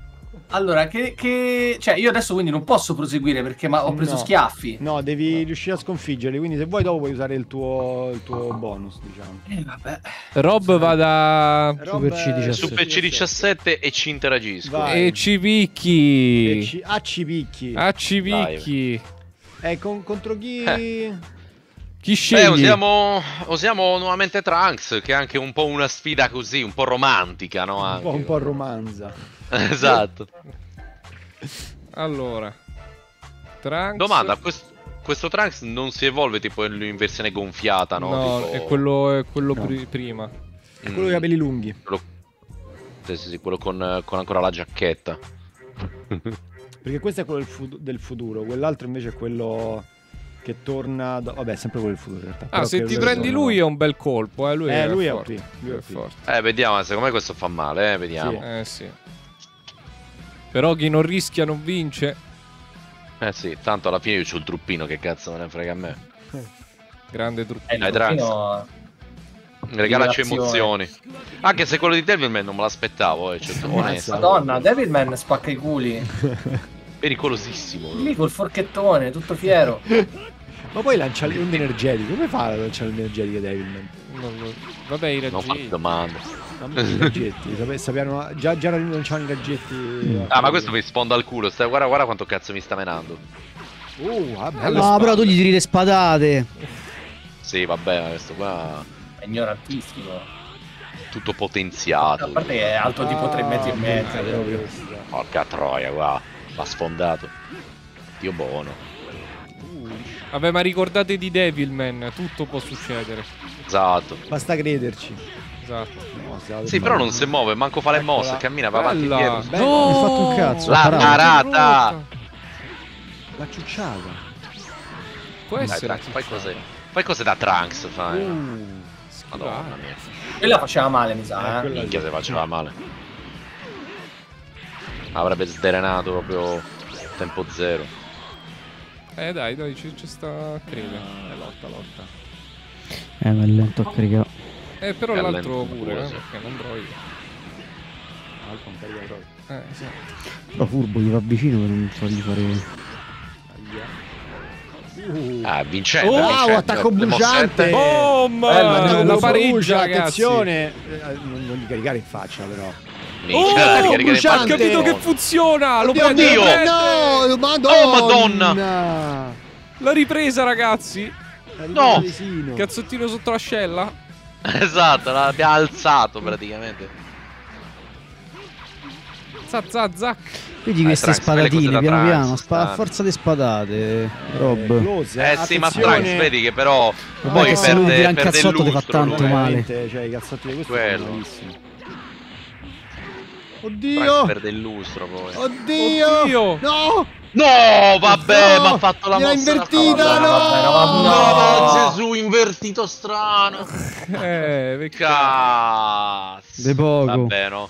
Allora, che, che... cioè io adesso quindi non posso proseguire perché ma ho preso no, schiaffi. No, devi riuscire a sconfiggerli, quindi se vuoi dopo puoi usare il tuo, il tuo bonus, diciamo. Eh, vabbè. Rob sì, va da Super C diciassette. Super C diciassette e ci interagisco. Vai. E ci picchi. E ci... A ci picchi. A ci picchi. Eh, con... contro chi... Eh. Chi sceglie? Beh, usiamo, usiamo nuovamente Trunks, che è anche un po' una sfida così, un po' romantica, no? Anche. Un po', un po' romanza. Esatto. Allora, Trunks... Domanda, questo, questo Trunks non si evolve tipo in versione gonfiata, no? No, tipo... è quello, è quello no. Pr prima. È quello mm. dei capelli lunghi. Quello... Sì, sì, sì, quello con, con ancora la giacchetta. Perché questo è quello del, fut del futuro, quell'altro invece è quello... Che torna... Da... Vabbè, sempre quello del futuro in realtà. Ah, se ti prendi sono... lui è un bel colpo, eh. Lui eh, è, lui è, forte. È, lui è forte. Eh, vediamo, secondo me questo fa male, eh, vediamo. Sì. Eh, sì. Però chi non rischia non vince. Eh, sì, tanto alla fine io c'ho il truppino, che cazzo me ne frega a me. Eh. Grande truppino. Eh, dai, no. Regalaci emozioni. Anche se quello di Devilman non me l'aspettavo, eh. Certo, Madonna, Devilman spacca i culi. Pericolosissimo. Lì col forchettone, tutto fiero. Ma poi lancia l'onda energetica. Come fa a lanciare l'energetica Devilman? Non, non... Vabbè, i raggetti. Non faccio domande. I raggetti. Sappiamo... Già, già lanciavano i raggetti. Mm. Ah, ma questo mi sponda al culo. Stai... Guarda, guarda quanto cazzo mi sta menando. Uh, vabbè. No, però tu gli tiri le spadate. Sì, vabbè, questo qua. È ignorantissimo. Tutto potenziato. A parte che è alto tipo tre metri e mezzo. Porca troia, guarda. L'ha sfondato. Dio buono. uh. Vabbè, ma ricordate di Devilman, tutto può succedere. Esatto. Basta crederci. Esatto. No, sì, però non si muove, manco fa le mosse, cammina, va avanti indietro. No! No! Mi ha fatto un cazzo. La parata. La ciucciata. Può essere. Fai cose, fai cose da Trunks, fai. Uh, Madonna mia. Quella faceva male, mi sa. Eh, eh. Minchia se faceva male. Avrebbe sdrenato proprio tempo zero. Eh dai, dai, ci, ci sta Kriga. Eh, lotta, lotta. Eh, ma è lento a Kriga. Eh, però l'altro pure, eh, perché non droga. Alfa un carico droga. Eh, esatto. Lo furbo gli va vicino per non fargli fare... Uh. Ah, vincente. Oh, vincente, attacco bruciante. Boom! Eh, la pareggia, attenzione. Eh, non, non gli caricare in faccia, però. Oh, ha capito che funziona. Lo prendo. No, Madonna. Oh, Madonna. La ripresa, ragazzi. No. Cazzottino sotto l'ascella. Esatto, l'abbiamo alzato praticamente. Zac, zac, zac. Vedi queste spadatine, piano piano, a forza di spadate, Rob. Eh sì, ma Trunks, vedi che però poi perde il cazzotto, ti fa tanto male. Cioè, i cazzotti di questo sono bellissimi. Oddio! Perde il lustro poi. Oddio! Oddio! No! No, vabbè, no! Ma ha fatto la mossa invertita, no! Vabbè, no, no! No, Gesù invertito strano. Eh, peccato. De poco. Vabbè, no.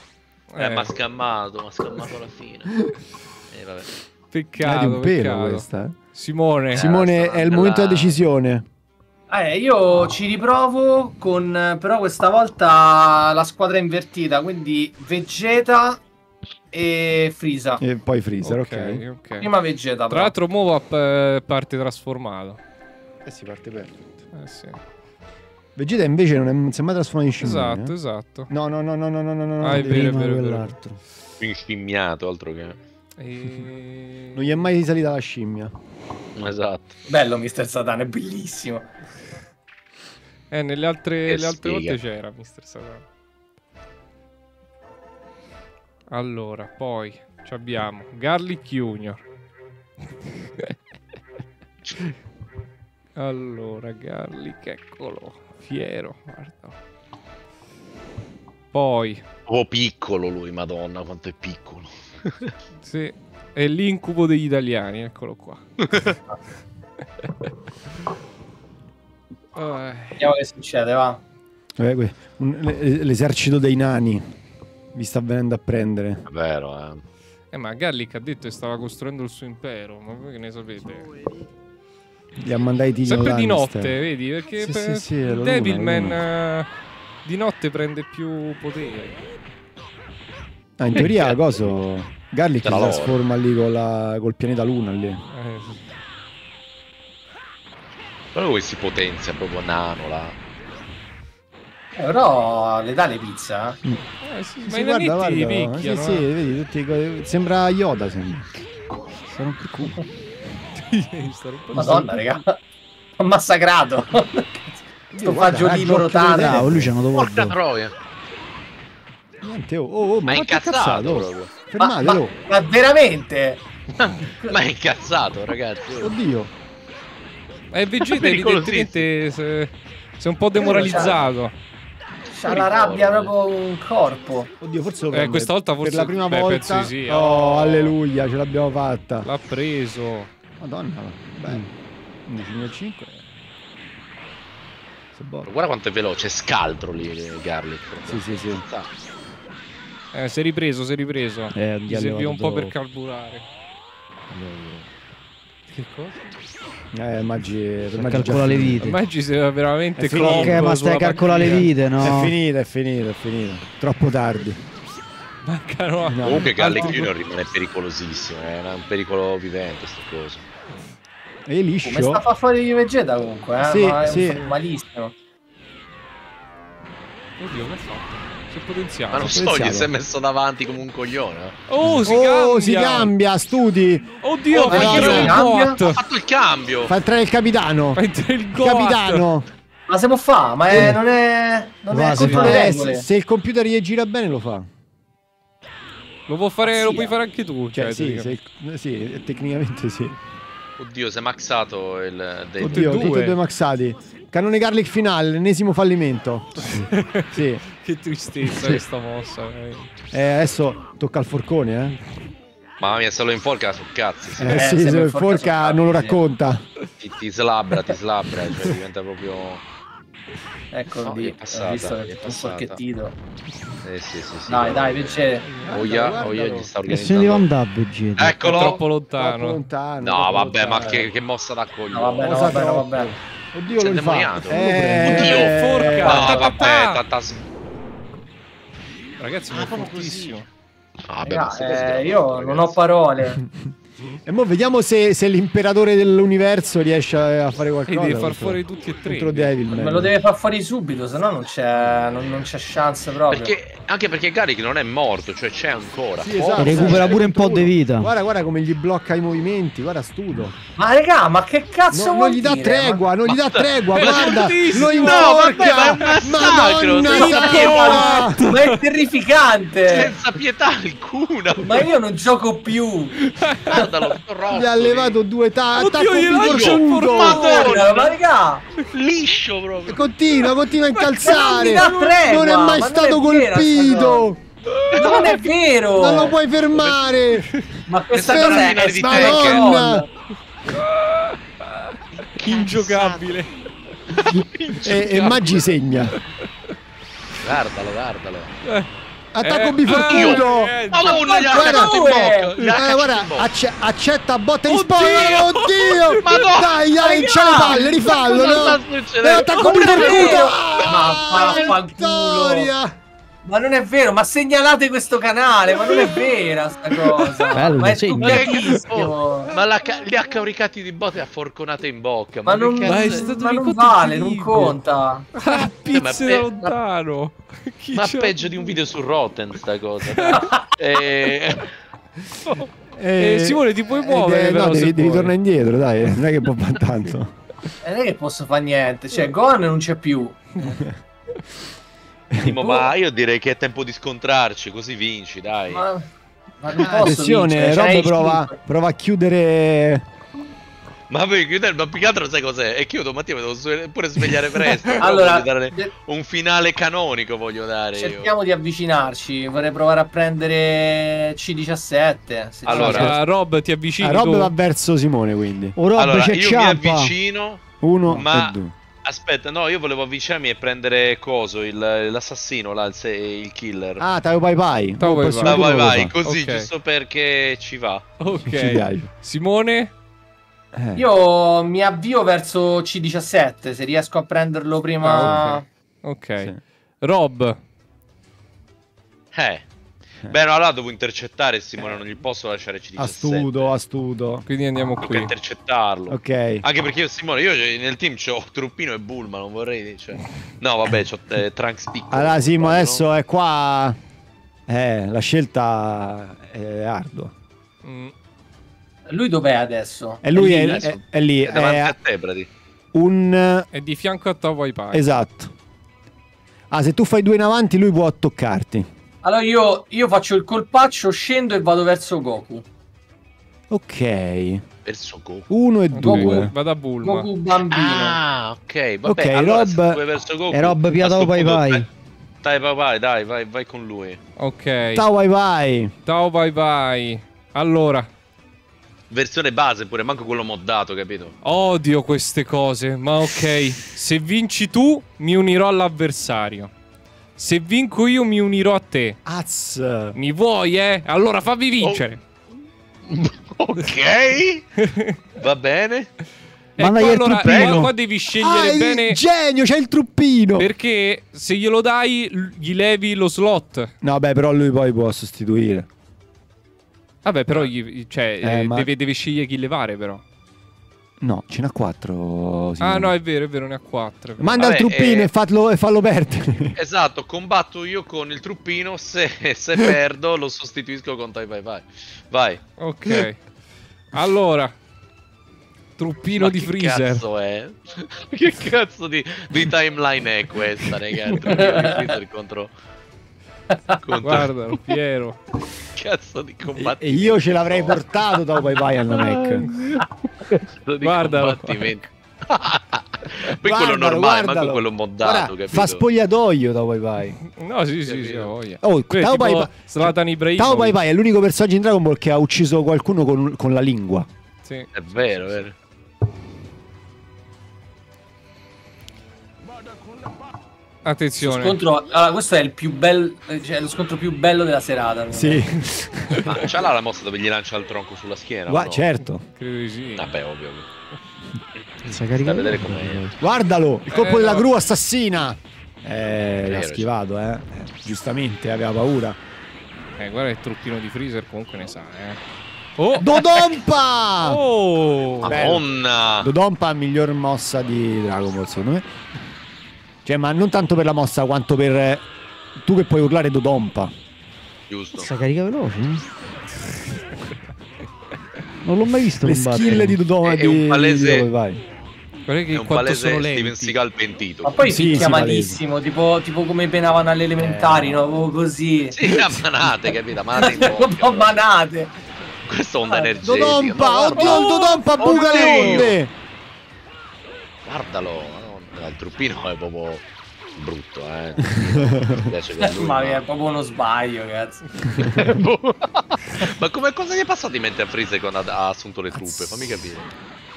Eh, eh. Ma ha scammato, ma scammato alla fine. Eh, vabbè. Peccato, un pelo peccato. Questa, eh? Simone. Eh, Simone, è il momento della decisione. Eh, io ci riprovo con, però questa volta la squadra è invertita, quindi Vegeta e Freeza. E poi Freezer, ok. Okay. Okay. Prima Vegeta. Tra l'altro muova parte trasformata. Eh sì, parte perfetto. Eh sì. Vegeta invece non, è, non si è mai trasformato in scimmia. Esatto, eh? Esatto. No, no, no, no, no, no, no, no. Ah, è vero, è vero, è vero. In scimmiato, altro che... E... Non gli è mai risalita la scimmia. Esatto. Bello, mister Satana, è bellissimo. Eh, nelle altre, le altre volte c'era mister Satana. Allora, poi ci abbiamo Garlic Junior. Allora, Garlic, eccolo. Fiero, guarda. Poi. Oh, piccolo lui, Madonna, quanto è piccolo. Sì. È l'incubo degli italiani, eccolo qua. Vediamo che succede, va. Eh, l'esercito dei nani vi sta venendo a prendere. È vero, eh. eh ma Garlic ha detto che stava costruendo il suo impero, ma voi che ne sapete? Li ha mandati di sempre di notte, vedi, perché sì, per sì, sì, Devilman uh, di notte prende più potere. Ah, in teoria eh, coso Garlic si trasforma lì con la, col pianeta Luna lì. Eh, sì. Però lui si potenzia proprio nano là. Eh, però le dà le pizza. Mm. Eh, sì, ma i naniti picchiano. Sì, sì, vedi, tutti, sembra Yoda, sembra. Sono più culo. Madonna, raga, ho massacrato. Sto fagiolino rotano. Lui ci hanno dovuto. Porca troia. Niente, oh, oh, oh, ma è incazzato. incazzato Fermate, ma, ma, oh. ma veramente? Ma è incazzato, ragazzi. Oh. Oddio. E Vegeta evidentemente si è un po' demoralizzato. C'ha la rabbia proprio un corpo. Oddio, forse lo prende. Eh, questa volta forse per la prima beh, volta. Sì, oh, oh, alleluia, ce l'abbiamo fatta. L'ha preso. Madonna, beh, undici e cinque. Guarda quanto è veloce, è scaltro lì Garlic. Sì, sì, sì. Eh, si è ripreso, si è ripreso. Eh, mi serviva un po' per carburare. Che cosa? Eh, Maggi, per calcola le vite. Maggi si è veramente clonco. Ma stai a calcolare le vite, no? È finita, è finita, è finita. Troppo tardi. Mancano no, comunque Garlic Junior rimane pericolosissimo, eh? È un pericolo vivente sto coso. E liscio. Come sta a far fuori di Vegeta comunque, eh? Sì, ma è sì. Malissimo. Oddio, che fatto? Si è potenziato. Ma non so, gli si è messo davanti come un coglione. Oh, si, oh, cambia. si cambia, studi. Oddio, oh, ma no, no, il Goat. Ha fatto il cambio. Fa entrare il capitano. Fa entrare il Goat. Capitano. Ma se può fare, ma è, non è... Non va, è se, fa, se, se il computer gli gira bene lo fa. Lo, può fare, ah, lo sì, puoi fare anche tu. Cioè, cioè sì, se, sì, tecnicamente sì. Oddio, si è maxato il dei Oddio, tutti e due maxati. Canone Garlic finale, ennesimo fallimento. Sì. Che tristezza sì. Questa mossa. Eh, adesso tocca al forcone, eh. Mamma mia, se lo inforca su cazzi. Sì. Eh, eh, sì, se, se lo inforca non lo racconta. Ti, ti slabra, ti slabra, cioè diventa proprio... Ecco, no, lì, passata, visto che è un forchettino. Eh sì, sì, sì. Dai, dai, Vegeta. Oia, oia, gli sta organizzando. Che se ne va andare, Vegeta? Eccolo. È troppo lontano. Troppo lontano no, troppo vabbè, lontano. Ma che, che mossa da cogliere. No, vabbè, no, vabbè, no, vabbè. Oddio, c'è demoniato. Eh... Oddio, forca. No, ta, ta, vabbè, ta, ta. Ragazzi, ma è fortissimo. Ah, beh, Raga, eh, eh, io ragazzi. non ho parole. E mo' vediamo se, se l'imperatore dell'universo riesce a fare qualcosa. E deve far fuori tutti e tre. Devilman. Me lo deve far fuori subito, sennò non c'è non, non c'è chance proprio. Perché, anche perché Garlic non è morto, cioè c'è ancora. Sì, esatto, oh, recupera pure un po' di vita. Guarda, guarda come gli blocca i movimenti, guarda studo. Ma raga, ma che cazzo no, vuol non gli dà dire, tregua, ma... non gli dà tregua, ma... guarda. Lo inforca. No, ma è terrificante. Senza pietà alcuna. Ma io non gioco più. Gli ha levato due tacchi. Oddio, gliel'ho formato. Ma raga, liscio proprio. Continua, continua a incalzare. Non è mai stato colpito. Non è vero. Non lo puoi fermare. Ma questa è una finale di Tekken. Ingiocabile. E Maggi segna. Guardalo, guardalo. Attacco eh, biforcuto! Eh, Madonna, gli guarda, in bocca, eh, guarda acc accetta botta di spalla! Oddio! Madonna, dai, dai, c'ha le palle, rifallo! No? Eh, attacco oh, biforcuto! Ah, ma vittoria! Ma non è vero, ma segnalate questo canale, ma non è vera sta cosa. Bello, ma è stupido. Ma la li ha caricati di botte e ha forconate in bocca. Ma, ma non, ma è stato ma non vale, non conta. Ah, pizza da lontano. Chi ma peggio di un video su Rotten sta cosa. e... E... Simone ti puoi muovere? Eh, no, devi, devi tornare indietro, dai, non è che può fare tanto. Eh, non è che posso fare niente, cioè Gon non c'è più. Timo, ma io direi che è tempo di scontrarci, così vinci, dai. Ma, ma non posso vincere, Rob prova, prova a chiudere Ma poi chiudere, ma più che altro sai cos'è? E chiudo, Mattia, mi devo sve pure svegliare presto. Allora, dare un finale canonico voglio dare. Cerchiamo io. di avvicinarci. Vorrei provare a prendere C diciassette. Allora, Rob, ti avvicini. Ah, Rob tu. va verso Simone, quindi. O Rob allora, io ciampa. mi avvicino. Uno, ma e due. Aspetta, no, io volevo avvicinarmi e prendere coso, l'assassino, il, il, il killer. Ah, Tao Pai Pai. Tao Pai Pai, vai, vai. Così, okay. giusto perché ci va. Ok. Ci Simone? Eh. Io mi avvio verso C diciassette, se riesco a prenderlo prima. Ah, ok. okay. Sì. Rob. Eh. Beh, no, allora devo intercettare Simone, non gli posso lasciare C diciassette. Astuto, astuto. Quindi andiamo qui. Devo intercettarlo. Ok. Anche perché io, Simone, io nel team c'ho Truppino e Bulma, non vorrei... Cioè... No, vabbè, c'ho eh, Trunks piccolo. Allora, Simo, no? adesso è qua... Eh, la scelta è ardua. Mm. Lui dov'è adesso? E lui è lì. È, è, è, lì. è davanti è a te, Brady. Un... È di fianco a Tao Pai Pai. Esatto. Ah, se tu fai due in avanti, lui può toccarti. Allora io, io faccio il colpaccio, scendo e vado verso Goku. Ok. Verso Goku. Uno e Goku. due. Vado a Bulma. Goku bambino. Ah, ok. Vabbè, ok, allora Rob. Verso Goku, e Rob via Tao Pai Pai. Dai, vai, vai, dai, vai, vai con lui. Ok. Tao Pai Pai. Tao Pai Pai. Allora. Versione base pure, manco quello moddato, capito? Odio queste cose, ma ok. Se vinci tu, mi unirò all'avversario. Se vinco io mi unirò a te. Azz. Mi vuoi, eh? Allora fammi vincere. Oh. Ok. Va bene. E ma qua, allora, qua, qua devi scegliere ah, bene. Il genio, c'è il truppino. Perché se glielo dai gli levi lo slot. No, beh, però lui poi può sostituire. Vabbè, però gli, cioè, eh, eh, ma... deve, deve scegliere chi levare, però. No, ce n'ha quattro. Signora. Ah, no, è vero, è vero, ne ha quattro. Manda Vabbè, il truppino eh, e, fatlo, e fallo perdere. Esatto, combatto io con il truppino. Se, se perdo, lo sostituisco con Tai Pai Pai. Vai. Ok. Allora, truppino Ma di che Freezer. Cazzo è? Che cazzo di, di timeline è questa, raga? Il truppino di Freezer contro. contro... Guardalo, Piero. Cazzo di combattimento. E io ce l'avrei portato dopo i Pai al Namek. Guardalo. Poi quello normale, guardalo. Ma quello moddato. Guarda, fa spogliatoio Tao Pai Pai. No, sì, sì, sì, ho voglia. Oh, Tao Pai Pai. Tao Pai Pai è l'unico personaggio in Dragon Ball che ha ucciso qualcuno con, con la lingua. Sì. È vero, è vero. Attenzione. Scontro, allora, questo è il più bello, cioè, lo scontro più bello della serata. Sì. Ma c'ha là la mossa dove gli lancia il tronco sulla schiena? Gua, no? Certo. Credo di sì. Vabbè, ovvio. Sta a vedere com'è. Guardalo, il colpo eh, della no. gru assassina. Eh, l'ha schivato, eh. eh. Giustamente, aveva paura. Eh, guarda il trucchino di Freezer comunque ne sa, eh. Oh. Dodompa! Oh! Madonna! Dodompa miglior mossa di Dragon Ball, secondo me. Cioè, ma non tanto per la mossa quanto per eh, tu che puoi urlare Dodompa. Giusto. Sta carica veloce. Non l'ho mai visto. Le skill di Dodompa. È, di, è un palese. Vai. Che è un palese Steven Seagal pentito. Ma poi sì, si chiama malissimo. Tipo, tipo come penavano alle elementari, eh. no? Così. Sì, manate, capito? Manate. Un po' manate. Questo è onda energetica. Dodompa, oddio, il Dodompa buca le onde. Guardalo. Il truppino è proprio brutto, eh. lui, ma no. è proprio uno sbaglio, ragazzi. Ma come cosa gli è passato di mente a Freezer quando ha assunto le truppe? Fammi capire.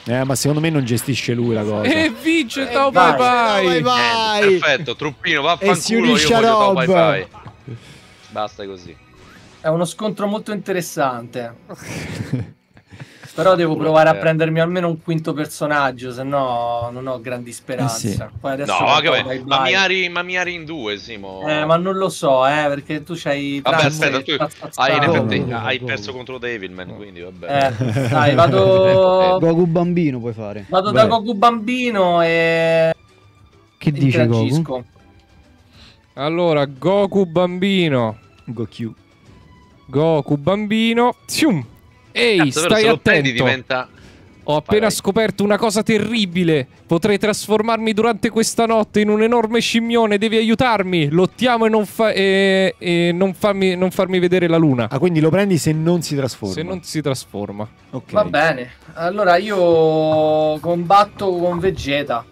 Eh, ma secondo me non gestisce lui la cosa. E vince Tao Pai Pai. Perfetto, truppino, vaffanculo, io voglio Tao Pai Pai. Basta così. È uno scontro molto interessante. Però devo provare a prendermi almeno un quinto personaggio, se no non ho grandi speranze. Eh sì. Poi adesso no, che vai, ma, mi ari, ma mi ari in due, Simo. Eh, ma non lo so, eh, perché tu c'hai... Vabbè, aspetta, tu hai, in effetti, no, no, no, hai no, perso no. contro Devilman, no. quindi vabbè. Eh, dai, vado... Goku bambino puoi fare. Vado Beh. da Goku bambino e... Che dici, Goku? Allora, Goku bambino. Goku. Goku bambino. Sium. Ehi, cazzo, stai attento. Diventa... Ho appena vai, scoperto vai. una cosa terribile. Potrei trasformarmi durante questa notte in un enorme scimmione. Devi aiutarmi. Lottiamo e non, fa e, e non, farmi, non farmi vedere la luna. Ah, quindi lo prendi se non si trasforma. Se non si trasforma. Okay. Va bene. Allora io combatto con Vegeta.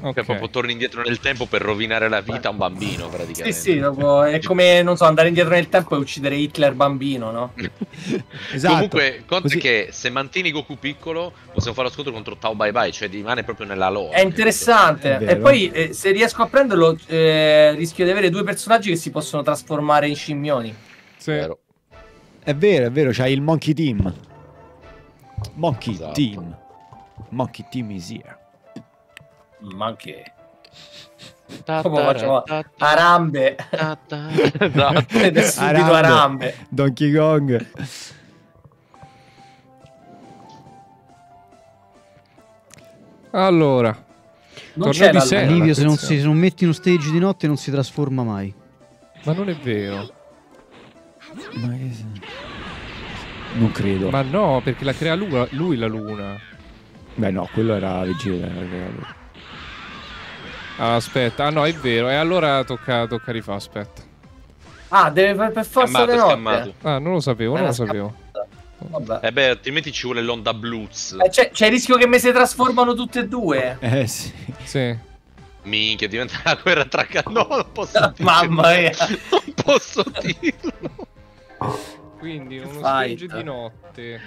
Okay. Cioè, proprio torni indietro nel tempo per rovinare la vita a un bambino, praticamente. Sì, sì, dopo è come, non so, andare indietro nel tempo e uccidere Hitler bambino, no? Esatto. Comunque, conta così... che se mantieni Goku piccolo, possiamo fare lo scontro contro Tao Bai Bai, cioè rimane proprio nella lore. È interessante. È e poi, eh, se riesco a prenderlo, eh, rischio di avere due personaggi che si possono trasformare in scimmioni. Sì. È vero, è vero, è vero, c'hai il Monkey Team. Monkey esatto. Team. Monkey Team is here. Manche facciamo Arambe. Ed è subito Arambe. Donkey Kong. Allora non c'è di sera, Livio, se non, si, se non metti uno stage di notte non si trasforma mai. Ma non è vero. Ma che... non credo. Ma no, perché la crea lui, lui la luna. Beh no, quello era Vegeta. Ah, aspetta, ah no, è vero, e allora tocca, tocca rifare, aspetta. Ah, deve per forza di notte. Ah, non lo sapevo, non lo sapevo. Vabbè. Eh beh, altrimenti ci vuole l'onda blues. Eh, c'è il rischio che me si trasformano tutte e due. Eh sì. Sì. Minchia, diventa una guerra tra cannoni, no, non posso dirlo. Mamma mia. Non posso dirlo. Quindi uno stage di notte.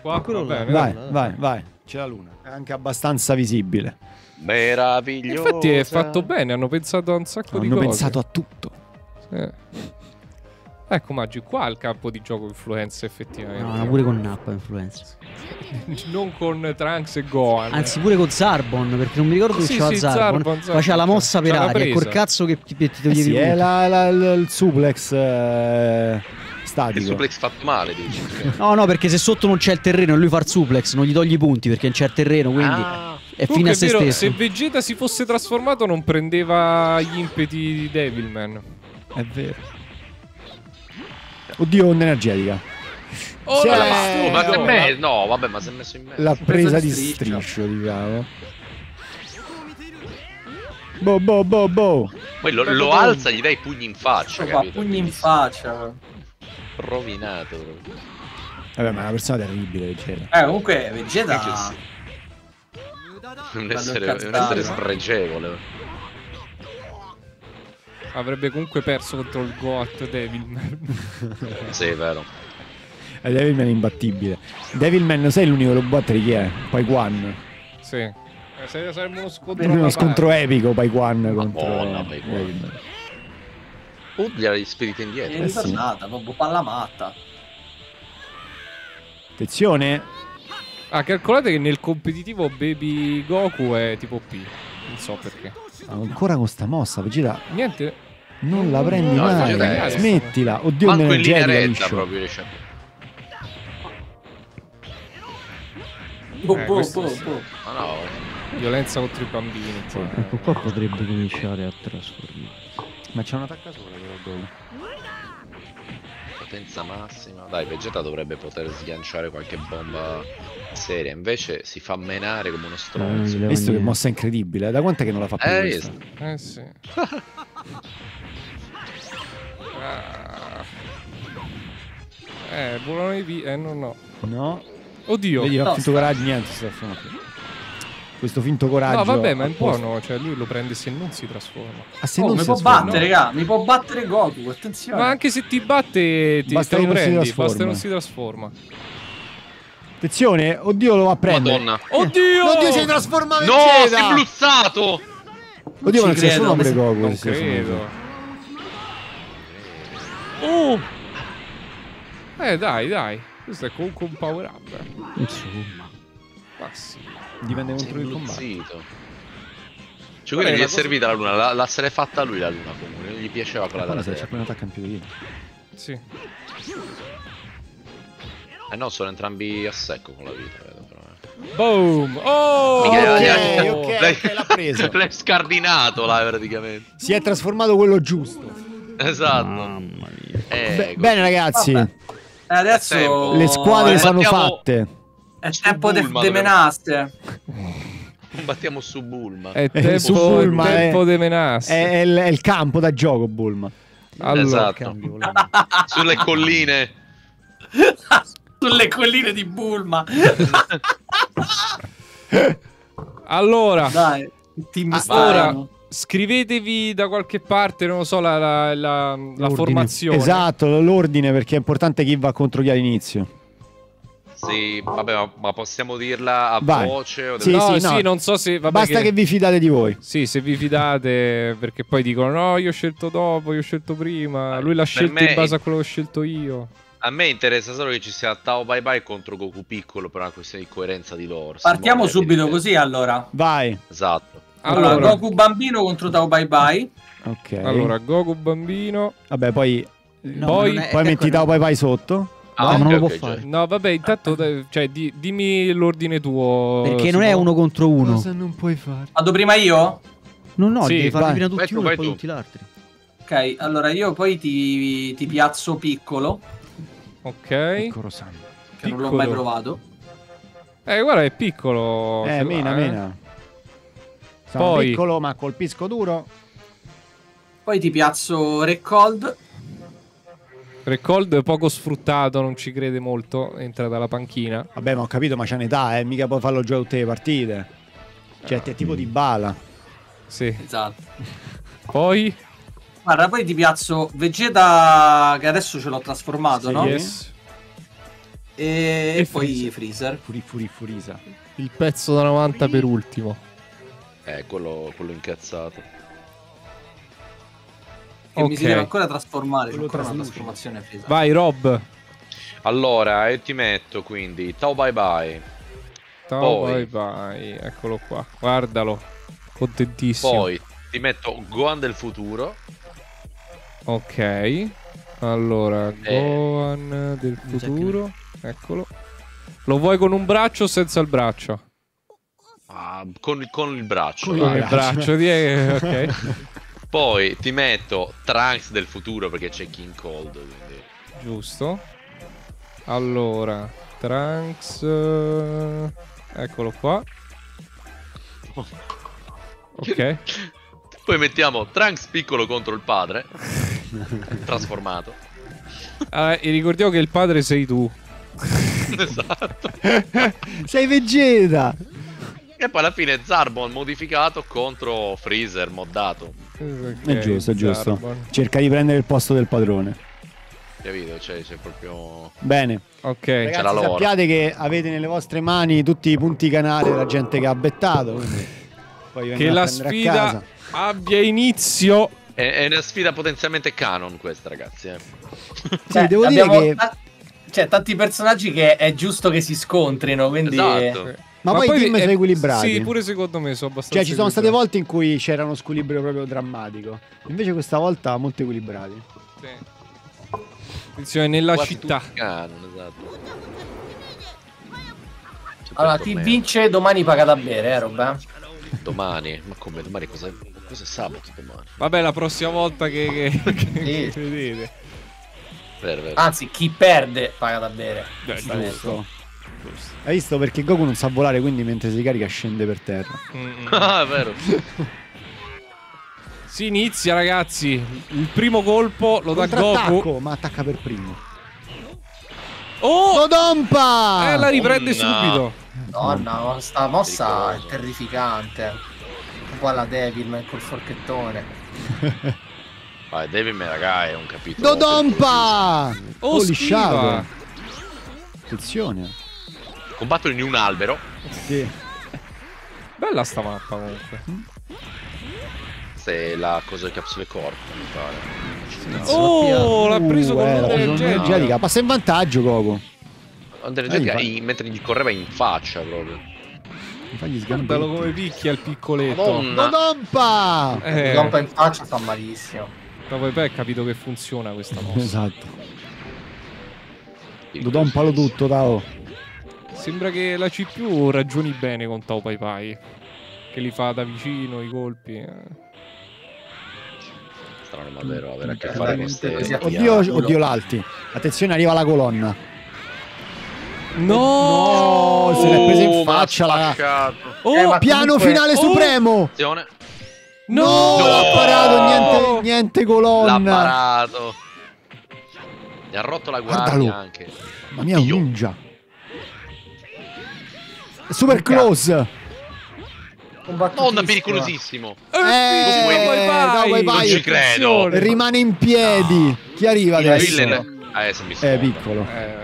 Qua, vabbè, vai, vai, vai, vai. C'è la luna, è anche abbastanza visibile. Meraviglioso. Infatti è fatto bene, hanno pensato a un sacco hanno di cose. Hanno pensato a tutto. Sì. Ecco Maggi, qua al campo di gioco influenza effettivamente. No, pure con Nappa influenza. Non con Trunks e Gohan. Anzi pure con Zarbon, perché non mi ricordo se sì, c'era sì, Zarbon, Zarbon, Zarbon. Ma c'ha la mossa per aria, col cazzo che ti, ti toglievi eh sì, è la, la, la, il suplex eh, statico. Il suplex fatto male, dici. No, no, perché se sotto non c'è il terreno e lui fa il suplex non gli togli i punti perché non c'è il terreno, quindi... Ah. È fine a se stesso. Se Vegeta si fosse trasformato non prendeva gli impeti di Devilman. È vero. Oddio, onda energetica. Oh, sì, no, ma se me... no, vabbè, ma si è messo in mezzo. La presa di striscio, striscio diciamo. Boh, boh, boh, boh. Poi lo, lo alza, gli dai i pugni in faccia. Oh, capito? Pugni in faccia. Rovinato. Vabbè, ma è una persona terribile, Vegeta. Eh, comunque, Vegeta... Un essere, un essere spregevole. Avrebbe comunque perso contro il Goat Devilman. Sì, è vero. È Devilman imbattibile. Devilman, sai l'unico robot chi è? Paikwan. Sì. Eh, sarebbe uno scontro, uno scontro epico Paikwan contro Madonna, Devilman. Oddio, gli spiriti indietro. È eh, sì. Proprio palla matta. Attenzione. Ah, calcolate che nel competitivo Baby Goku è tipo P. Non so perché. Ancora con sta mossa, Vegeta. Niente. Non la prendi no, mai. È... smettila. Oddio, manco in linea retta proprio. Boh, boh, boh, boh. Ma no. Violenza contro i bambini. Sì, eh. Ecco qua potrebbe cominciare a trasformarsi. Ma c'è un'attacca sola però Goku. Potenza massima. Dai, Vegeta dovrebbe poter sganciare qualche bomba seria. Invece si fa menare come uno stronzo. Hai visto che mossa incredibile? Da quant'è che non la fa più eh, questa? Eh sì. ah. Eh, volano i vi... Eh, no, no. No. Oddio. Vedi, no, finto coraggio, niente, si trasforma più. Questo finto coraggio. No, vabbè, ma è buono. Cioè, lui lo prende se non si trasforma. Ah, se oh, non mi si può battere, no. raga. Mi può battere Goku. Attenzione. Ma anche se ti batte, ti basta lo prendi. Basta che non si trasforma. Attenzione, oddio, lo va a prendere. Madonna. Oddio, oddio, si trasforma. No, si è bluzzato. Oddio, ma non si trasforma pure Goku. Non credo. Oh, eh, dai, dai. Questo è comunque un power up. Insomma, passi. Dipende contro il combatto. Cioè, quella gli è servita la luna, la, la se l'è fatta lui la luna comunque, gli piaceva quella della terra. C'è appena attacca in più di sì. Eh no, sono entrambi a secco con la vita, vedo però. Boom! Oh! Ok, ok, l'ha preso. L'hai scardinato là praticamente. Si è trasformato quello giusto. Esatto. Mamma mia. Eh, Be così. Bene ragazzi. Vabbè. Adesso le squadre sono fatte. È tempo de, de menasse. Battiamo su Bulma. È tempo, eh, su Bulma, tempo è, de menasse. È, è, il, è il campo da gioco Bulma. Allora, esatto. Cambio, sulle colline. Sulle colline di Bulma. Allora, dai, team ora scrivetevi da qualche parte, non lo so, la, la, la, la formazione. Esatto, l'ordine, perché è importante chi va contro chi all'inizio. Sì, vabbè, ma, ma possiamo dirla a Vai. voce? O sì, no, sì, no. sì, non so se... Vabbè, basta che... che vi fidate di voi. Sì, se vi fidate, perché poi dicono no, io ho scelto dopo, io ho scelto prima, lui l'ha scelto me... in base a quello che ho scelto io. A me interessa solo che ci sia Tao Bye Bye contro Goku Piccolo per una questione di coerenza di loro. Partiamo subito così, allora. Vai. Esatto. Allora, allora, Goku Bambino contro Tao Bye Bye. Ok. Allora, Goku Bambino. Vabbè, poi... No, poi, è... poi metti Tao Bye Bye sotto. Ah, no, non lo può okay, fare. No, vabbè, intanto cioè, di, dimmi l'ordine tuo. Perché non è uno contro uno. Cosa non puoi fare? Vado prima io? No, no, sì, devi farli prima tutti uno e poi tutti gli altri. Ok, allora io poi ti, ti piazzo Piccolo. Ok. Piccolo San. Che piccolo. Non l'ho mai provato. Eh, guarda, è piccolo. Eh, mena, va, eh. mena. Sono poi... piccolo, ma colpisco duro. Poi ti piazzo Recold. Recold è poco sfruttato, non ci crede molto, entra dalla panchina. Vabbè, ma ho capito, ma c'è un'età, eh, mica puoi farlo giocare tutte le partite. Cioè, ah, è tipo di bala. Sì. Esatto. Poi? Guarda, poi ti piazzo Vegeta, che adesso ce l'ho trasformato, sì, no? Yes. E, e, e poi Freezer. Furi, furi, Furisa. Il pezzo da novanta Furi. Per ultimo. Eh, quello, quello incazzato. Che okay. mi si deve ancora trasformare. C'è ancora una trasformazione presa. Vai Rob. Allora io ti metto quindi Tao Bye Bye. Tao poi, Bye Bye. Eccolo qua. Guardalo. Contentissimo. Poi ti metto Gohan del futuro. Ok. Allora e... Gohan del futuro. Eccolo. Lo vuoi con un braccio o senza il braccio? Ah, con, con il braccio. Con dai. il braccio di... Ok. Poi ti metto Trunks del futuro perché c'è King Cold, quindi. Giusto. Allora Trunks, eccolo qua. Ok. Poi mettiamo Trunks piccolo contro il padre trasformato. Ah, e ricordiamo che il padre sei tu. Esatto. Sei Vegeta. E poi alla fine Zarbon modificato contro Freezer moddato. Okay, è giusto, è giusto. Zarbon. Cerca di prendere il posto del padrone. Capito? Cioè, c'è proprio... Bene. Ok. Ragazzi, sappiate che avete nelle vostre mani tutti i punti canale della gente che ha bettato. Quindi poi che la sfida abbia inizio. È, è una sfida potenzialmente canon questa, ragazzi. Eh. Cioè, sì, devo abbiamo... dire che... Cioè, tanti personaggi che è giusto che si scontrino, quindi... Esatto. Ma, ma poi, poi i team sono equilibrati. Sì, pure secondo me sono abbastanza. Cioè, ci sono state volte in cui c'era uno squilibrio proprio drammatico. Invece questa volta molto equilibrati. Sì. Attenzione, nella Quattro città. Canon, esatto. Allora, chi vince domani paga da bere, eh, Rob? Domani? Ma come? Domani cosa è? Cosa è sabato domani? Vabbè, la prossima volta che, che, che, sì. che vedete. Vero, vero. Anzi, chi perde paga da bere. Beh, giusto. Hai visto? Perché Goku non sa volare, quindi mentre si carica scende per terra. Mm. Ah, è vero. Si inizia, ragazzi. Il primo colpo lo dà Goku, ma attacca per primo. Oh! Lo dompa! Eh, la riprende subito. Donna, sta mossa è terrificante. Un po' alla Devilman col forchettone. Vai, Devilman, raga, è un capitolo. Lo dompa! Oh, lisciato. Attenzione. Combattono in un albero. Sì. Bella sta mappa comunque. Se la cosa di capsule corte mi pare. Sì, oh, l'ha preso uh, con l'energetica. No. Passa in vantaggio Goku. L'energetica eh, mentre gli correva in faccia proprio. Fagli sgambello come picchia il piccoletto. No, dompa! Eh. Dompa in faccia fa malissimo. Ma poi hai capito che funziona questa mossa. Esatto. Lo dompalo tutto, Tao. Sembra che la C P U ragioni bene con Tao Pai Pai, che li fa da vicino i colpi. Strano, ma vero, avere a che fare con ste... Oddio, oddio l'alti. Attenzione, arriva la colonna. No, no, se l'è presa in faccia la... Oh, eh, piano comunque... finale oh. supremo. Attenzione. No, no, l'ha parato, niente, niente colonna. L'ha parato. Gli ha rotto la guardia. Guardalo. Anche. Ma mia Dio. Ninja. Super close. Onda pericolosissimo. Eh, eh, vai, vai, vai. Non ci credo. Rimane in piedi. No. Chi arriva il adesso? Villain... Ah, eh, è piccolo. Eh,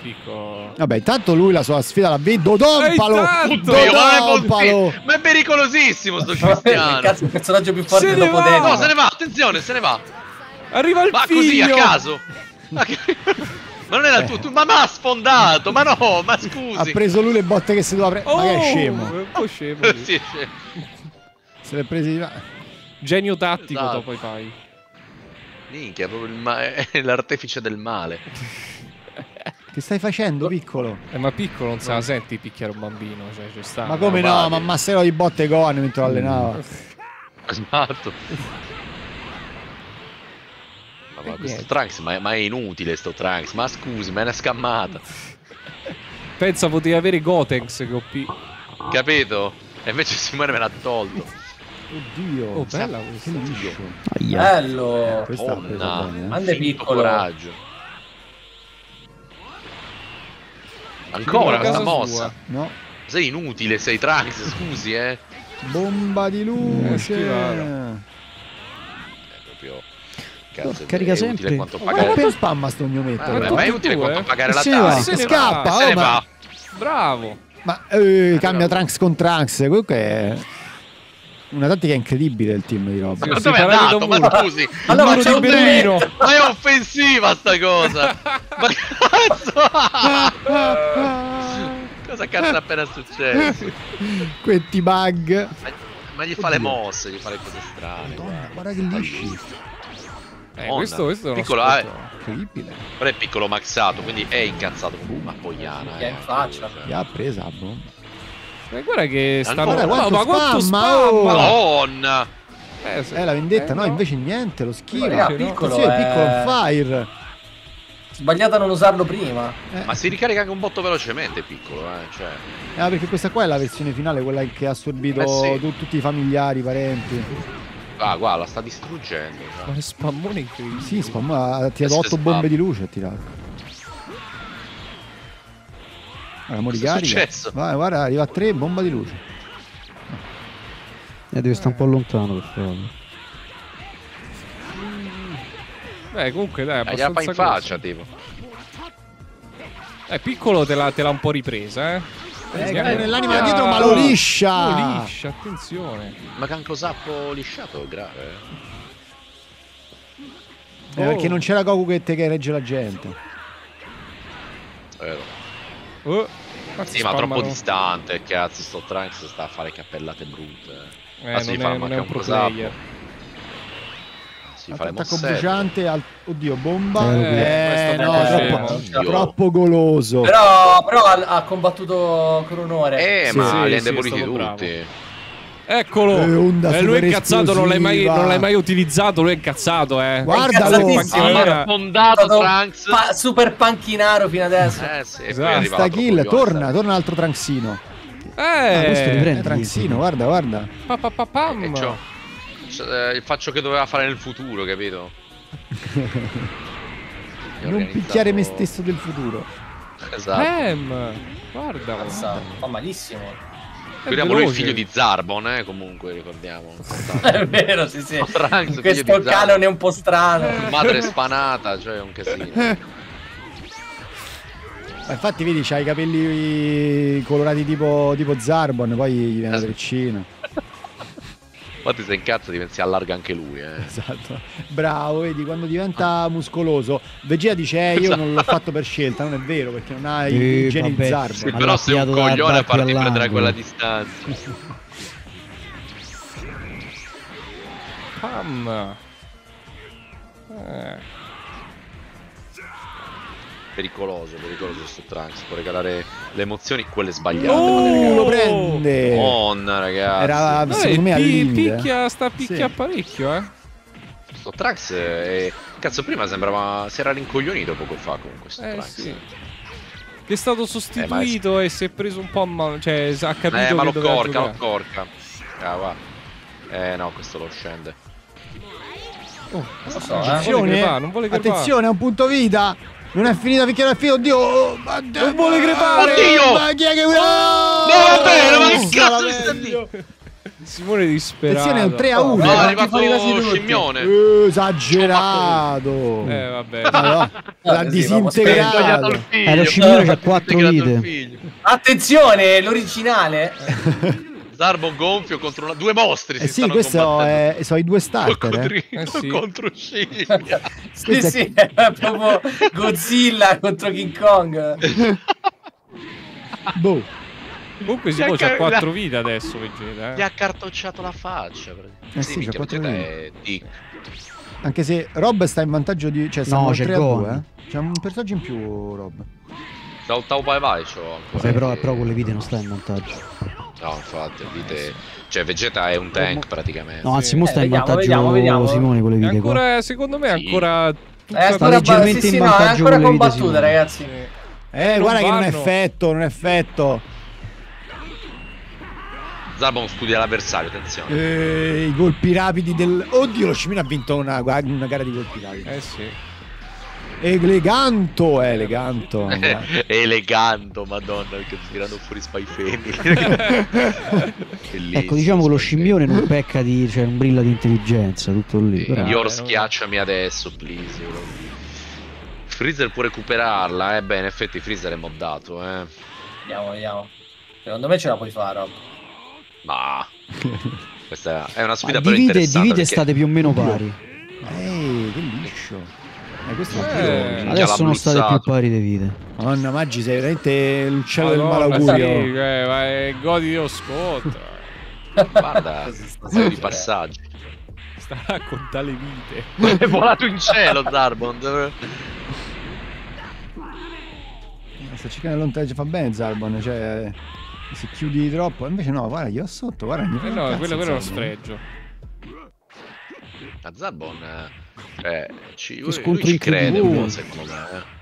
piccolo. Vabbè, intanto lui la sua sfida l'ha vinto. Dodompalo! Dodompalo! Ma è pericolosissimo sto Cristiano. Cazzo, il personaggio più forte dopo Deco. No, se ne va, attenzione, se ne va. Arriva il ma figlio. Ma così a caso. Ma, che... ma non era eh. tutto, ma m'ha sfondato, ma no, ma scusi. Ha preso lui le botte che si doveva prendere. Oh, ma che è scemo. Oh, scemo. Sì, sì. Se l'è presi di... Genio tattico esatto. dopo i fai. Minchia, proprio l'artefice del male. Che stai facendo, piccolo? Eh, ma piccolo non no. se la senti picchiare un bambino. Cioè, cioè sta, ma come no? Ma ammasserò di botte con mentre lo allenava. Esatto. Vabbè, questo Trunks, ma, ma è inutile sto Trunks. Ma scusi, ma è una scammata. Pensa potevi avere Gotenks che ho P. Capito? E invece Simone me l'ha tolto. Oddio, oh, bella questa. Bello. Questa è grande piccolo coraggio. Ancora questa mossa. No. Sei inutile, sei Trunks, scusi, eh. Bomba di luce. È proprio cazzo, carica sempre. Ma quanto spamma sto gnometto. Ma è utile quanto pagare la tassa. Scappa, se ne va. Bravo. Ma cambia Trunks con Trunks, quello che è una tattica incredibile del team di Rob. Ma dove è andato? Ma scusi, allora c'è un Berlino. Ma è offensiva sta cosa. Ma cazzo. Cosa cazzo è appena successo? Questi bug. Ma, ma gli fa oddio. Le mosse, gli fa le cose strane. Madonna, guarda che lisci. Eh, questo, questo è piccolo, eh, incredibile. Però è piccolo maxato, quindi è incazzato con una pogliana. Che eh, faccia. Gli ha presa a bomba. Ma guarda che sta no, quanto ma quanto spamma, oh. Madonna. Eh, se... È la vendetta, eh, no, no, invece niente, lo schiva. Guarda, è piccolo, sì, è piccolo eh... fire. Sbagliata a non usarlo prima. Eh. Ma si ricarica anche un botto velocemente, piccolo, eh, cioè. Eh, perché questa qua è la versione finale, quella che ha assorbito eh, sì. tutti i familiari, i parenti. Ah, guarda, la sta distruggendo. Cioè. Ma che spammone incredibile. Sì, spamma, ha tirato otto bombe di luce, ha tirato. Allora, Morigari, vai, guarda, arriva a tre, bomba di luce. E eh, deve stare un po' lontano per favore. Beh, comunque dai, abbastanza gliela fa in faccia, tipo. Eh, piccolo te l'ha un po' ripresa, eh. eh, eh nell'anima da dietro, ma lo liscia. Lo liscia, attenzione. Ma cancosappo lisciato, grave. Eh, oh. Perché non c'era Goku che, te che regge la gente. Vero. Uh, sì, ma troppo distante, cazzo, sto Trunks sta a fare cappellate brutte. Eh, ah, si fa anche un pro player. Si fa attacco bruciante al... Oddio, bomba. Eh, eh no, troppo, troppo goloso. Però, però ha, ha combattuto con onore. Eh, sì, ma sì, li ha indeboliti sì, tutti. Bravo. Eccolo! Eh, eh, lui è incazzato, non l'hai mai, mai utilizzato, lui è incazzato, eh. Guardalo! Ha fondato Trunks. Pa super panchinaro fino adesso. Eh sì, esatto. Sta kill, torna, torna un altro Trunksino. Eh! Ah, questo è Trunksino, guarda, guarda. Pa, pa, pa, pam. Eh, ciò. Cioè, eh, il faccio che doveva fare nel futuro, capito? Non organizzato... picchiare me stesso del futuro. Esatto. Bam. Guarda, guarda. Fa malissimo. Ricordiamo lui il figlio di Zarbon, eh, comunque, ricordiamo. È vero, sì, sì. Trunks, questo canone è un po' strano. Madre spanata, cioè è un casino. Ma infatti vedi, c'ha i capelli colorati tipo, tipo Zarbon, poi gli viene la treccina. Infatti se incazza si allarga anche lui, eh. Esatto. Bravo, vedi, quando diventa muscoloso. Vegeta dice, eh, io non l'ho fatto per scelta. Non è vero, perché non ha i geni di Zarbon. Però se un coglione a farti prendere a quella distanza. Pam. Eh. Pericoloso, pericoloso questo Trunks. Può regalare le emozioni, quelle sbagliate. Oh, lo prende! On, ragazzi. Era, eh, secondo me, picchia, sta picchia sì. parecchio, eh. Questo Trunks è... Cazzo, prima sembrava... Si era rincoglionito poco fa con questo eh, Trunks. Sì. Che è stato sostituito eh, è... e si è preso un po' a mano. Cioè, ha capito eh, che ma lo corca, lo corca. Ah, va. Eh, no, questo lo scende. Oh, non, so, non, eh. vuole crepare, non vuole crepare. Attenzione, è un punto vita. Non è finita finché non è finita. Oddio, oh, ma... non vuole crepare. Oddio, ma chi è che... oh, no, vabbè, ma che cazzo mi sta lì? Simone è disperato. Attenzione, è un tre a uno. No, è arrivato scimmione. Eh, esagerato. Eh, vabbè. Allora, l'ha disintegrato. Eh, lo scimmione c'ha quattro vite. Attenzione, l'originale. Zarbo gonfio contro una... due mostri. Eh sì, questi sono so i due starter. Contro, eh. Eh sì. contro Scimmia. sì, sì, sì, è proprio Godzilla contro King Kong. Boh. Comunque si può, c'ha quattro vite adesso, Vegeta. Eh. Gli ha cartocciato la faccia. Eh sì, sì c'ha quattro vite. È... anche se Rob sta in vantaggio di... cioè, no, c'è due. C'è un personaggio in più, Rob. Da un tau bye bye c'ho ancora. Sì, però, però con le vite non sta in vantaggio. No, infatti, vite... cioè Vegeta è un tank praticamente. No, anzi, mo sta eh, in vantaggio vediamo, vediamo. Simone con le vite ancora, qua. Secondo me è ancora... sì. È ancora leggermente sì, in vantaggio, sì, no, è ancora combattuta, vite, ragazzi. Eh, non guarda vanno. Che non è effetto, non è effetto. Zabon studia l'avversario, attenzione. Eh, i colpi rapidi del... oddio, lo Scimino ha vinto una, una gara di colpi rapidi. Eh sì. Eleganto, eleganto. Eleganto, madonna, perché sto tirando fuori spy family. Ecco, diciamo che lo scimmione non pecca di... cioè non brilla di intelligenza, tutto lì. Però, Yor eh, schiacciami non... adesso, please. Io... Freezer può recuperarla, eh? Beh, in effetti Freezer è moddato, eh. Vediamo, vediamo. Secondo me ce la puoi fare, Rob. Ma... questa è una sfida per interessante. Di vite perché... state più o meno pari. Ehi, che liscio. Eh, questo eh, adesso sono state più pari di vite. Madonna, Maggi, sei veramente l'uccello Madonna, del malaugurio. Sì, eh, ma è... godi lo scotto. Guarda, sono di passaggi. Sta a contare le vite. È volato in cielo, Zarbon. Sta cercando di allontanare, fa bene Zarbon, cioè... si chiudi di troppo, invece no, guarda, io ho sotto, guarda. Mi eh no, quello è uno sfregio. A Zarbon... eh, ci, lo scontro ci crede un po', secondo me.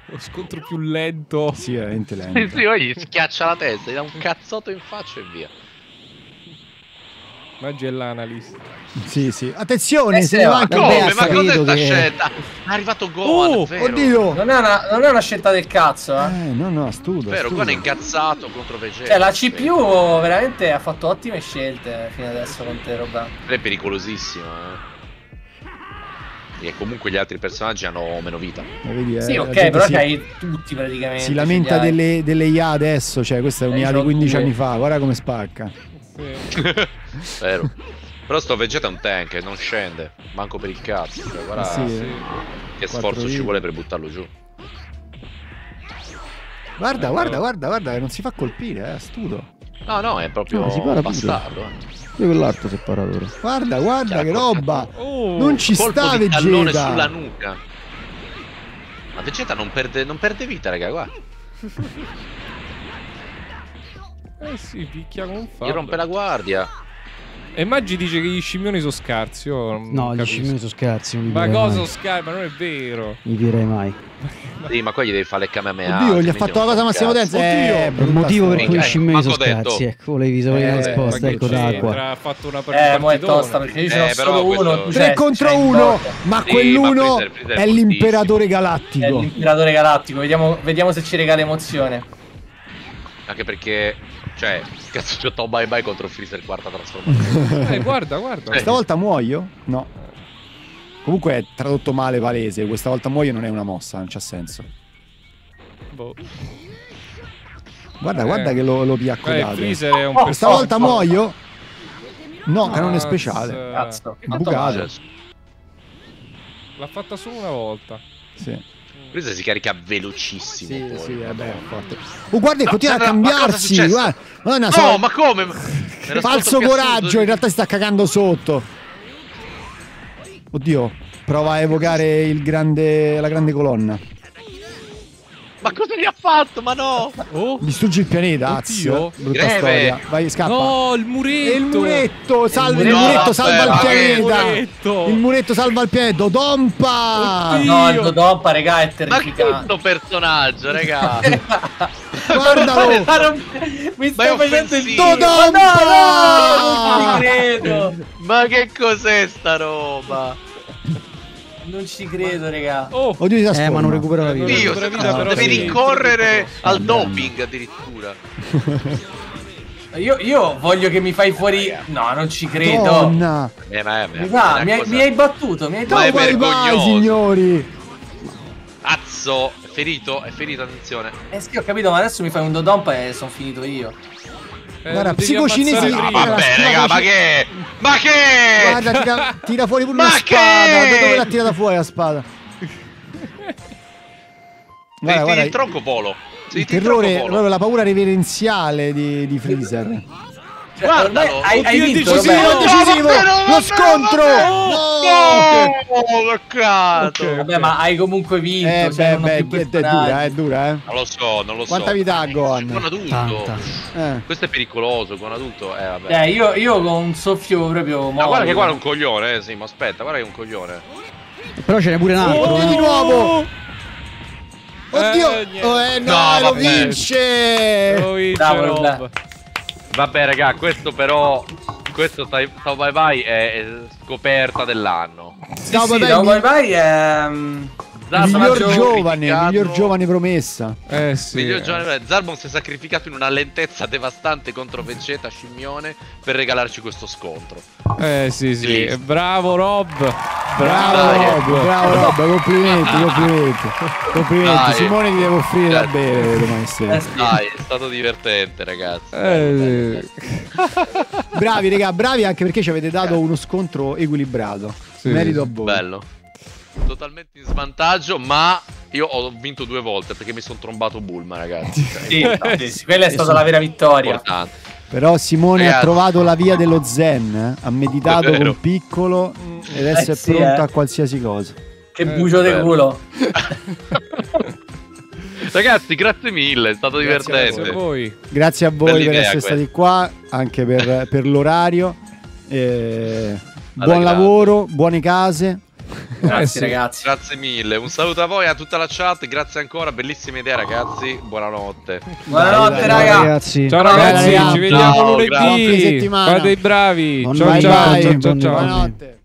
Lo scontro più lento. Sì, è veramente lento. Sì, sì, poi gli schiaccia la testa, gli dà un cazzotto in faccia e via. Maggi è l'analista. Sì, sì. Attenzione, eh, se ne va anche come, ma cos'è questa che... scelta? È arrivato Gohan, oh, vero? Oddio. Non è, una, non è una scelta del cazzo, eh. Eh, no, no, studo. Vero, Gohan è incazzato contro Vegeta. Cioè, la C P U veramente ha fatto ottime scelte fino adesso con te, roba. È pericolosissima, eh. E comunque gli altri personaggi hanno meno vita. Vedi, eh, sì, ok, però si... hai tutti praticamente. Si lamenta delle, delle I A adesso, cioè questa è un'I A di quindici anni fa, guarda come spacca. Sì. Vero. Però sto Vegeta è un tank, non scende, manco per il cazzo, cioè, guarda sì, sì. Che sforzo vite. Ci vuole per buttarlo giù. Guarda, eh, guarda, no. guarda, guarda, che non si fa colpire, eh, stupido. No, no, è proprio no, si para bastardo. Io quell'altro si è parato ora. Guarda, guarda Chiara, che roba! Oh, non ci sta di Vegeta! Tallone sulla nuca. Ma Vegeta non perde, non perde vita, raga, guarda. Eh si, picchia con un fallo. Gli rompe la guardia. E Maggi dice che gli scimmioni sono scarsi. No, gli scimmioni sono scarsi. Ma cosa sono scarsi? Ma non è vero. Gli direi mai. Sì, ma qua gli devi fare le camamea. Oddio, gli ha fatto la cosa Massimo Denza. Oddio, il motivo per cui gli scimmioni sono scarsi. Ecco, volevi sapere la risposta. Ecco, d'acqua. Ha fatto una partita. Eh, ma è tosta perché io ce solo uno. tre contro uno. Ma quell'uno è l'imperatore galattico. È l'imperatore galattico. Vediamo se ci regala emozione. Anche perché... cioè, cazzo, c'ho to bye bye contro Freezer quarta trasformazione. Eh, guarda, guarda. Questa volta muoio? No. Comunque è tradotto male, palese. Questa volta muoio non è una mossa, non c'ha senso. Boh. Guarda, eh. guarda che lo, lo piaccodato. Eh, Freezer è un oh, questa volta oh, muoio? No, canone speciale. Cazzo. Bucato. L'ha fatta solo una volta. Sì. Questa si carica velocissimo. Sì, poi, sì, vabbè, forte. Oh, guarda, no, continua no, a cambiarsi. Ma guarda. Madonna, no, so... ma come? Falso coraggio, in realtà si sta cagando sotto. Oddio, prova a evocare il grande... la grande colonna. Ma cosa gli ha fatto? Ma no! Oh. Distruggi il pianeta, azio. Brutta storia. Vai, scappa. No, il muretto! E il muretto, salva il muretto, salva il pianeta! Il muretto salva il pianeta! Dodompa! Oddio. No, il Dodompa, regà, è terrificante. Ma questo personaggio, regà! Guardalo! Mi stai facendo il Dodompa! No, non ci credo! Ma che cos'è sta roba? Non ci credo, regà. Oh, oddio, eh, ma non recupero la vita. Dio, non vita, no, però devi sì. ricorrere al doping addirittura. io, io voglio che mi fai fuori. No, non ci credo. Eh, ma è, mi, fa, mi, hai, cosa... mi hai battuto, mi hai battuto. Vai, vai, signori. Azzo, è ferito, è ferito, attenzione. Eh sì, ho capito, ma adesso mi fai un dodompa e sono finito io. Eh, guarda, psicocinesi. Ah, vabbè, raga, ma che? Ma che? Guarda, tira, tira fuori pure la spada. Da dove l'ha tirata fuori la spada? Guarda, guarda, il tronco polo. Il terrore, proprio la paura reverenziale di, di Freezer. Guarda, hai, hai vinto, decisivo, no, decisivo. No, lo scontro. No, cazzo. Okay, okay. Vabbè, ma hai comunque vinto. Eh, cioè, beh, beh, è dura, è dura, eh. Non lo so, non lo so. Quanta vita ha Gohan? Con adulto. Eh. Questo è pericoloso, con adulto. Eh, vabbè. Eh, io, io con un soffio proprio morto. Ma guarda che guarda un coglione, eh, sì, ma aspetta, guarda che è un coglione. Però ce n'è pure un altro. Oh, eh. Di nuovo. Oddio. Eh, oh, eh, no, no, lo vince. Lo vince. Vabbè, raga, questo però, questo Ciao Bye Bye è scoperta dell'anno. Ciao sì, sì, Bye Bye, bye è miglior giovane, miglior giovane promessa. Eh sì. Miglior giovane. Zarbon si è sacrificato in una lentezza devastante contro Vegeta Scimmione per regalarci questo scontro. Eh sì sì. sì. Bravo Rob. Bravo Dai. Rob. Bravo Rob. Complimenti, complimenti. Complimenti. Dai. Simone ti devo offrire da bere domani sera. Dai, è stato divertente, ragazzi. Eh sì. Bravi raga, bravi anche perché ci avete dato uno scontro equilibrato. Sì. Merito a voi. Bello. Totalmente in svantaggio, ma io ho vinto due volte perché mi sono trombato Bulma, ragazzi. Sì, sì, quella è stata la vera vittoria. Importante. Però Simone, ragazzi, ha trovato la via dello zen, eh? Ha meditato con piccolo e adesso eh, è sì, pronto eh. a qualsiasi cosa. Che eh, bucio di culo. Ragazzi, grazie mille, è stato grazie divertente. A voi. Grazie a voi per essere questa. stati qua, anche per, per l'orario. Eh, buon lavoro, buone case. Grazie eh sì. ragazzi, grazie mille. Un saluto a voi, a tutta la chat. Grazie ancora, bellissima idea, ragazzi. Buonanotte. Buonanotte, ragazzi. Ciao ragazzi, ci vediamo lunedì. Fate i bravi. Ciao ciao ciao. Buonanotte.